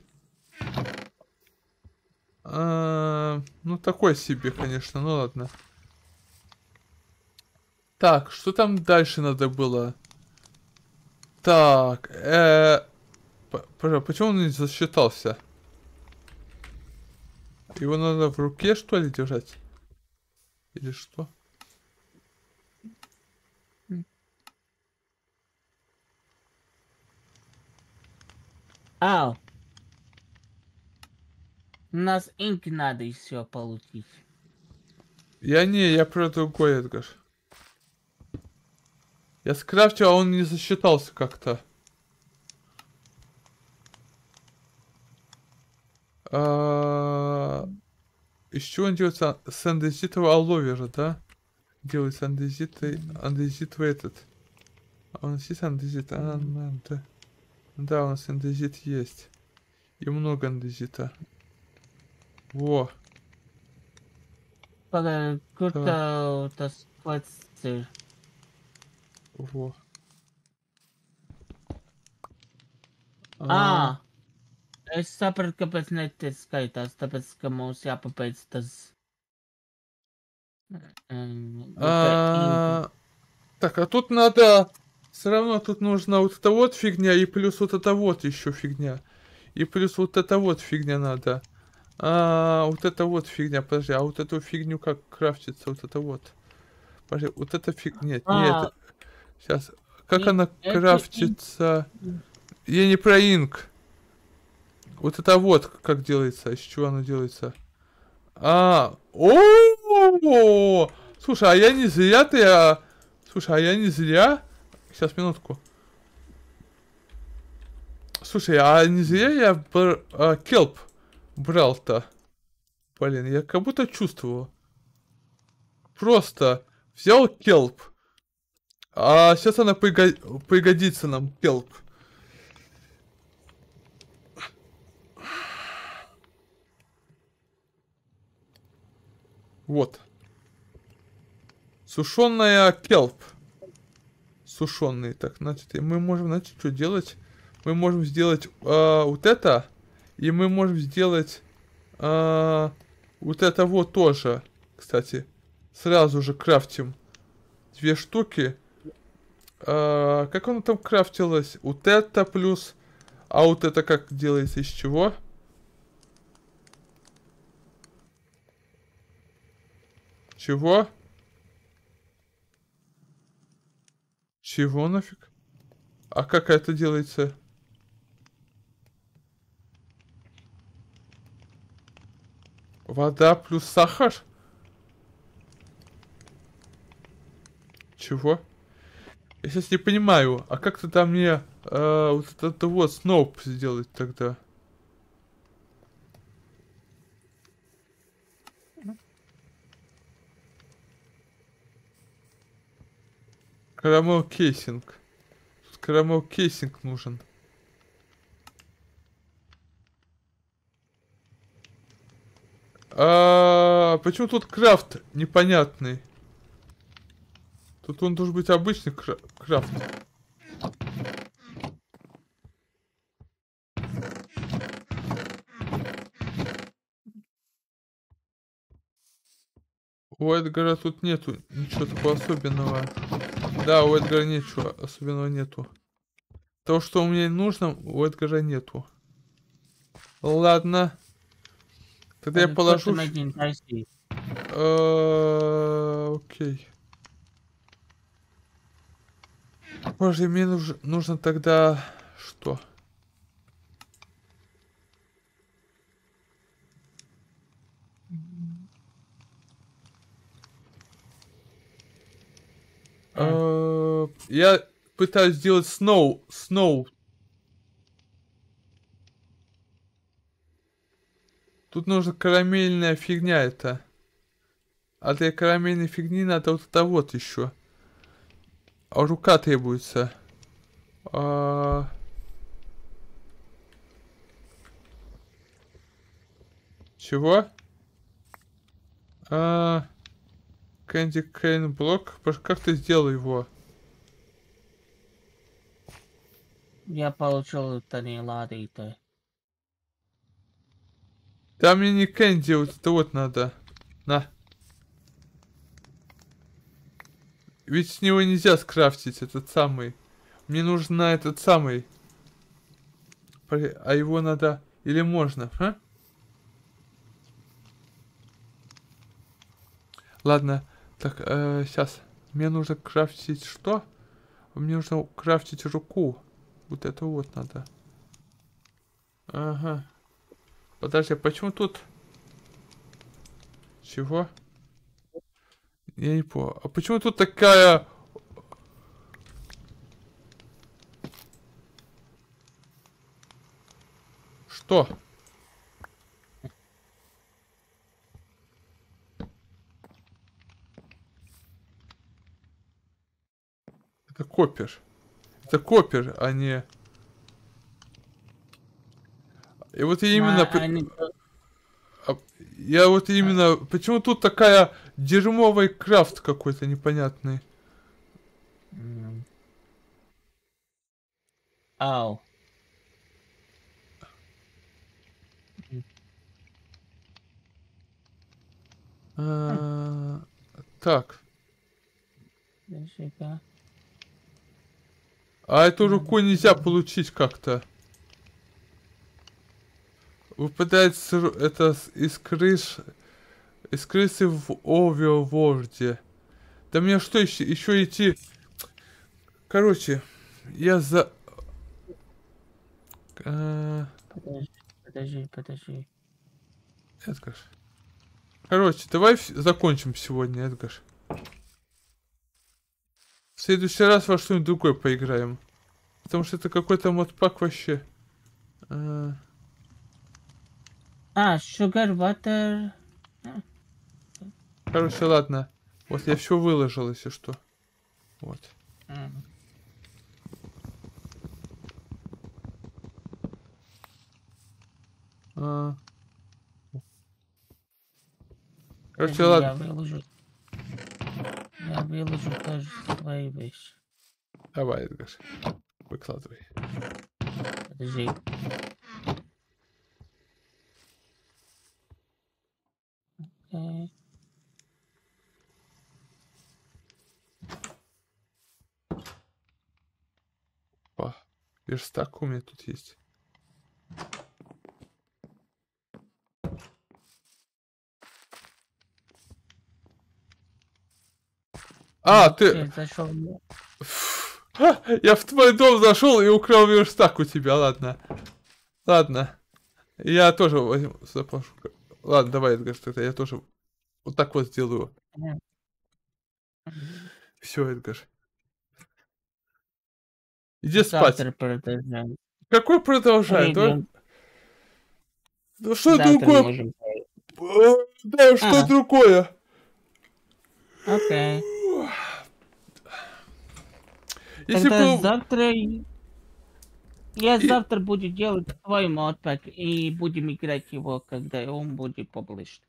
А, ну, такой себе, конечно, ну ладно. Так, что там дальше надо было? Так, э... Пожалуйста, почему он не засчитался? Его надо в руке, что ли, держать? Или что? Ау. У нас инки надо и все получить. Я не, я про другой, Эдгар. Я скрафтил, а он не засчитался как-то. Из чего он делается? С андезитового алловера, да? Делается андезитовый, андезитовый этот. А у нас есть андезит? А, да. Да, у нас андезит есть. И много андезита. Во. Пока круто, то спать. Во. А. Es sapratu, kāpēc netiec skaitās, tāpēc, ka mums jāpapēc tas... Так, а тут надо... Все равно тут нужно вот эта вот фигня, и плюс вот эта вот еще фигня. И плюс вот эта вот фигня надо. А, вот эта вот фигня, подожди, а вот эту фигню как крафтится, вот это вот. Подожди, вот эта фигня, нет, нет. Сейчас, как она крафтится? Я не про инк. Вот это вот как делается, из чего оно делается. А, о, слушай, а я не зря ты, а... слушай, а я не зря. Сейчас минутку. Слушай, а не зря я бр... а, келп брал-то. Блин, я как будто чувствовал. Просто взял келп. А сейчас она пригод... пригодится нам келп. Вот. Сушеная келп. Сушеный. Так, значит, мы можем, значит, что делать? Мы можем сделать э, вот это. И мы можем сделать э, вот это вот тоже. Кстати, сразу же крафтим две штуки. Э, как оно там крафтилось? Вот это плюс. А вот это как делается? Из чего? Чего? Чего нафиг? А как это делается? Вода плюс сахар? Чего? Я сейчас не понимаю. А как тогда мне э, вот этот вот сноуп сделать тогда? Карамел кейсинг. Тут карамел кейсинг нужен. А, почему тут крафт непонятный? Тут он должен быть обычный крафт. У Эдгара тут нету ничего такого особенного. Да, у Эдгара ничего особенного нету. То, что мне нужно, у Эдгара нету. Ладно. Тогда я положу... Окей. Боже, мне нужно тогда... Что? Uh, я пытаюсь сделать сноу, сноу. Тут нужна карамельная фигня это. А для карамельной фигни надо вот это вот еще. А рука требуется. Uh... Чего? Uh... Кэнди Кейн блок. Как ты сделал его? Я получил это не ладно. Там мне не кэнди, вот это вот надо. На. Ведь с него нельзя скрафтить этот самый. Мне нужна этот самый. А его надо... Или можно, а? Ладно. Так, э, сейчас. Мне нужно крафтить что? Мне нужно крафтить руку. Вот это вот надо. Ага. Подожди, почему тут? Чего? Я не понял. А почему тут такая... Кто? Это копер. Это копер, а не... И вот я именно... А, они... Я вот именно... Почему тут такая дерьмовая крафт какой-то непонятный? Ау. А, так. А эту руку нельзя получить как-то. Выпадает с, это из крыш, из крысы в оверворде. Да мне что еще, еще идти? Короче, я за... А... Подожди, подожди, подожди. Эдгар. Короче, давай закончим сегодня, Эдгар. В следующий раз во что-нибудь другое поиграем. Потому что это какой-то модпак вообще. А... А, sugar, water. Короче, ладно. Вот я все выложил, если что. Вот. Mm. А. Короче, я ладно. Выложу. Я выложу тоже свои вещи. Давай, Эдгар. Выкладывай. Подожди. Okay. О, верстак у меня тут есть. А, ты... ты зашел... а, я в твой дом зашел и украл верстак у тебя, ладно. Ладно. Я тоже возьму... Запашу. Ладно, давай, Эдгар, тогда я тоже вот так вот сделаю. Все, Эдгар. Иди спать. Продолжаем. Какой продолжает? А? Да что другое? Можем... Да, что а. другое? Окей. Если тогда был... завтра... Я и... завтра буду делать свой модпак и будем играть его, когда он будет публично.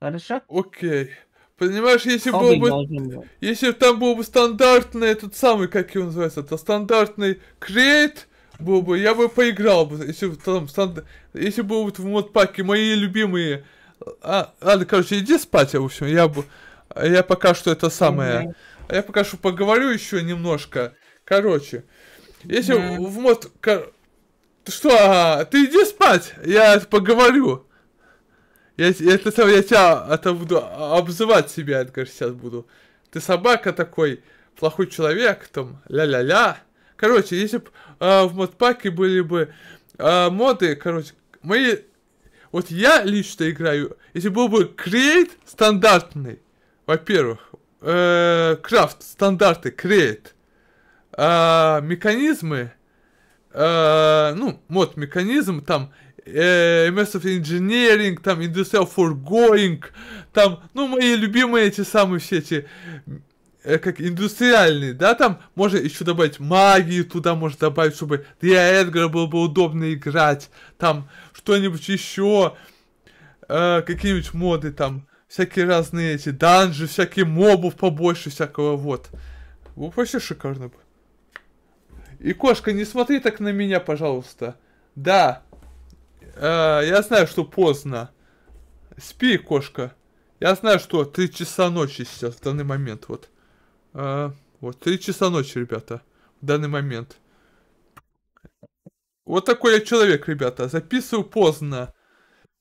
Хорошо? Окей. Okay. Понимаешь, если Обе было бы... Если там был бы стандартный этот самый, как его называется, это стандартный create был бы, я бы поиграл бы. Если бы там стандарт... Если бы вот в модпаке мои любимые... А, ладно, короче, иди спать, а в общем, я бы... Я пока что это самое... Mm-hmm. Я пока что поговорю еще немножко. Короче... Если да. в мод... Что? Ты иди спать! Я поговорю. Я, я, это, я тебя это буду обзывать себя, Эдгар, сейчас буду. Ты собака такой, плохой человек, там, ля-ля-ля. Короче, если бы э, в модпаке были бы э, моды, короче, мои... Вот я лично играю, если был бы create стандартный, во-первых, э, крафт стандартный, create. А, механизмы, а, ну, мод механизм, там, э, Mass of Engineering, там, Industrial Forgoing, там, ну, мои любимые эти самые все эти, э, как индустриальные, да, там, можно еще добавить магии туда, можно добавить, чтобы для Эдгара было бы удобно играть, там, что-нибудь еще, э, какие-нибудь моды, там, всякие разные эти данжи, всякие мобов побольше всякого, вот, вообще шикарно бы. И, кошка, не смотри так на меня, пожалуйста. Да. Э, я знаю, что поздно. Спи, кошка. Я знаю, что три часа ночи сейчас, в данный момент. Вот, э, вот три часа ночи, ребята. В данный момент. Вот такой я человек, ребята. Записываю поздно.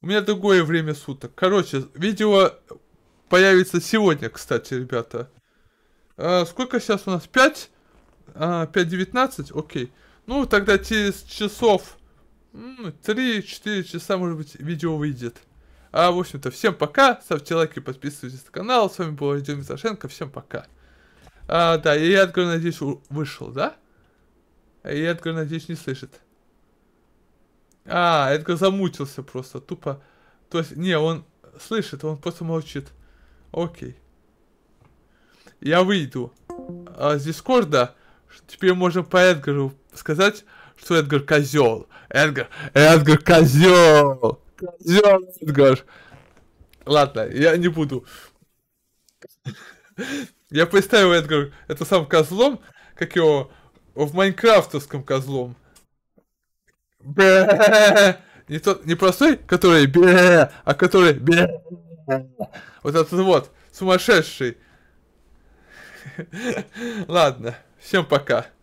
У меня другое время суток. Короче, видео появится сегодня, кстати, ребята. Э, сколько сейчас у нас? пять? пять девятнадцать, окей. Ну, тогда через часов три-четыре часа, может быть, видео выйдет. А, в общем-то, всем пока. Ставьте лайки, подписывайтесь на канал. С вами был Радион Митрошенко. Всем пока. А, да, и Эдгар, надеюсь, вышел, да? И Эдгар, надеюсь, не слышит. А, это замутился просто, тупо. То есть, не, он слышит, он просто молчит. Окей. Я выйду а, с Дискорда. Теперь можно по Эдгару сказать, что Эдгар козел. Эдгар, Эдгар козел. Козел, Эдгар. Ладно, я не буду. Я представил Эдгар, это сам козлом, как его в майнкрафтовском козлом. Не тот, не простой, который бе, а который бе. Вот этот вот, сумасшедший. Ладно, всем пока.